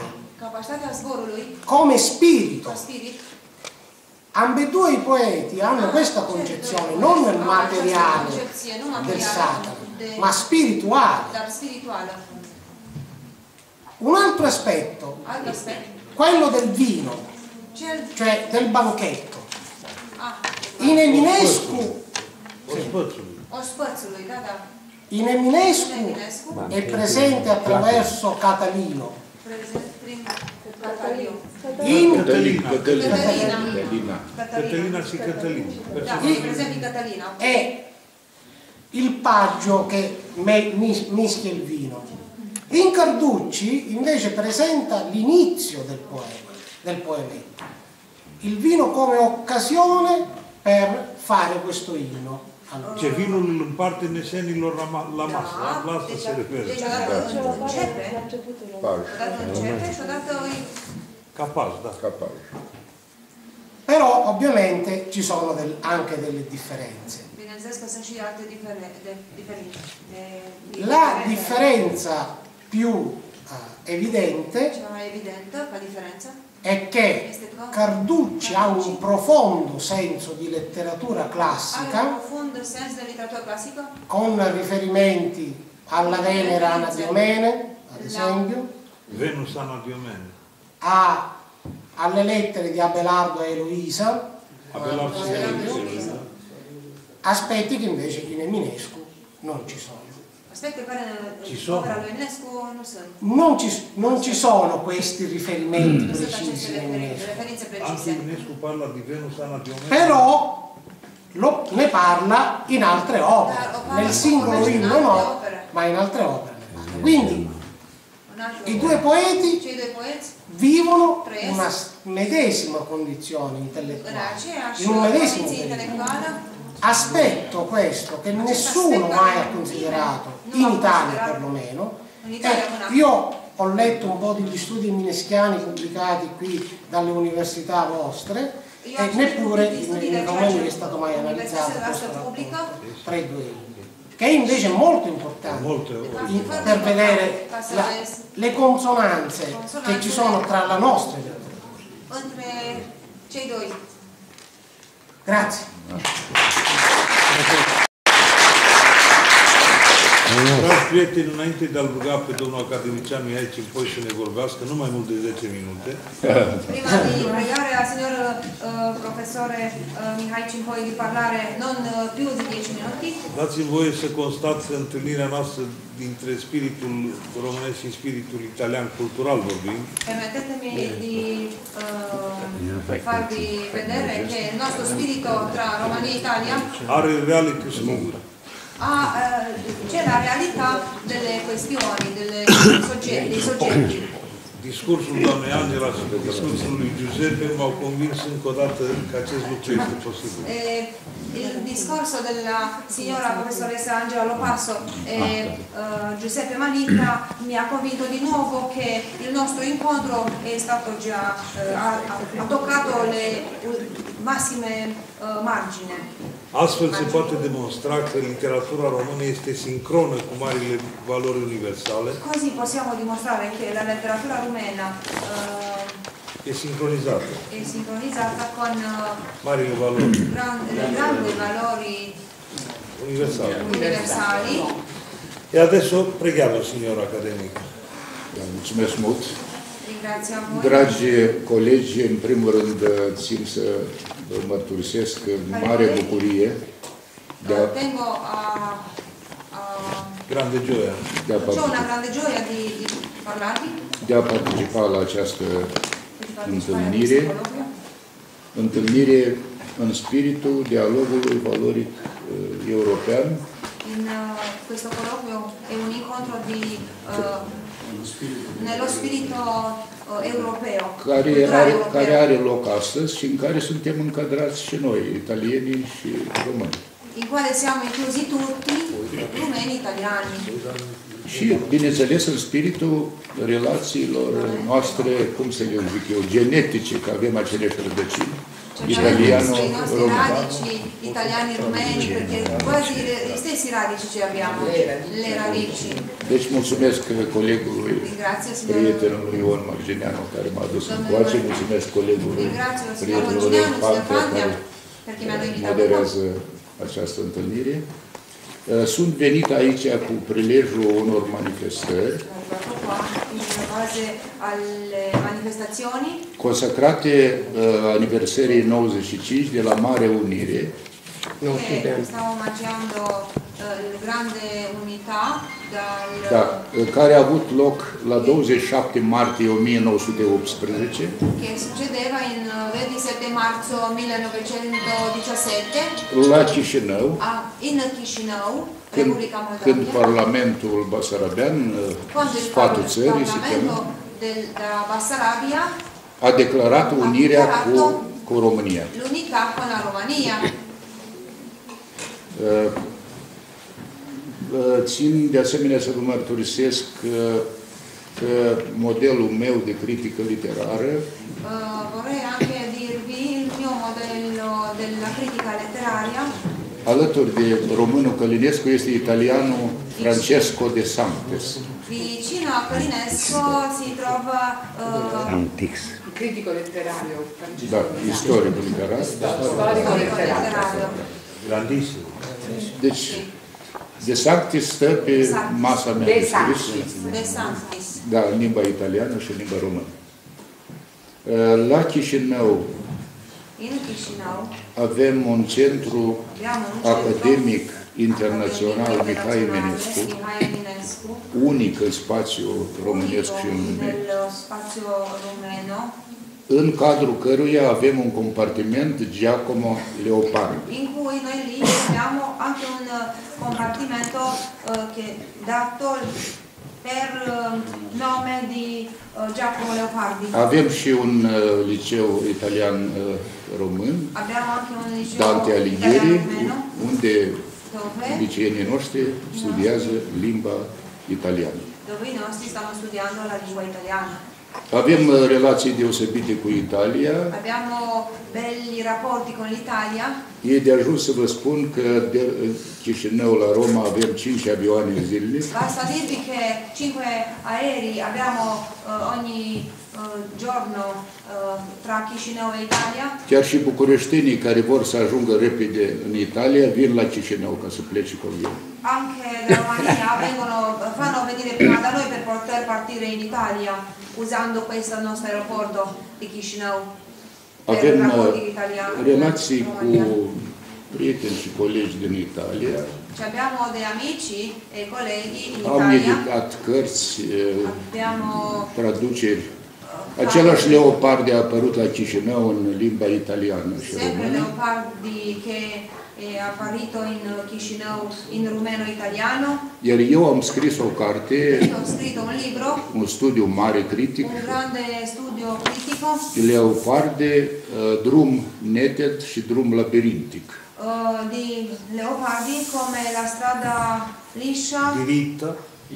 come spirito. Ambedue i poeti hanno questa concezione non materiale del Satana, ma spirituale. Un altro aspetto, quello del vino, cioè del banchetto. In Eminescu è presente attraverso Catalino. Catalina è il paggio che mischia il vino. In Carducci invece presenta l'inizio del poemetto, il vino come occasione per fare questo inno. Deci vinul îl împarte în esenilor la masă, la asta se referă. Deci odată începe, și odată îi... Capaz, da. Capaz. Però, ovviamente, ci sono anche delle differenze. Bineînțeles că sunt și alte diferențe. La differenza più evidente è che Carducci ha un profondo senso di letteratura classica con riferimenti alla Venera Anadiomene, ad esempio, alle lettere di Abelardo e Eloisa, aspetti che invece in Eminescu non ci sono. Non ci sono questi riferimenti precisi in Eminescu. Però ne parla in altre opere, nel singolo inno no, ma in altre opere. Quindi i due poeti vivono una medesima condizione intellettuale, in un medesimo intellettuale. Aspetto questo che nessuno mai ha considerato, in Italia perlomeno. Io ho letto un po' degli studi emineschiani pubblicati qui dalle università vostre e neppure non è stato mai analizzato questo rapporto tra i due, che è invece molto importante per vedere le consonanze che ci sono tra la nostra letteratura. Grazie. Dragi prieteni, înainte de a-l ruga pe domnul academician Mihai Cimpoi să ne vorbească, nu mai mult de 10 minute. Prima di pregare al signor professore Mihai Cimpoi di parlare non più di 10 minuti. Dați-mi voie să constat întâlnirea noastră dintre spiritul românesc și spiritul italian, cultural vorbind. Permettetemi di farvi vedere che il nostro spirito tra Romania e Italia are reale câștiguri. C'è la realtà delle questioni, dei soggetti. Discursul doamnei Angela și discursul lui Giuseppe m-au convins încă o dată că acest lucru este posibil. Il discorso della signora professoressa Angela Lo Passo e Giuseppe Manitta mi ha convinto di nuovo che il nostro incontro è stato già ha toccato le massime margine. Astfel se poate demonstra că literatura română este sincronă cu marile valori universale. Così possiamo dimostrare che la letteratura rumena è sincronizzata con marile valori. Grandi valori universali. E adesso preghiamo, signor Academic. Mulțumesc mult. Dragi colegi, în primul rând țin să vă mărturisesc mare bucurie de a participa la această întâlnire în spiritul dialogului valoric european. Nello spirito europeo care are loc astăzi și în care suntem încadrați și noi, italienii și români. In quale siamo inclusi tutti, rumeni, italiani. Și, bineînțeles, în spiritul relațiilor noastre, cum să le zic eu, genetice, că avem aceleași rădăcini. I nostri radici italiani e rumeni, perché quasi gli stessi radici ce abbiamo, le radici. Deci mulțumesc colegului, prietenul Ion Margineanu, care m-a dus în coace, mulțumesc colegului, prietenul Aurel Pantea, care moderează această întâlnire. Sunt venit aici cu prilejul unor manifestări consacrate aniversării 95 de la Mare Unire. Da, care a avut loc la 27 martie 1918. La Chișinău. Când Parlamentul Basarabean, sfatul țării, se cheamă, a declarat unirea cu România. Țin de asemenea să vă mărturisesc că modelul meu de critică literară alături de românul Călinescu este italianul Francesco de Sanctis. Vicino a Călinescu si trova Sanctis. Critico letterario. Da, istorico letterario. Grandissimo. Deci, De Sanctis stă pe masa mea de scris. Da, în limba italiană și în limba română. La Chișinău avem un centru academic internațional Mihai Eminescu, unic în spațiul românesc și în lume, în cadrul căruia avem un compartiment Giacomo Leopardi. In cui noi lì abbiamo anche un compartimento dato per nome di Giacomo Leopardi. Avem și un liceu italian român, Dante Alighieri, unde liceienii noștri studiază limba italiană. Dove i nostri stanno studiando la lingua italiana. Avem relații deosebite cu Italia. Abbiamo belli rapporti con l'Italia. E de ajuns să vă spun că de Chișinău la Roma avem 5 avioane zilnic. Basta dirvi che 5 aerei abbiamo ogni giorno tra Chișinău e Italia. Chiar și bucureștenii care vor să ajungă repede în Italia vin la Chișinău ca să plece cu avionul. Anche la Romania fanno venire prima da noi per poter partire in Italia. Usando questo nostro aeroporto di Chișinău. Avem relații cu prieteni și colegi din Italia. Abbiamo dei amici e colleghi in Italia. Am editat cărți, traduceri. Același Leopardi a apărut la Chișinău în limba italiană și română. Sempre Leopardi che e apparito in Chișinău in rumeno-italiano. Iar eu am scris o carte, un studiu mare critic, Leopardi, drum neted și drum labirintic. Di Leopardi come la strada liscia,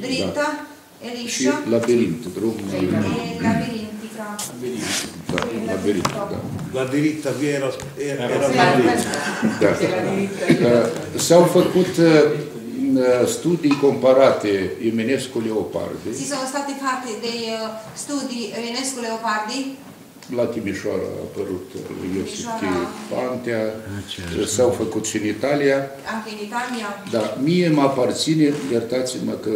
dritta e liscia, și labirint, drum labirintica. Da, labirintica. La diritta vi era s-au făcut studii comparate Eminescu-Leopardi. Si sono stati fatti dei studi Eminescu-Leopardi. La Timișoara a apărut Pantea, s-au făcut și în Italia. Anche in Italia. Da, mie mă aparține, iertați-mă că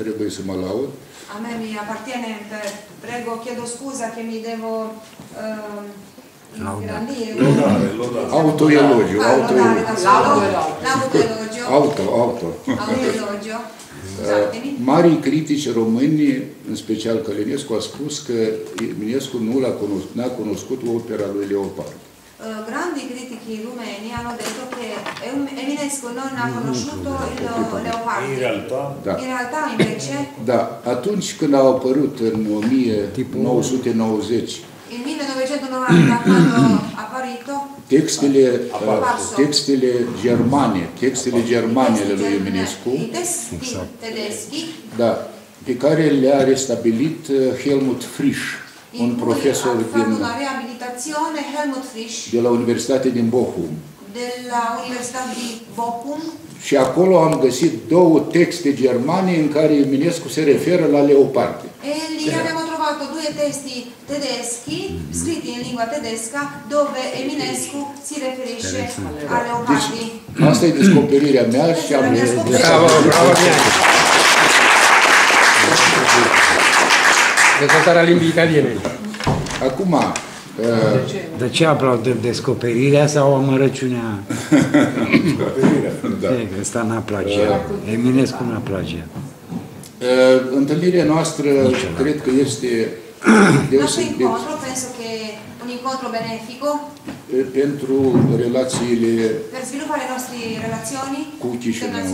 trebuie să mă laud. A me mi appartiene, prego, chiedo scuza che mi devo autoelogio, autoelogio. Marii critici români, în special Călinescu, a spus că Eminescu nu a cunoscut opera lui Leopardi. Grandi critici rumeni hanno detto che Eminescu non ha conosciuto Leopardi. In realtà, invece... Da, atunci când au apărut în 1990, în 1990, când textele germane ale lui Eminescu, da, pe care le-a restabilit Helmut Frisch, un profesor din de la Universitatea din Bochum. Și acolo am găsit două texte germane în care Eminescu se referă la Leopardi. Due testi tedeschi scritti in lingua tedesca dove Eminescu si riferisce a Leopardi. Asta e descoperirea mea și am descoperit. Bravo, bravo, dezvoltarea limbii italiene. Acum, de ce aplaudăm? Descoperirea sau amărăciunea? Descoperirea, da. Asta n-a plagiat. Eminescu n-a plagiat. Întâlnirea noastră, cred că este deosebit pentru relațiile cu Chișinău,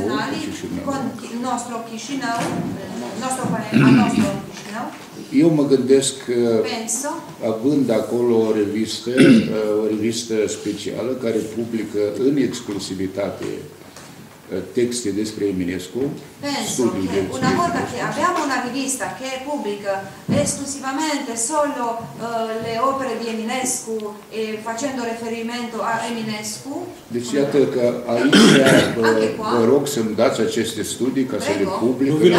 eu mă gândesc că, având acolo o revistă specială care publică în exclusivitate texte despre Eminescu. Penso che una volta che abbiamo una rivista che pubblica esclusivamente solo le opere di Eminescu e facendo riferimento a Eminescu. Deci iată că aici vă rog să-mi dați aceste studii ca să le public. Nu vi le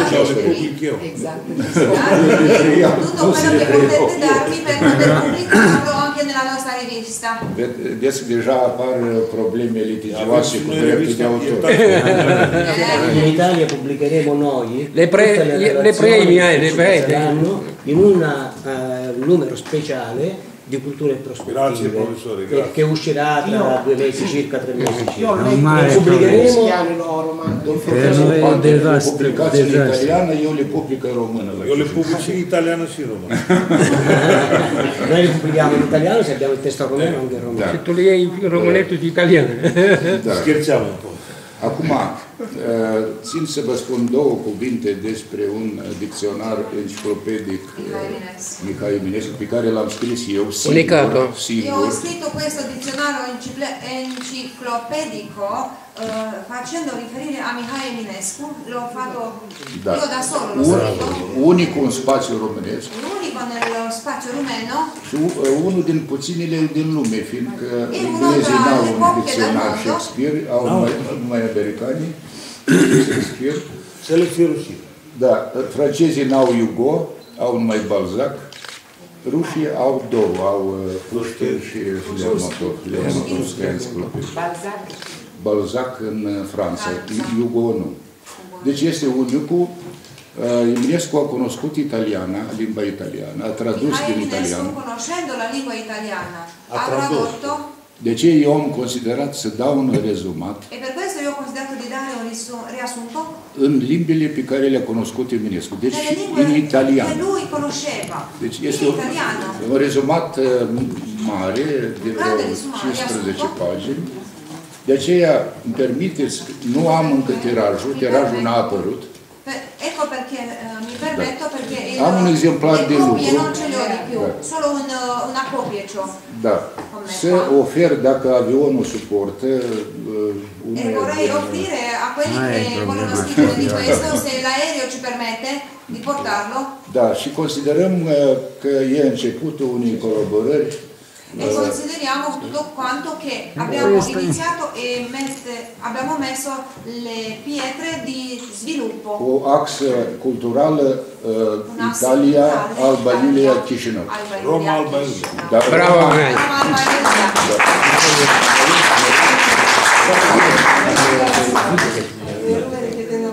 public eu. Exact. Tutto quello che potete darmi per poter pubblicarlo anche nella nostra rivista. Deci deja apar probleme litigioase cu dreptul de autor. In Italia pubblicheremo noi le premie in un numero speciale di cultura e prospettive che uscirà tra 2 mesi, circa 3 mesi. Lo pubblicheremo in italiano, io le pubblico in romano. Io le pubblico in italiano e in romano. Noi le pubblichiamo in italiano se abbiamo il testo romano anche in romano. Se tu li hai in romanetto di italiano. Scherziamo un po'. Acum, țin să vă spun două cuvinte despre un dicționar enciclopedic Mihai Eminescu, pe care l-am scris eu singur. Eu ho scritto questo dizionario enciclopedico facendo riferire a Mihai Eminescu, l'ho fatto io da solo, l'ho scritto. Unico în spațiu românesc. Unico nel spazio rumeno. Și unul din puținile din lume, fiindcă englezii n-au un dicționar Shakespeare, au numai americanii, Shakespeare. Da, francezii n-au Hugo, au numai Balzac, rușii au două, au Pușkin și Leomontov. Balzac în Franța, Hugo nu. Deci este unicul. Eminescu a conosciuto lingua italiana, ha tradotto in italiano. Conoscendo la lingua italiana, ha tradotto. De ce eu am considerat să dau un rezumat în limbile pe care le-a cunoscut Eminescu, deci în italiană. Deci este un rezumat mare de vreo 15 pagini De aceea, îmi permiteți, nu am încă tirajul, tirajul n-a apărut. Ecco perché, mi permetto, perché am un exemplar de lucru. Non ce le ho di più, solo una copie c'ho. Da. Să ofer, dacă avionul suportă, vorrei offrire a quelli che vogliono scrivere di questo, se l'aereo ci permette di portarlo. Da, și considerăm că e începutul unei colaborări. E consideriamo tutto quanto che abbiamo iniziato e abbiamo messo le pietre di sviluppo. O axe culturale Italia, Alba Iulia, Chișinău. Roma, Alba Iulia. Bravo! Bravo!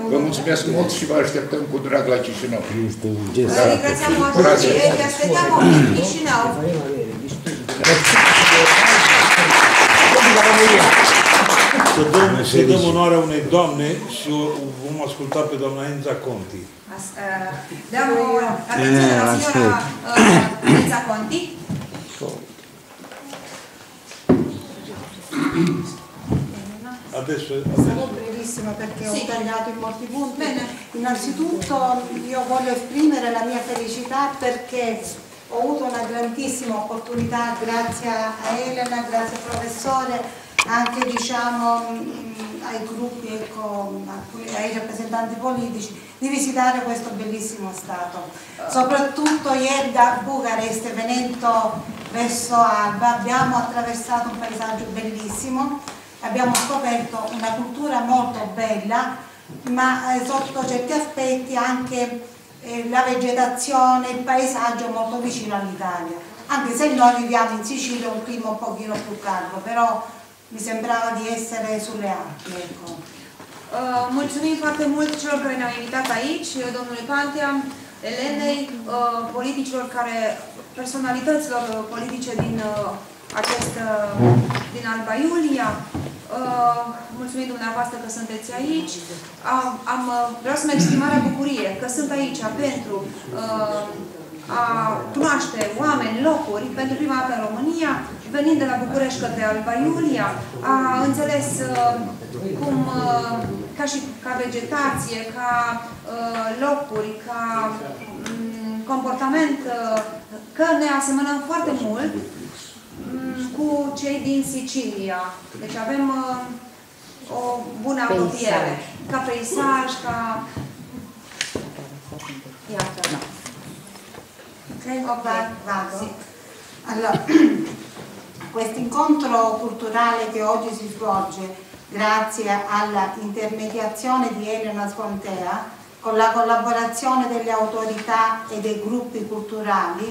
Vă mulțumesc mult și vă așteptăm cu drag la Chișinău. Vă ringrațiamo a tutti e vi aspettiamo in Chișinău. Să dăm onoarea unei doamne și o vom asculta pe doamna Enza Conti. Dăm atenție la signora Enza Conti. Sarò brevissima perché ho tagliato in molti punti. Innanzitutto io voglio esprimere la mia felicità perché ho avuto una grandissima opportunità, grazie a Elena, grazie al professore, anche ai gruppi, ecco, ai rappresentanti politici, di visitare questo bellissimo Stato. Soprattutto ieri da Bucarest, venendo verso Alba, abbiamo attraversato un paesaggio bellissimo, abbiamo scoperto una cultura molto bella, ma sotto certi aspetti anche la vegetazione, il paesaggio molto vicino all'Italia, anche se noi viviamo in Sicilia un clima un pochino più caldo, però mi sembrava di essere sulle Alpi, ecco. Mulțumim foarte mult celor care ne-au invitat aici, domnule Pantea, Elenei, personalităților politice din Alba Iulia. Mulțumim dumneavoastră că sunteți aici. Vreau să-mi exprim marea bucurie că sunt aici pentru a cunoaște oameni, locuri, pentru prima dată în România, venind de la București către Alba Iulia, a înțeles cum, ca vegetație, ca locuri, ca comportament, că ne asemănăm foarte mult cu cei din Sicilia. Deci avem o bună apropiere. Ca peisaj, ca... Iată. Allora, questo incontro culturale che oggi si svolge grazie alla intermediazione di Elena Sgondea con la collaborazione delle autorità e dei gruppi culturali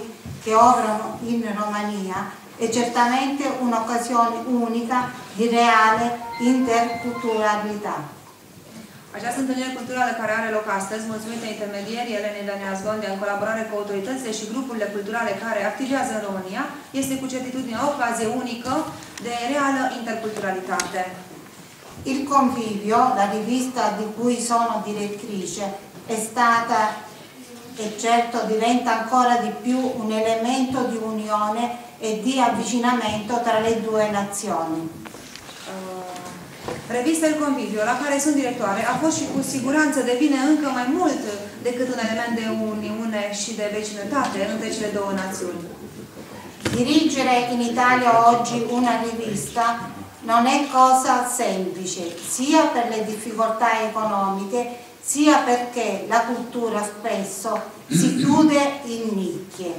che operano in Romania è certamente un'occasione unica di reale interculturalità. Această întâlnire culturală care are loc astăzi, mulțumită intermedierii Elenei Dănea Sgondea, în colaborare cu autoritățile și grupurile culturale care activează în România, este cu certitudine o ocazie unică de reală interculturalitate. Il Convivio, la rivista di cui sono direttrice, è stata e certo diventa ancora di più un elemento di unione e di avvicinamento tra le due nazioni. Revista Il Convivio, la care sunt directoare, a fost și cu siguranță devine încă mai mult decât un element de uniune și de vecinătate între cele două națiuni. Dirigere in Italia oggi una rivista non è cosa semplice, sia per le difficoltà economiche, sia perché la cultura spesso si chiude in nicchie,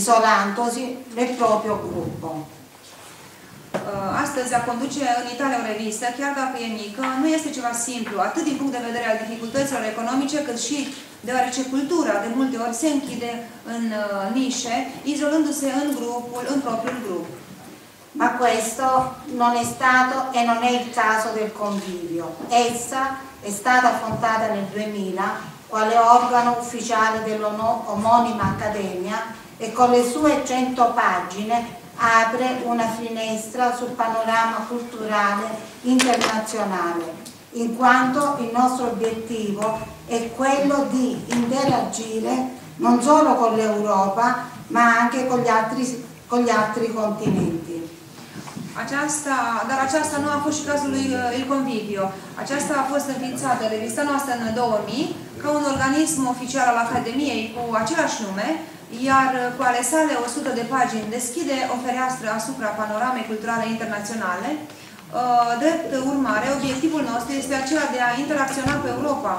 isolandosi nel proprio gruppo. Astăzi a conduce în Italia o revistă, chiar dacă e mică, nu este ceva simplu, atât din punct de vedere al dificultăților economice, cât și deoarece cultura de multe ori se închide în nișe, izolându-se în propriul grup. Ma questo non è stato e non è il caso del Convivio. Essa è stata affrontata nel 2000 quale organo ufficiale dell'omonima accademia e con le sue 100 pagine apre una finestra sul panorama culturale internazionale, in quanto il nostro obiettivo è quello di interagire non solo con l'Europa, ma anche con gli altri continenti. Aceasta, dar aceasta nu a fost și cazul lui Il Convivio. Aceasta a fost înființată, revista noastră, în 2000, ca un organism oficial al Academiei cu același nume, iar cu ale sale 100 de pagini deschide o fereastră asupra panoramei culturale internaționale. Drept urmare, obiectivul nostru este acela de a interacționa cu Europa,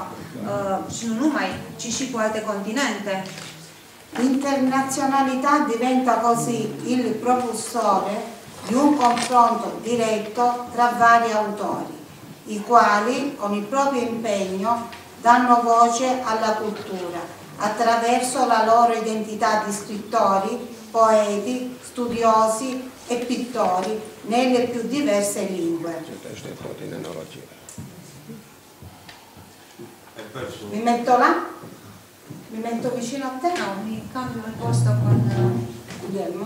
și nu numai, ci și cu alte continente. L'internazionalità diventa così il propulsore di un confronto diretto tra vari autori, i quali con il proprio impegno danno voce alla cultura attraverso la loro identità di scrittori, poeti, studiosi e pittori nelle più diverse lingue. Mi metto là? Mi metto vicino a te? No, mi cambio il posto con Guglielmo.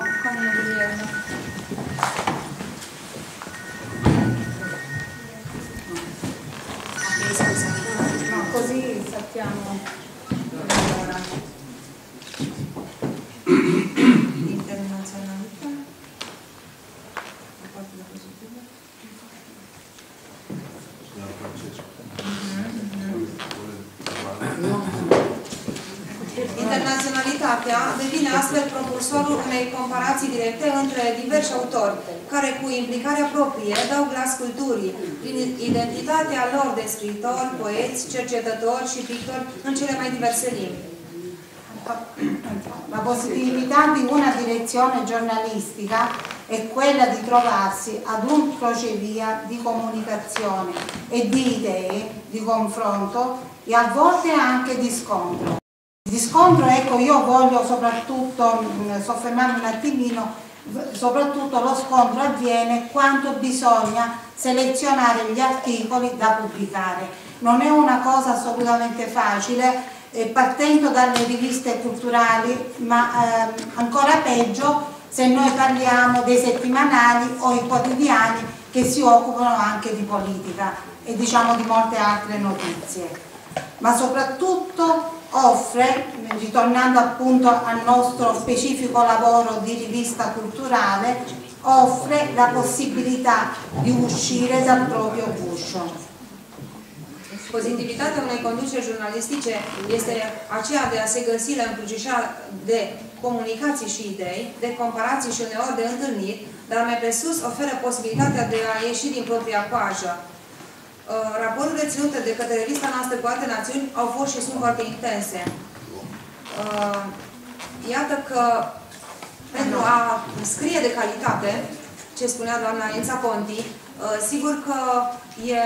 No, così sappiamo allora. Internazionalità. Internaționalitatea devine astfel propulsorul unei comparații directe între diversi autori, care cu implicarea proprie dau glas culturii, prin identitatea lor de scriitori, poeți, cercetători și pictori în cele mai diverse limbi. La posibilità di una direzione giornalistica è quella di trovarsi ad un crocevia di comunicazione e di idee, di confronto e a volte anche di scontro. Di scontro, ecco, io voglio soprattutto soffermarmi un attimino, soprattutto lo scontro avviene quando bisogna selezionare gli articoli da pubblicare. Non è una cosa assolutamente facile, partendo dalle riviste culturali, ma ancora peggio se noi parliamo dei settimanali o i quotidiani che si occupano anche di politica e diciamo di molte altre notizie. Ma soprattutto offre, ritornando appunto al nostro specifico lavoro di rivista culturale, offre la possibilità di uscire dal proprio guscio. Pozitivitatea unei conduceri jurnalistice este aceea de a se găsi la încrucișarea de comunicații și idei, de comparații și uneori de întâlniri, dar mai presus oferă posibilitatea de a ieși din propria coajă. Rapoartele ținute de către revista noastră cu alte națiuni au fost și sunt foarte intense. Iată că pentru a scrie de calitate, ce spunea doamna Enza Conti, sigur că e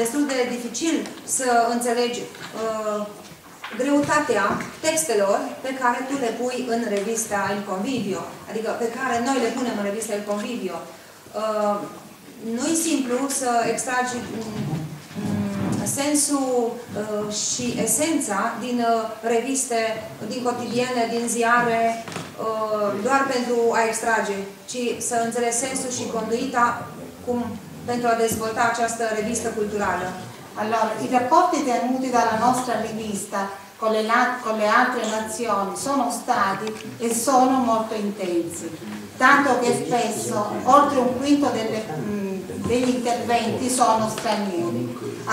destul de dificil să înțelegi greutatea textelor pe care tu le pui în revista Il Convivio, adică pe care noi le punem în revista Il Convivio. Nu-i simplu să extragi sensul și esența din reviste, din cotidiene, din ziare, doar pentru a extrage, ci să înțelegi sensul și conduita cum pentru a dezvolta această revistă culturală. Allora, i rapporti tenuti dalla nostra rivista con le altre nazioni sono stati e sono molto intensi, tanto che spesso oltre un quinto degli interventi sono stranieri,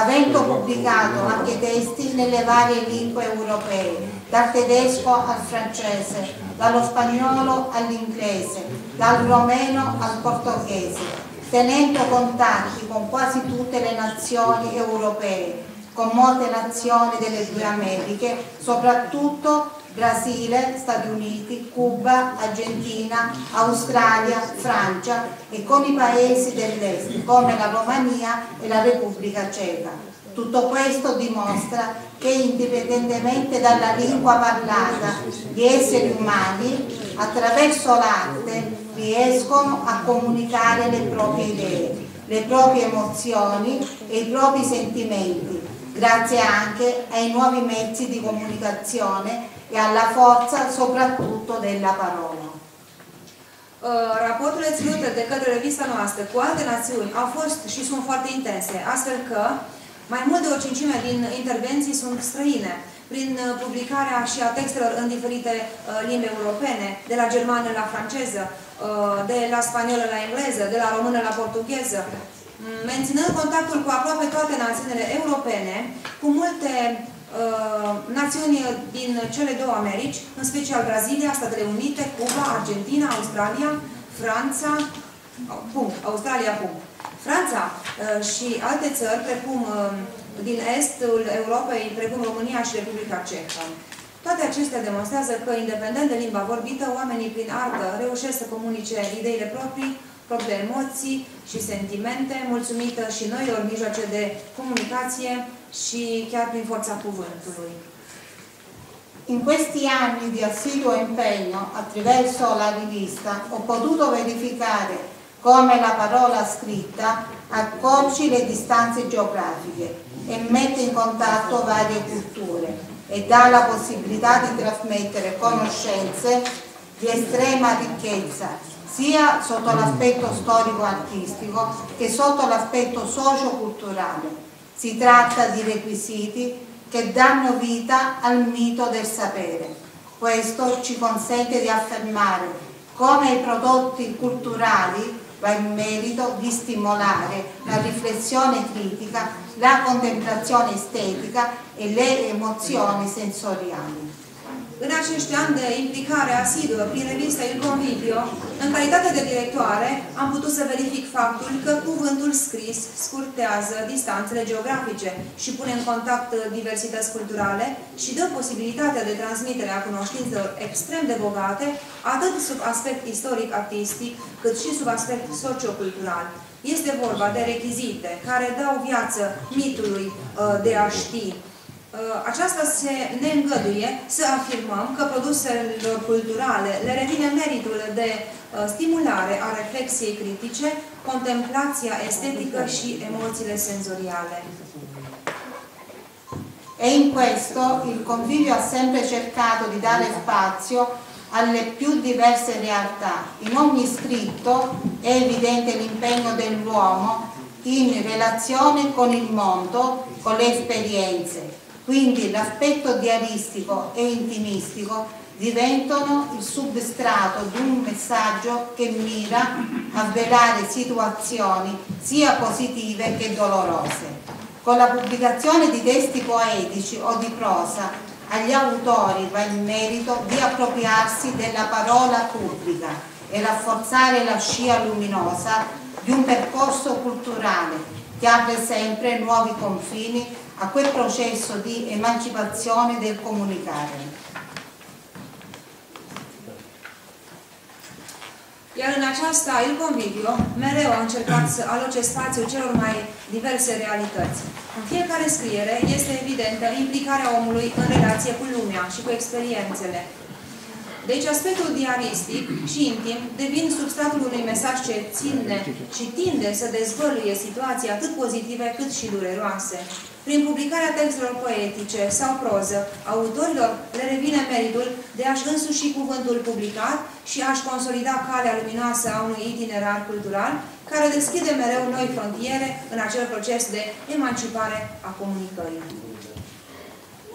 avendo pubblicato anche testi nelle varie lingue europee, dal tedesco al francese, dallo spagnolo all'inglese, dal romeno al portoghese, tenendo contatti con quasi tutte le nazioni europee, con molte nazioni delle due Americhe, soprattutto Brasile, Stati Uniti, Cuba, Argentina, Australia, Francia e con i paesi dell'est come la Romania e la Repubblica Ceca. Tutto questo dimostra che indipendentemente dalla lingua parlata, gli esseri umani attraverso l'arte riescono a comunicare le proprie idee, le proprie emozioni e i propri sentimenti, grazie anche ai nuovi mezzi di comunicazione e alla forza soprattutto della parola. Raporturile ținute de către revista noastră cu alte națiuni au fost și sunt foarte intense, astfel că mai mult de o cincime din intervenții sunt străine, prin publicarea și a textelor în diferite limbi europene, de la germană la franceză, de la spaniolă la engleză, de la română la portugheză, menținând contactul cu aproape toate națiunile europene, cu multe națiuni din cele două Americi, în special Brazilia, Statele Unite, Cuba, Argentina, Australia, Franța, Franța și alte țări, precum din estul Europei, precum România și Republica Cehă. Toate acestea demonstrează că, independent de limba vorbită, oamenii prin artă reușesc să comunice ideile proprii, propriile emoții și sentimente, mulțumită și noilor mijloace de comunicație și chiar prin forța cuvântului. In questi anni di assiduo impegno, attraverso la rivista, ho potuto verificare come la parola scritta accorci le distanze geografiche e mette in contatto varie culture e dà la possibilità di trasmettere conoscenze di estrema ricchezza, sia sotto l'aspetto storico-artistico che sotto l'aspetto socio-culturale. Si tratta di requisiti che danno vita al mito del sapere. Questo ci consente di affermare come i prodotti culturali va in merito di stimolare la riflessione critica, la contemplazione estetica e le emozioni sensoriali. În acești ani de implicare asiduă prin revista Il Convivio, în calitate de directoare, am putut să verific faptul că cuvântul scris scurtează distanțele geografice și pune în contact diversități culturale și dă posibilitatea de transmitere a cunoștințelor extrem de bogate, atât sub aspect istoric-artistic, cât și sub aspect sociocultural. Este vorba de rechizite care dau viață mitului de a ști. Aceasta ne îngăduie să afirmăm că produselor culturale le revine meritul de stimulare a reflexiei critice, contemplația estetică și emoțiile senzoriale. E in questo il Convivio ha sempre cercato di dare spazio alle più diverse realtà. In ogni scritto è evidente l'impegno dell'uomo in relazione con il mondo, con le esperienze. Quindi l'aspetto diaristico e intimistico diventano il substrato di un messaggio che mira a velare situazioni sia positive che dolorose. Con la pubblicazione di testi poetici o di prosa, agli autori va il merito di appropriarsi della parola pubblica e rafforzare la scia luminosa di un percorso culturale che apre sempre nuovi confini a quel processo di emancipazione del comunicare. Iar în aceasta, Il Convivio mereu a încercat să aloce spațiul celor mai diverse realități. În fiecare scriere este evidentă implicarea omului în relație cu lumea și cu experiențele. Deci aspectul diaristic și intim devin substratul unui mesaj ce ține și tinde să dezvăluie situații atât pozitive cât și dureroase. Prin publicarea textelor poetice sau proză, autorilor le revine meritul de a-și însuși cuvântul publicat și a-și consolida calea luminoasă a unui itinerar cultural, care deschide mereu noi frontiere în acel proces de emancipare a comunicării.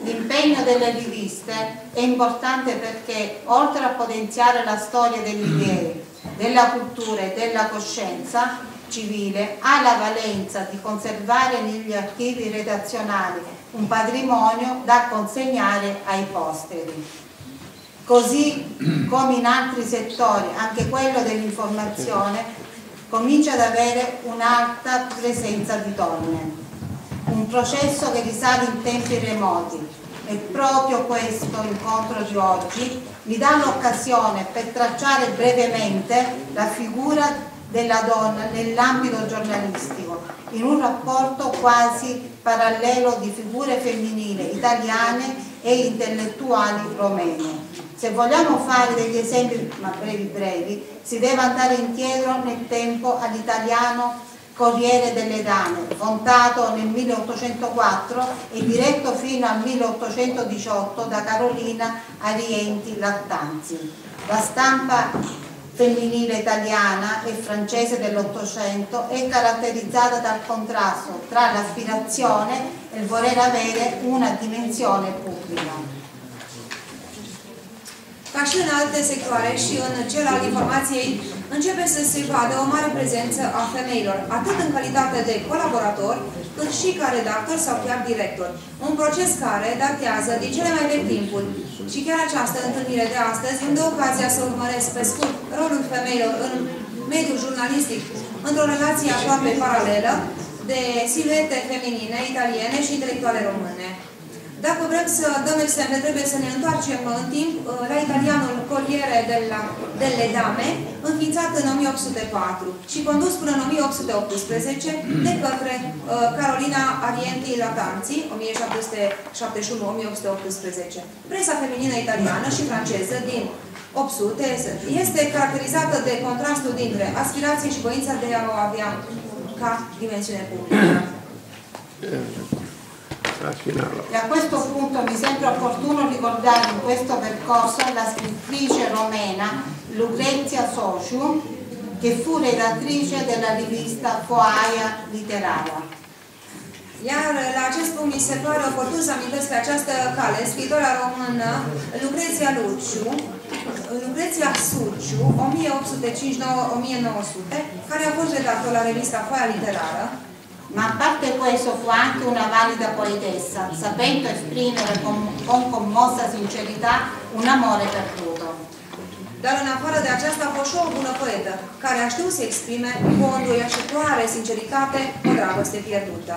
L'impegno delle riviste è importante perché, oltre a potenziare la storia degli idee, della cultura e della coscienza civile, ha la valenza di conservare negli archivi redazionali un patrimonio da consegnare ai posteri. Così come in altri settori, anche quello dell'informazione comincia ad avere un'alta presenza di donne. Un processo che risale in tempi remoti e proprio questo incontro di oggi mi dà l'occasione per tracciare brevemente la figura della donna nell'ambito giornalistico in un rapporto quasi parallelo di figure femminili italiane e intellettuali romene. Se vogliamo fare degli esempi, ma brevi, si deve andare indietro nel tempo all'italiano Corriere delle Dame, fondato nel 1804 e diretto fino al 1818 da Carolina Arienti Lattanzi. La stampa femminile italiana e francese dell'Ottocento è caratterizzata dal contrasto tra l'aspirazione e il voler avere una dimensione pubblica. dar și în alte sectoare și în cel al informației, începe să se vadă o mare prezență a femeilor, atât în calitate de colaborator, cât și ca redactor sau chiar director. Un proces care datează din cele mai vechi timpuri. Și chiar această întâlnire de astăzi îmi dă ocazia să urmăresc pe scurt rolul femeilor în mediul jurnalistic, într-o relație aproape paralelă de siluete feminine, italiene și intelectuale române. Dacă vrem să dăm exemple, trebuie să ne întoarcem în timp la italianul Corriere delle Dame, înființat în 1804 și condus până în 1818 de către Carolina Arienti Latanzi, 1771-1818. Presa feminină italiană și franceză din 800 este caracterizată de contrastul dintre aspirație și voința de a o avea ca dimensiune publică. E a questo punto mi sembra opportuno ricordare in questo percorso la scrittrice romena Lucrezia Sociu, che fu redattrice della rivista Foaia Literaria. Iar la acest punct mi se pare oportun să amintesc pe această cale scriitora română Lucrezia Suciu, 1859-1900, care a fost redactor la revista Foaia Literară. Ma a parte questo fu anche una valida poetessa, sapendo esprimere con commossa sincerità un amore perduto. Dar în afară de aceasta a fost și o bună poetă, care a știut să exprime cu o îndoiașătoare sinceritate o dragoste pierdută.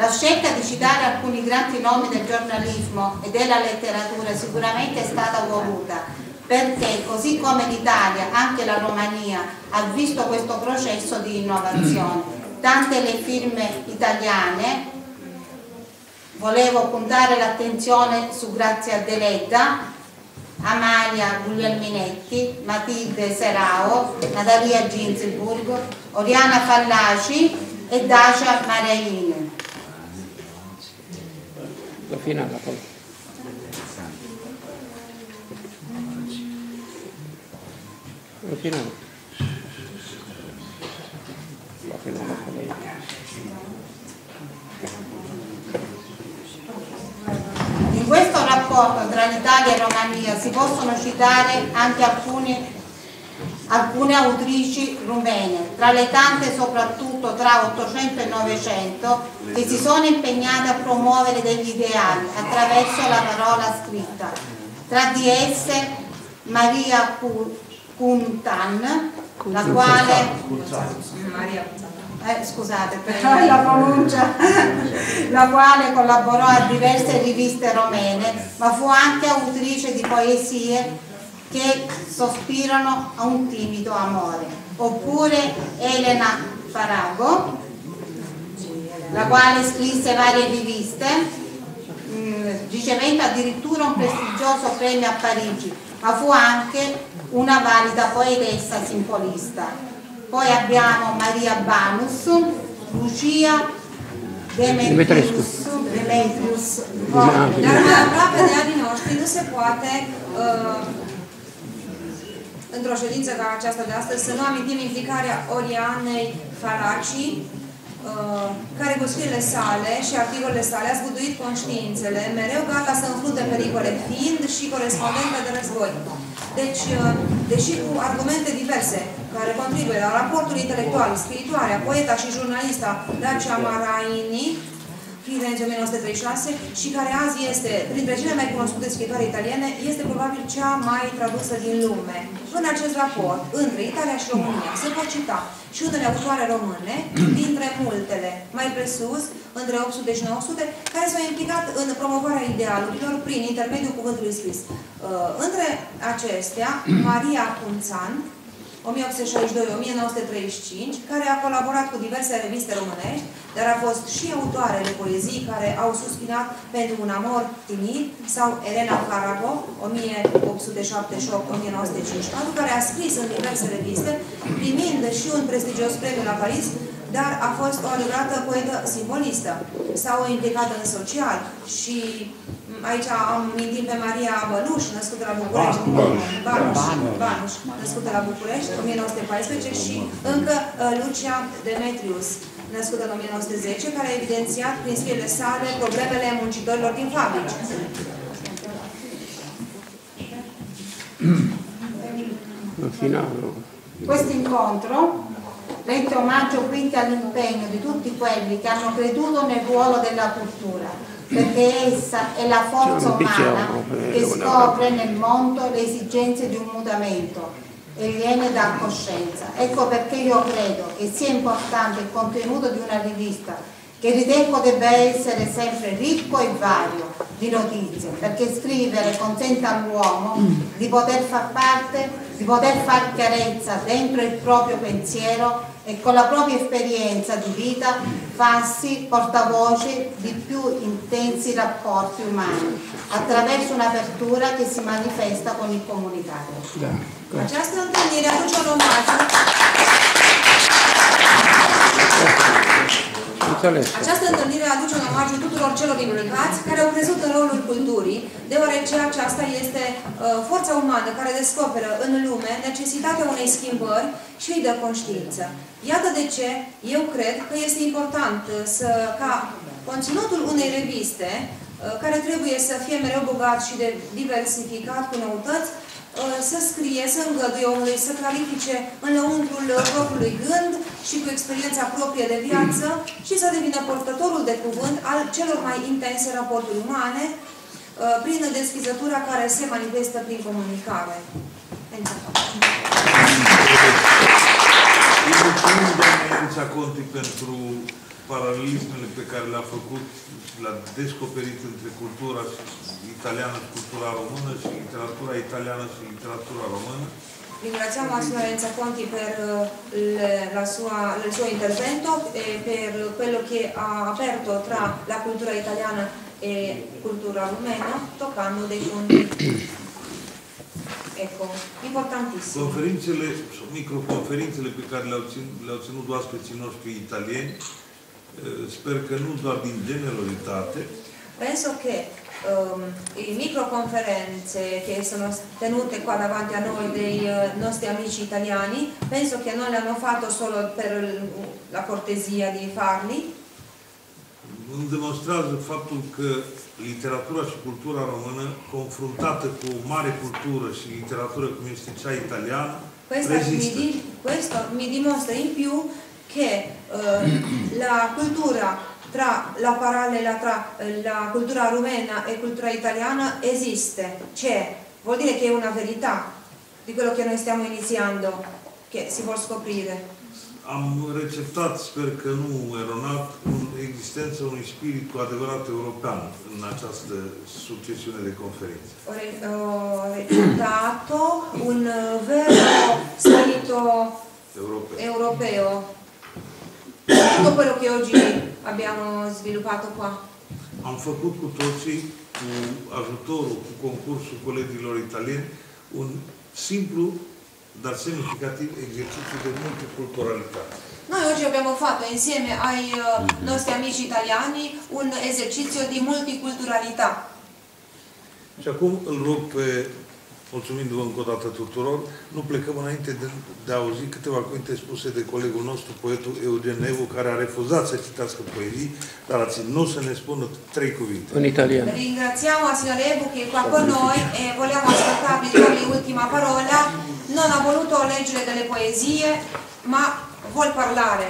La scelta di citare alcuni grandi nomi del giornalismo e della letteratura sicuramente è stata voluta, perché così come l'Italia, anche la Romania ha visto questo processo di innovazione. Tante le firme italiane, volevo puntare l'attenzione su Grazia Deledda, Amalia Guglielminetti, Matilde Serao, Natalia Ginzburg, Oriana Fallaci e Dacia Mariaini. La finale poi. La finale. In questo rapporto tra l'Italia e Romania si possono citare anche alcune autrici rumene, tra le tante soprattutto tra 800 e 900, che si sono impegnate a promuovere degli ideali attraverso la parola scritta. Tra di esse Maria Kuntan, la quale scusate per la pronuncia, la quale collaborò a diverse riviste romene, ma fu anche autrice di poesie che sospirano a un timido amore. Oppure Elena Farago, la quale scrisse varie riviste, ricevendo addirittura un prestigioso premio a Parigi, ma fu anche una valida poetessa simbolista. Poi abbiamo Maria Banus, Lucia Demetrius. Dar mai aproape de anii noștri nu se poate, într-o ședință ca aceasta de astăzi, să nu amintim implicarea Orianei Faraci, care cu scrierile sale și articolele sale a zguduit conștiințele, mereu gata să înfrunte pericole, fiind și corespondentă de război. Deci, deși cu argumente diverse, care contribuie la raportul intelectual, scriitoarea, poeta și jurnalista Dacia Mariaini, din 1936, și care azi este, printre cele mai cunoscute scriitoare italiene, este probabil cea mai tradusă din lume. În acest raport, între Italia și România, se pot cita și unele autoare române, dintre multele, mai presus, între 800 și 900, care s-au implicat în promovarea idealurilor prin intermediul cuvântului scris. Între acestea, Maria Cunțan, 1862-1935, care a colaborat cu diverse reviste românești, dar a fost și autoare de poezii care au suspinat pentru un amor timid, sau Elena Farago, 1878-1954, care a scris în diverse reviste, primind și un prestigios premiu la Paris, dar a fost o adevărată poetă simbolistă, sau implicată în social. Și aici am mintit pe Maria Bănuș, născută la București, Banuș, născută la București, 1914, și încă Lucia Demetrius, născută în 1910, care a evidențiat prin scrierile sale problemele muncitorilor din fabrici. finale. Questo incontro rende omaggio quindi all'impegno di tutti quelli che hanno creduto nel ruolo della cultura, perché essa è la forza umana che scopre nel mondo le esigenze di un mutamento e viene da coscienza. Ecco perché io credo che sia importante il contenuto di una rivista che ritengo debba essere sempre ricco e vario di notizie, perché scrivere consente all'uomo di poter far parte, di poter far chiarezza dentro il proprio pensiero e con la propria esperienza di vita farsi portavoce di più intensi rapporti umani attraverso un'apertura che si manifesta con il comunicato. Această întâlnire aduce un omagiu. Această întâlnire aduce un omagiu tuturor celor implicați care au crezut în rolul culturii, deoarece aceasta este forța umană care descoperă în lume necesitatea unei schimbări și îi dă conștiință. Iată de ce eu cred că este important ca conținutul unei reviste, care trebuie să fie mereu bogat și de diversificat cu noutăți, să scrie, să îngăduie omului, să clarifice în lăuntrul propriului gând și cu experiența proprie de viață și să devină portătorul de cuvânt al celor mai intense raporturi umane prin deschizătura care se manifestă prin comunicare. Îi mulțumim, doamne Enza Conti, pentru paralelismele pe care le-a făcut, le-a descoperit între cultura italiană și cultura română și literatura italiană și literatura română. Ringraziamo a signora Enza Conti per il suo intervento e per quello che ha aperto tra la cultura italiana e cultura rumena, toccando dei punti ecco, importantissimi. Conferințele, microconferințele pe care le-au ținut oaspeții noștri italieni, sper că nu doar din generalitate. Penso che le microconferenze che sono tenute qua davanti a noi dei nostri amici italiani, penso che non le hanno fatto solo per la cortesia di farli. Îmi demonstrează faptul că literatura și cultura română, confruntată cu o mare cultură și literatură cum este cea italiană, rezistă. Questo mi dimostra in più che la cultura tra la parallela tra la cultura rumena e cultura italiana esiste, c'è, vuol dire che è una verità di quello che noi stiamo iniziando, che si può scoprire. Am receptat, sper că nu eronat, existența unui spirit cu adevărat european în această succesiune de conferințe. Ho receptato un vero spirito europeo. Tutto quello che oggi abbiamo sviluppato qua. Am făcut cu toții, cu ajutorul, cu concursul colegilor italieni, un simplu, dar semnificativ esercizio di multiculturalità. Noi oggi abbiamo fatto insieme ai nostri amici italiani un esercizio di multiculturalità. Și acum îl rog pe, mulțumindu-vă încă o dată tuturor, nu plecăm înainte de a auzi câteva cuvinte spuse de colegul nostru, poetul Eugen Evu, care a refuzat să citească poezii, dar a ținut să ne spună trei cuvinte. În italiano. Ringraziamo a signor Evu che è qua con noi e vogliamo ascoltarvi l'ultima parola. Non ha voluto leggere delle poesie, ma vuol parlare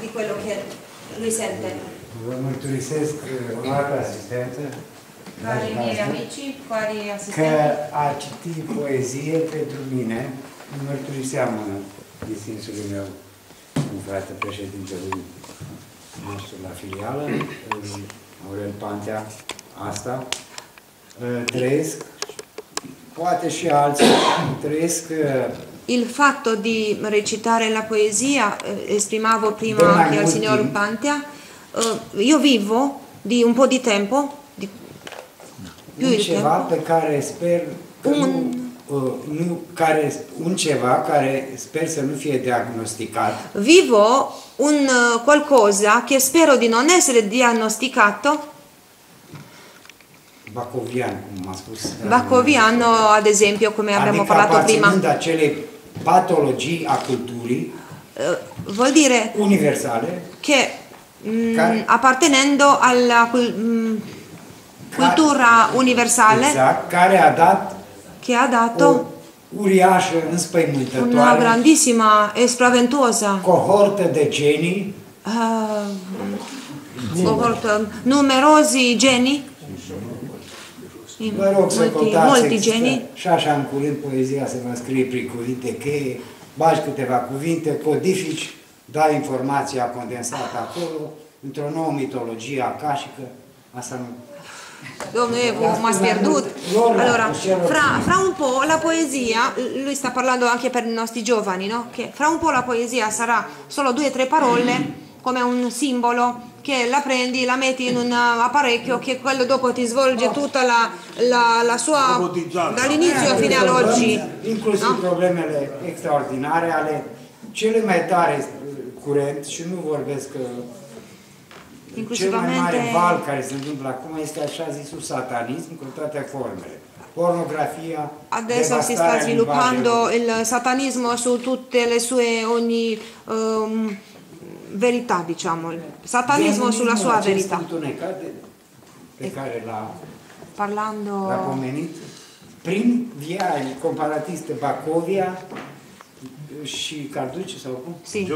di quello che lui sente. Vă mulțumesc, onorată asistență. Cari miei amici, cari asistenti. Că a citi poezie pentru mine îmi mărturiseamă distinsului meu, un frate președintelui nostru la filială, Aurel Pantea, asta. Trăiesc, poate și alții, trăiesc... Il fatto di recitare la poesia, esprimavo prima che al signor Pantea, io vivo di un po' di tempo, un ceva pe care sper că un ceva care sper să nu fie diagnosticat. Vivo un qualcosa che spero di non essere diagnosticato. Bacovian, cum a spus. Bacoviano, ad esempio, come abbiamo parlato prima. Adică acele patologii a culturii. Vuol dire universale che appartenendo alla cultura universale, esatto, che ha dato uriașă, înspăimântătoare. Una grandissima, espraventosa. Cohortă de genii. Cohortă, numerosi genii. Vă rog să contați și așa în curând poezia se va scrie prin cuvinte cheie, bagi câteva cuvinte, codifici, dai informația condensată acolo, într-o nouă mitologie acașică, asta nu... Domnul Evo, m-ați pierdut. Allora, fra un po' la poesia, lui sta parlando anche per i nostri giovani, no? Che fra un po' la poesia sarà solo 2 o 3 parole, come un simbolo, che la prendi, la metti in un apparecchio che quello dopo ti svolge tutta la sua... dall'inizio fino ad oggi. Inclusiv problemele extraordinare ale cele mai tare curent și nu vorbesc că... Cel mai mare val care se întâmplă acum este așa zisul satanism cu toate formele. Pornografia, adesso si sta sviluppando il satanismo su tutte le sue ogni verità, diciamo. Il satanismo sulla sua verità. Pe care l-a pomenit prin via comparatistă Bacovia și Carducci sau cum? Si,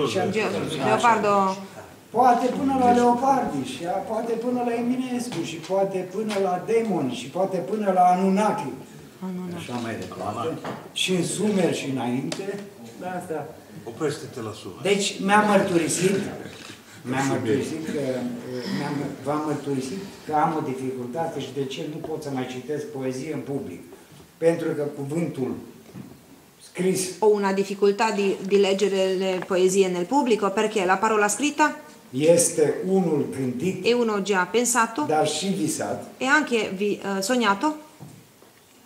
Leopardo. Poate până la Leopardi, și poate până la Eminescu, și poate până la Demoni, și poate până la Anunnaki. Așa mai departe. Și în Sumer și înainte. Da. Oprește-te la Sumer. Deci v-am mărturisit că am o dificultate și de ce nu pot să mai citesc poezie în public. Pentru că cuvântul scris... Ho una difficoltà di leggere le poesie nel pubblico perché la parola scritta este unul gândit, e uno già pensato, dar și visat, e anche sognato,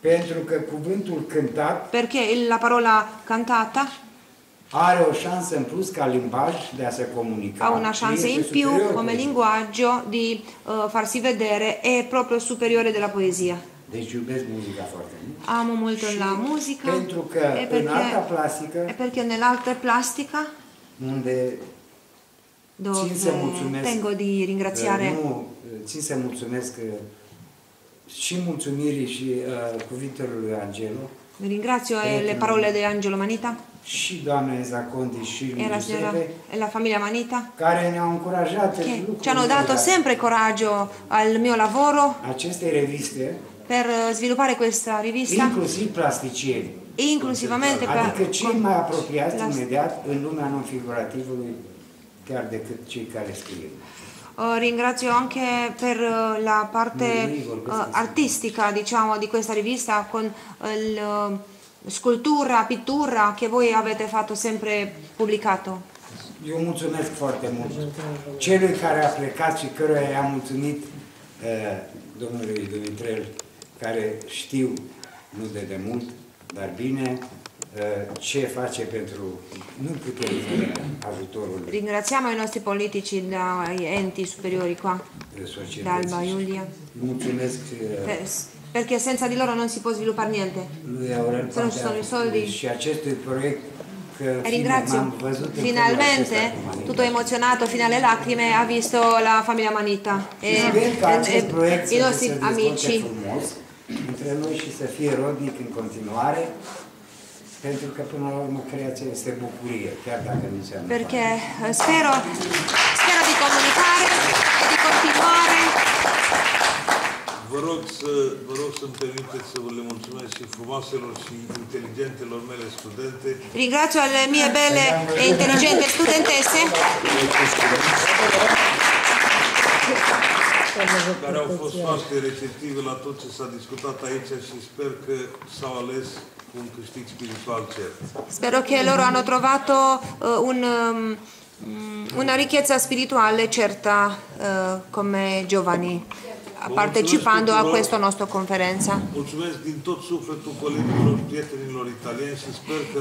pentru că cuvântul cântat, perché la parola cantata are o șansă în plus ca limbaj de a se comunica. Ha una șansă in più come linguaggio di farsi vedere e proprio superiore della poesia. Deci iubesc muzica foarte mult. Amo molto la musica. Pentru că în arta plastică, unde țin să mulțumesc, țin să mulțumesc și mulțumirii și cuvintelor lui Angelo. Ringrazio le parole de Angelo Manitta. Și doamna Enza Conti și lui Giuseppe, la familia Manitta, care ne-au încurajat, ci hanno dato sempre coraggio al mio lavoro. Aceste reviste per sviluppare questa rivista, inclusivamente adică cei mai apropiați imediat în lumea non-figurativului, chiar decât cei care scriu. Ringrazio anche per la parte artistica, diciamo, di questa rivista con scultura, pittura che voi avete fatto sempre pubblicato. Eu mulțumesc foarte mult celui care a plecat și căruia i-am mulțumit, domnului Dumitrel, care știu, nu de demult, dar bine, ce face pentru... Nu putem vedea ajutorul. Ringrațiamo i nostri politici da enti superiori qua, da Alba Iulia. Mulțumesc. Perché senza di loro non si può sviluppare niente. Lui Aurel Pantea și acestui proiect. E ringrazio, finalmente, tutto emozionato fino alle lacrime, ha visto la famiglia Manitta e i nostri amici. Între noi și să fie rodnic în continuare, pentru că până la urmă creația este bucurie, chiar dacă nu înseamnă. Perché spero di comunicare e di continuare. Vă rog să-mi permiteți să vă le mulțumesc și frumoaselor și inteligentelor mele studente. Ringrazio le mie belle e inteligente studentesse care au fost foarte receptive la tot ce s-a discutat aici și sper că s-au ales cu un câștig spiritual cert. Spero che loro hanno trovato una ricchezza spirituale certa come giovani. Partecipando a questa nostra conferenza.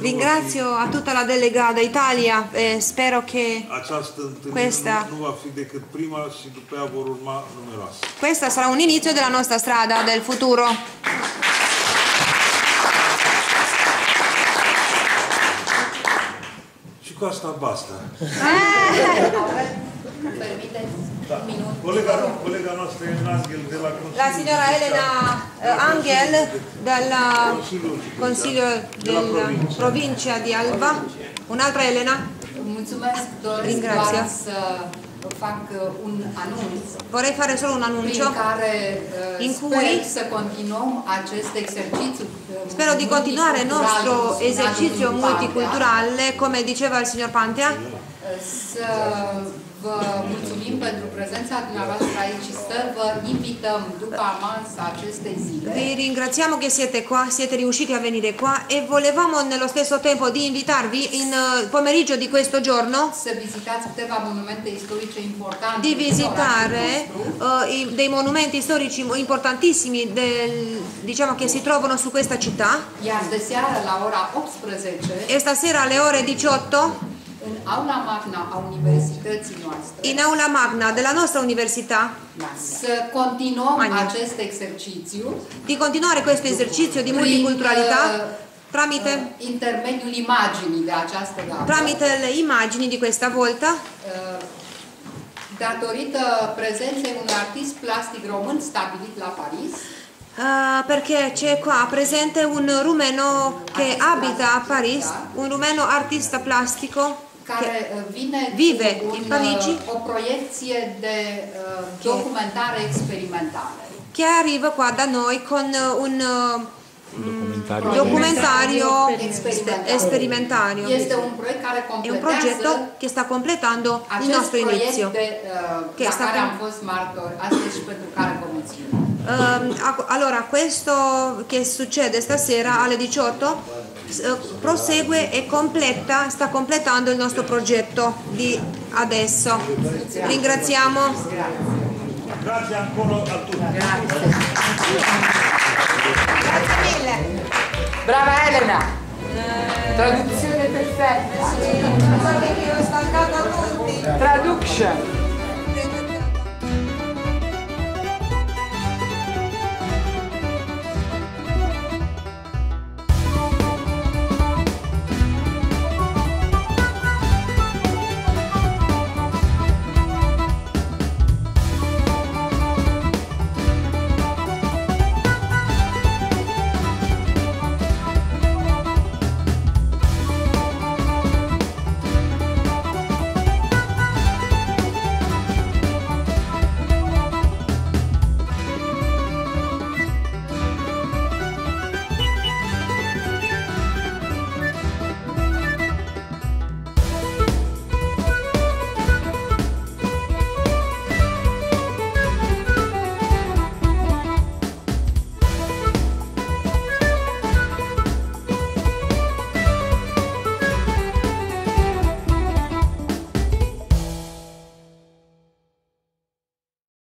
Ringrazio a tutta la delegata Italia e spero che questa sarà un inizio della nostra strada del futuro. Ci costa basta. Permiteți un minut. Colega noastră Angel de la Consiliul. La signora Elena Angel del Consiglio della Provincia di Alba. Un'altra Elena. Mulțumesc, doresc să fac un anunț. Vorrei fare solo un annuncio in cui să continuăm acest esercizio. Spero di continuare il nostro esercizio multiculturale, come diceva il signor Pantea. Să vă mulțumim pentru prezența dumneavoastră aici și să vă invităm după amansa acestei zile. Vi ringraziamo che siete qua, siete riusciti a venire qua e volevamo nello stesso tempo di invitarvi in pomeriggio di questo giorno să vizitați câteva monumente istorice importante. Di visitare dei monumenti storici importantissimi diciamo che si trovano su questa città. Iar de seară la ora 18. E stasera alle ore 18. În aula magna a universității noastre. În aula magna de la nostra università. Să continuăm acest exercițiu. Di continuare questo esercizio di multiculturalità tramite intermediul imaginii de această dată. Tramite le imagini di questa volta. Datorită prezenței unui artist plastic român stabilit la Paris. Perché c'è qua presente un rumeno che abita a Parigi, un rumeno artista plastico che vive in Parigi, che arriva qua da noi con un documentario esperimentario. È un progetto che sta completando il nostro inizio, che sta allora questo che succede stasera alle 18 prosegue e completa, sta completando il nostro progetto di adesso. Ringraziamo. Grazie ancora a tutti. Grazie mille. Brava Elena. Traduzione perfetta. Traduction.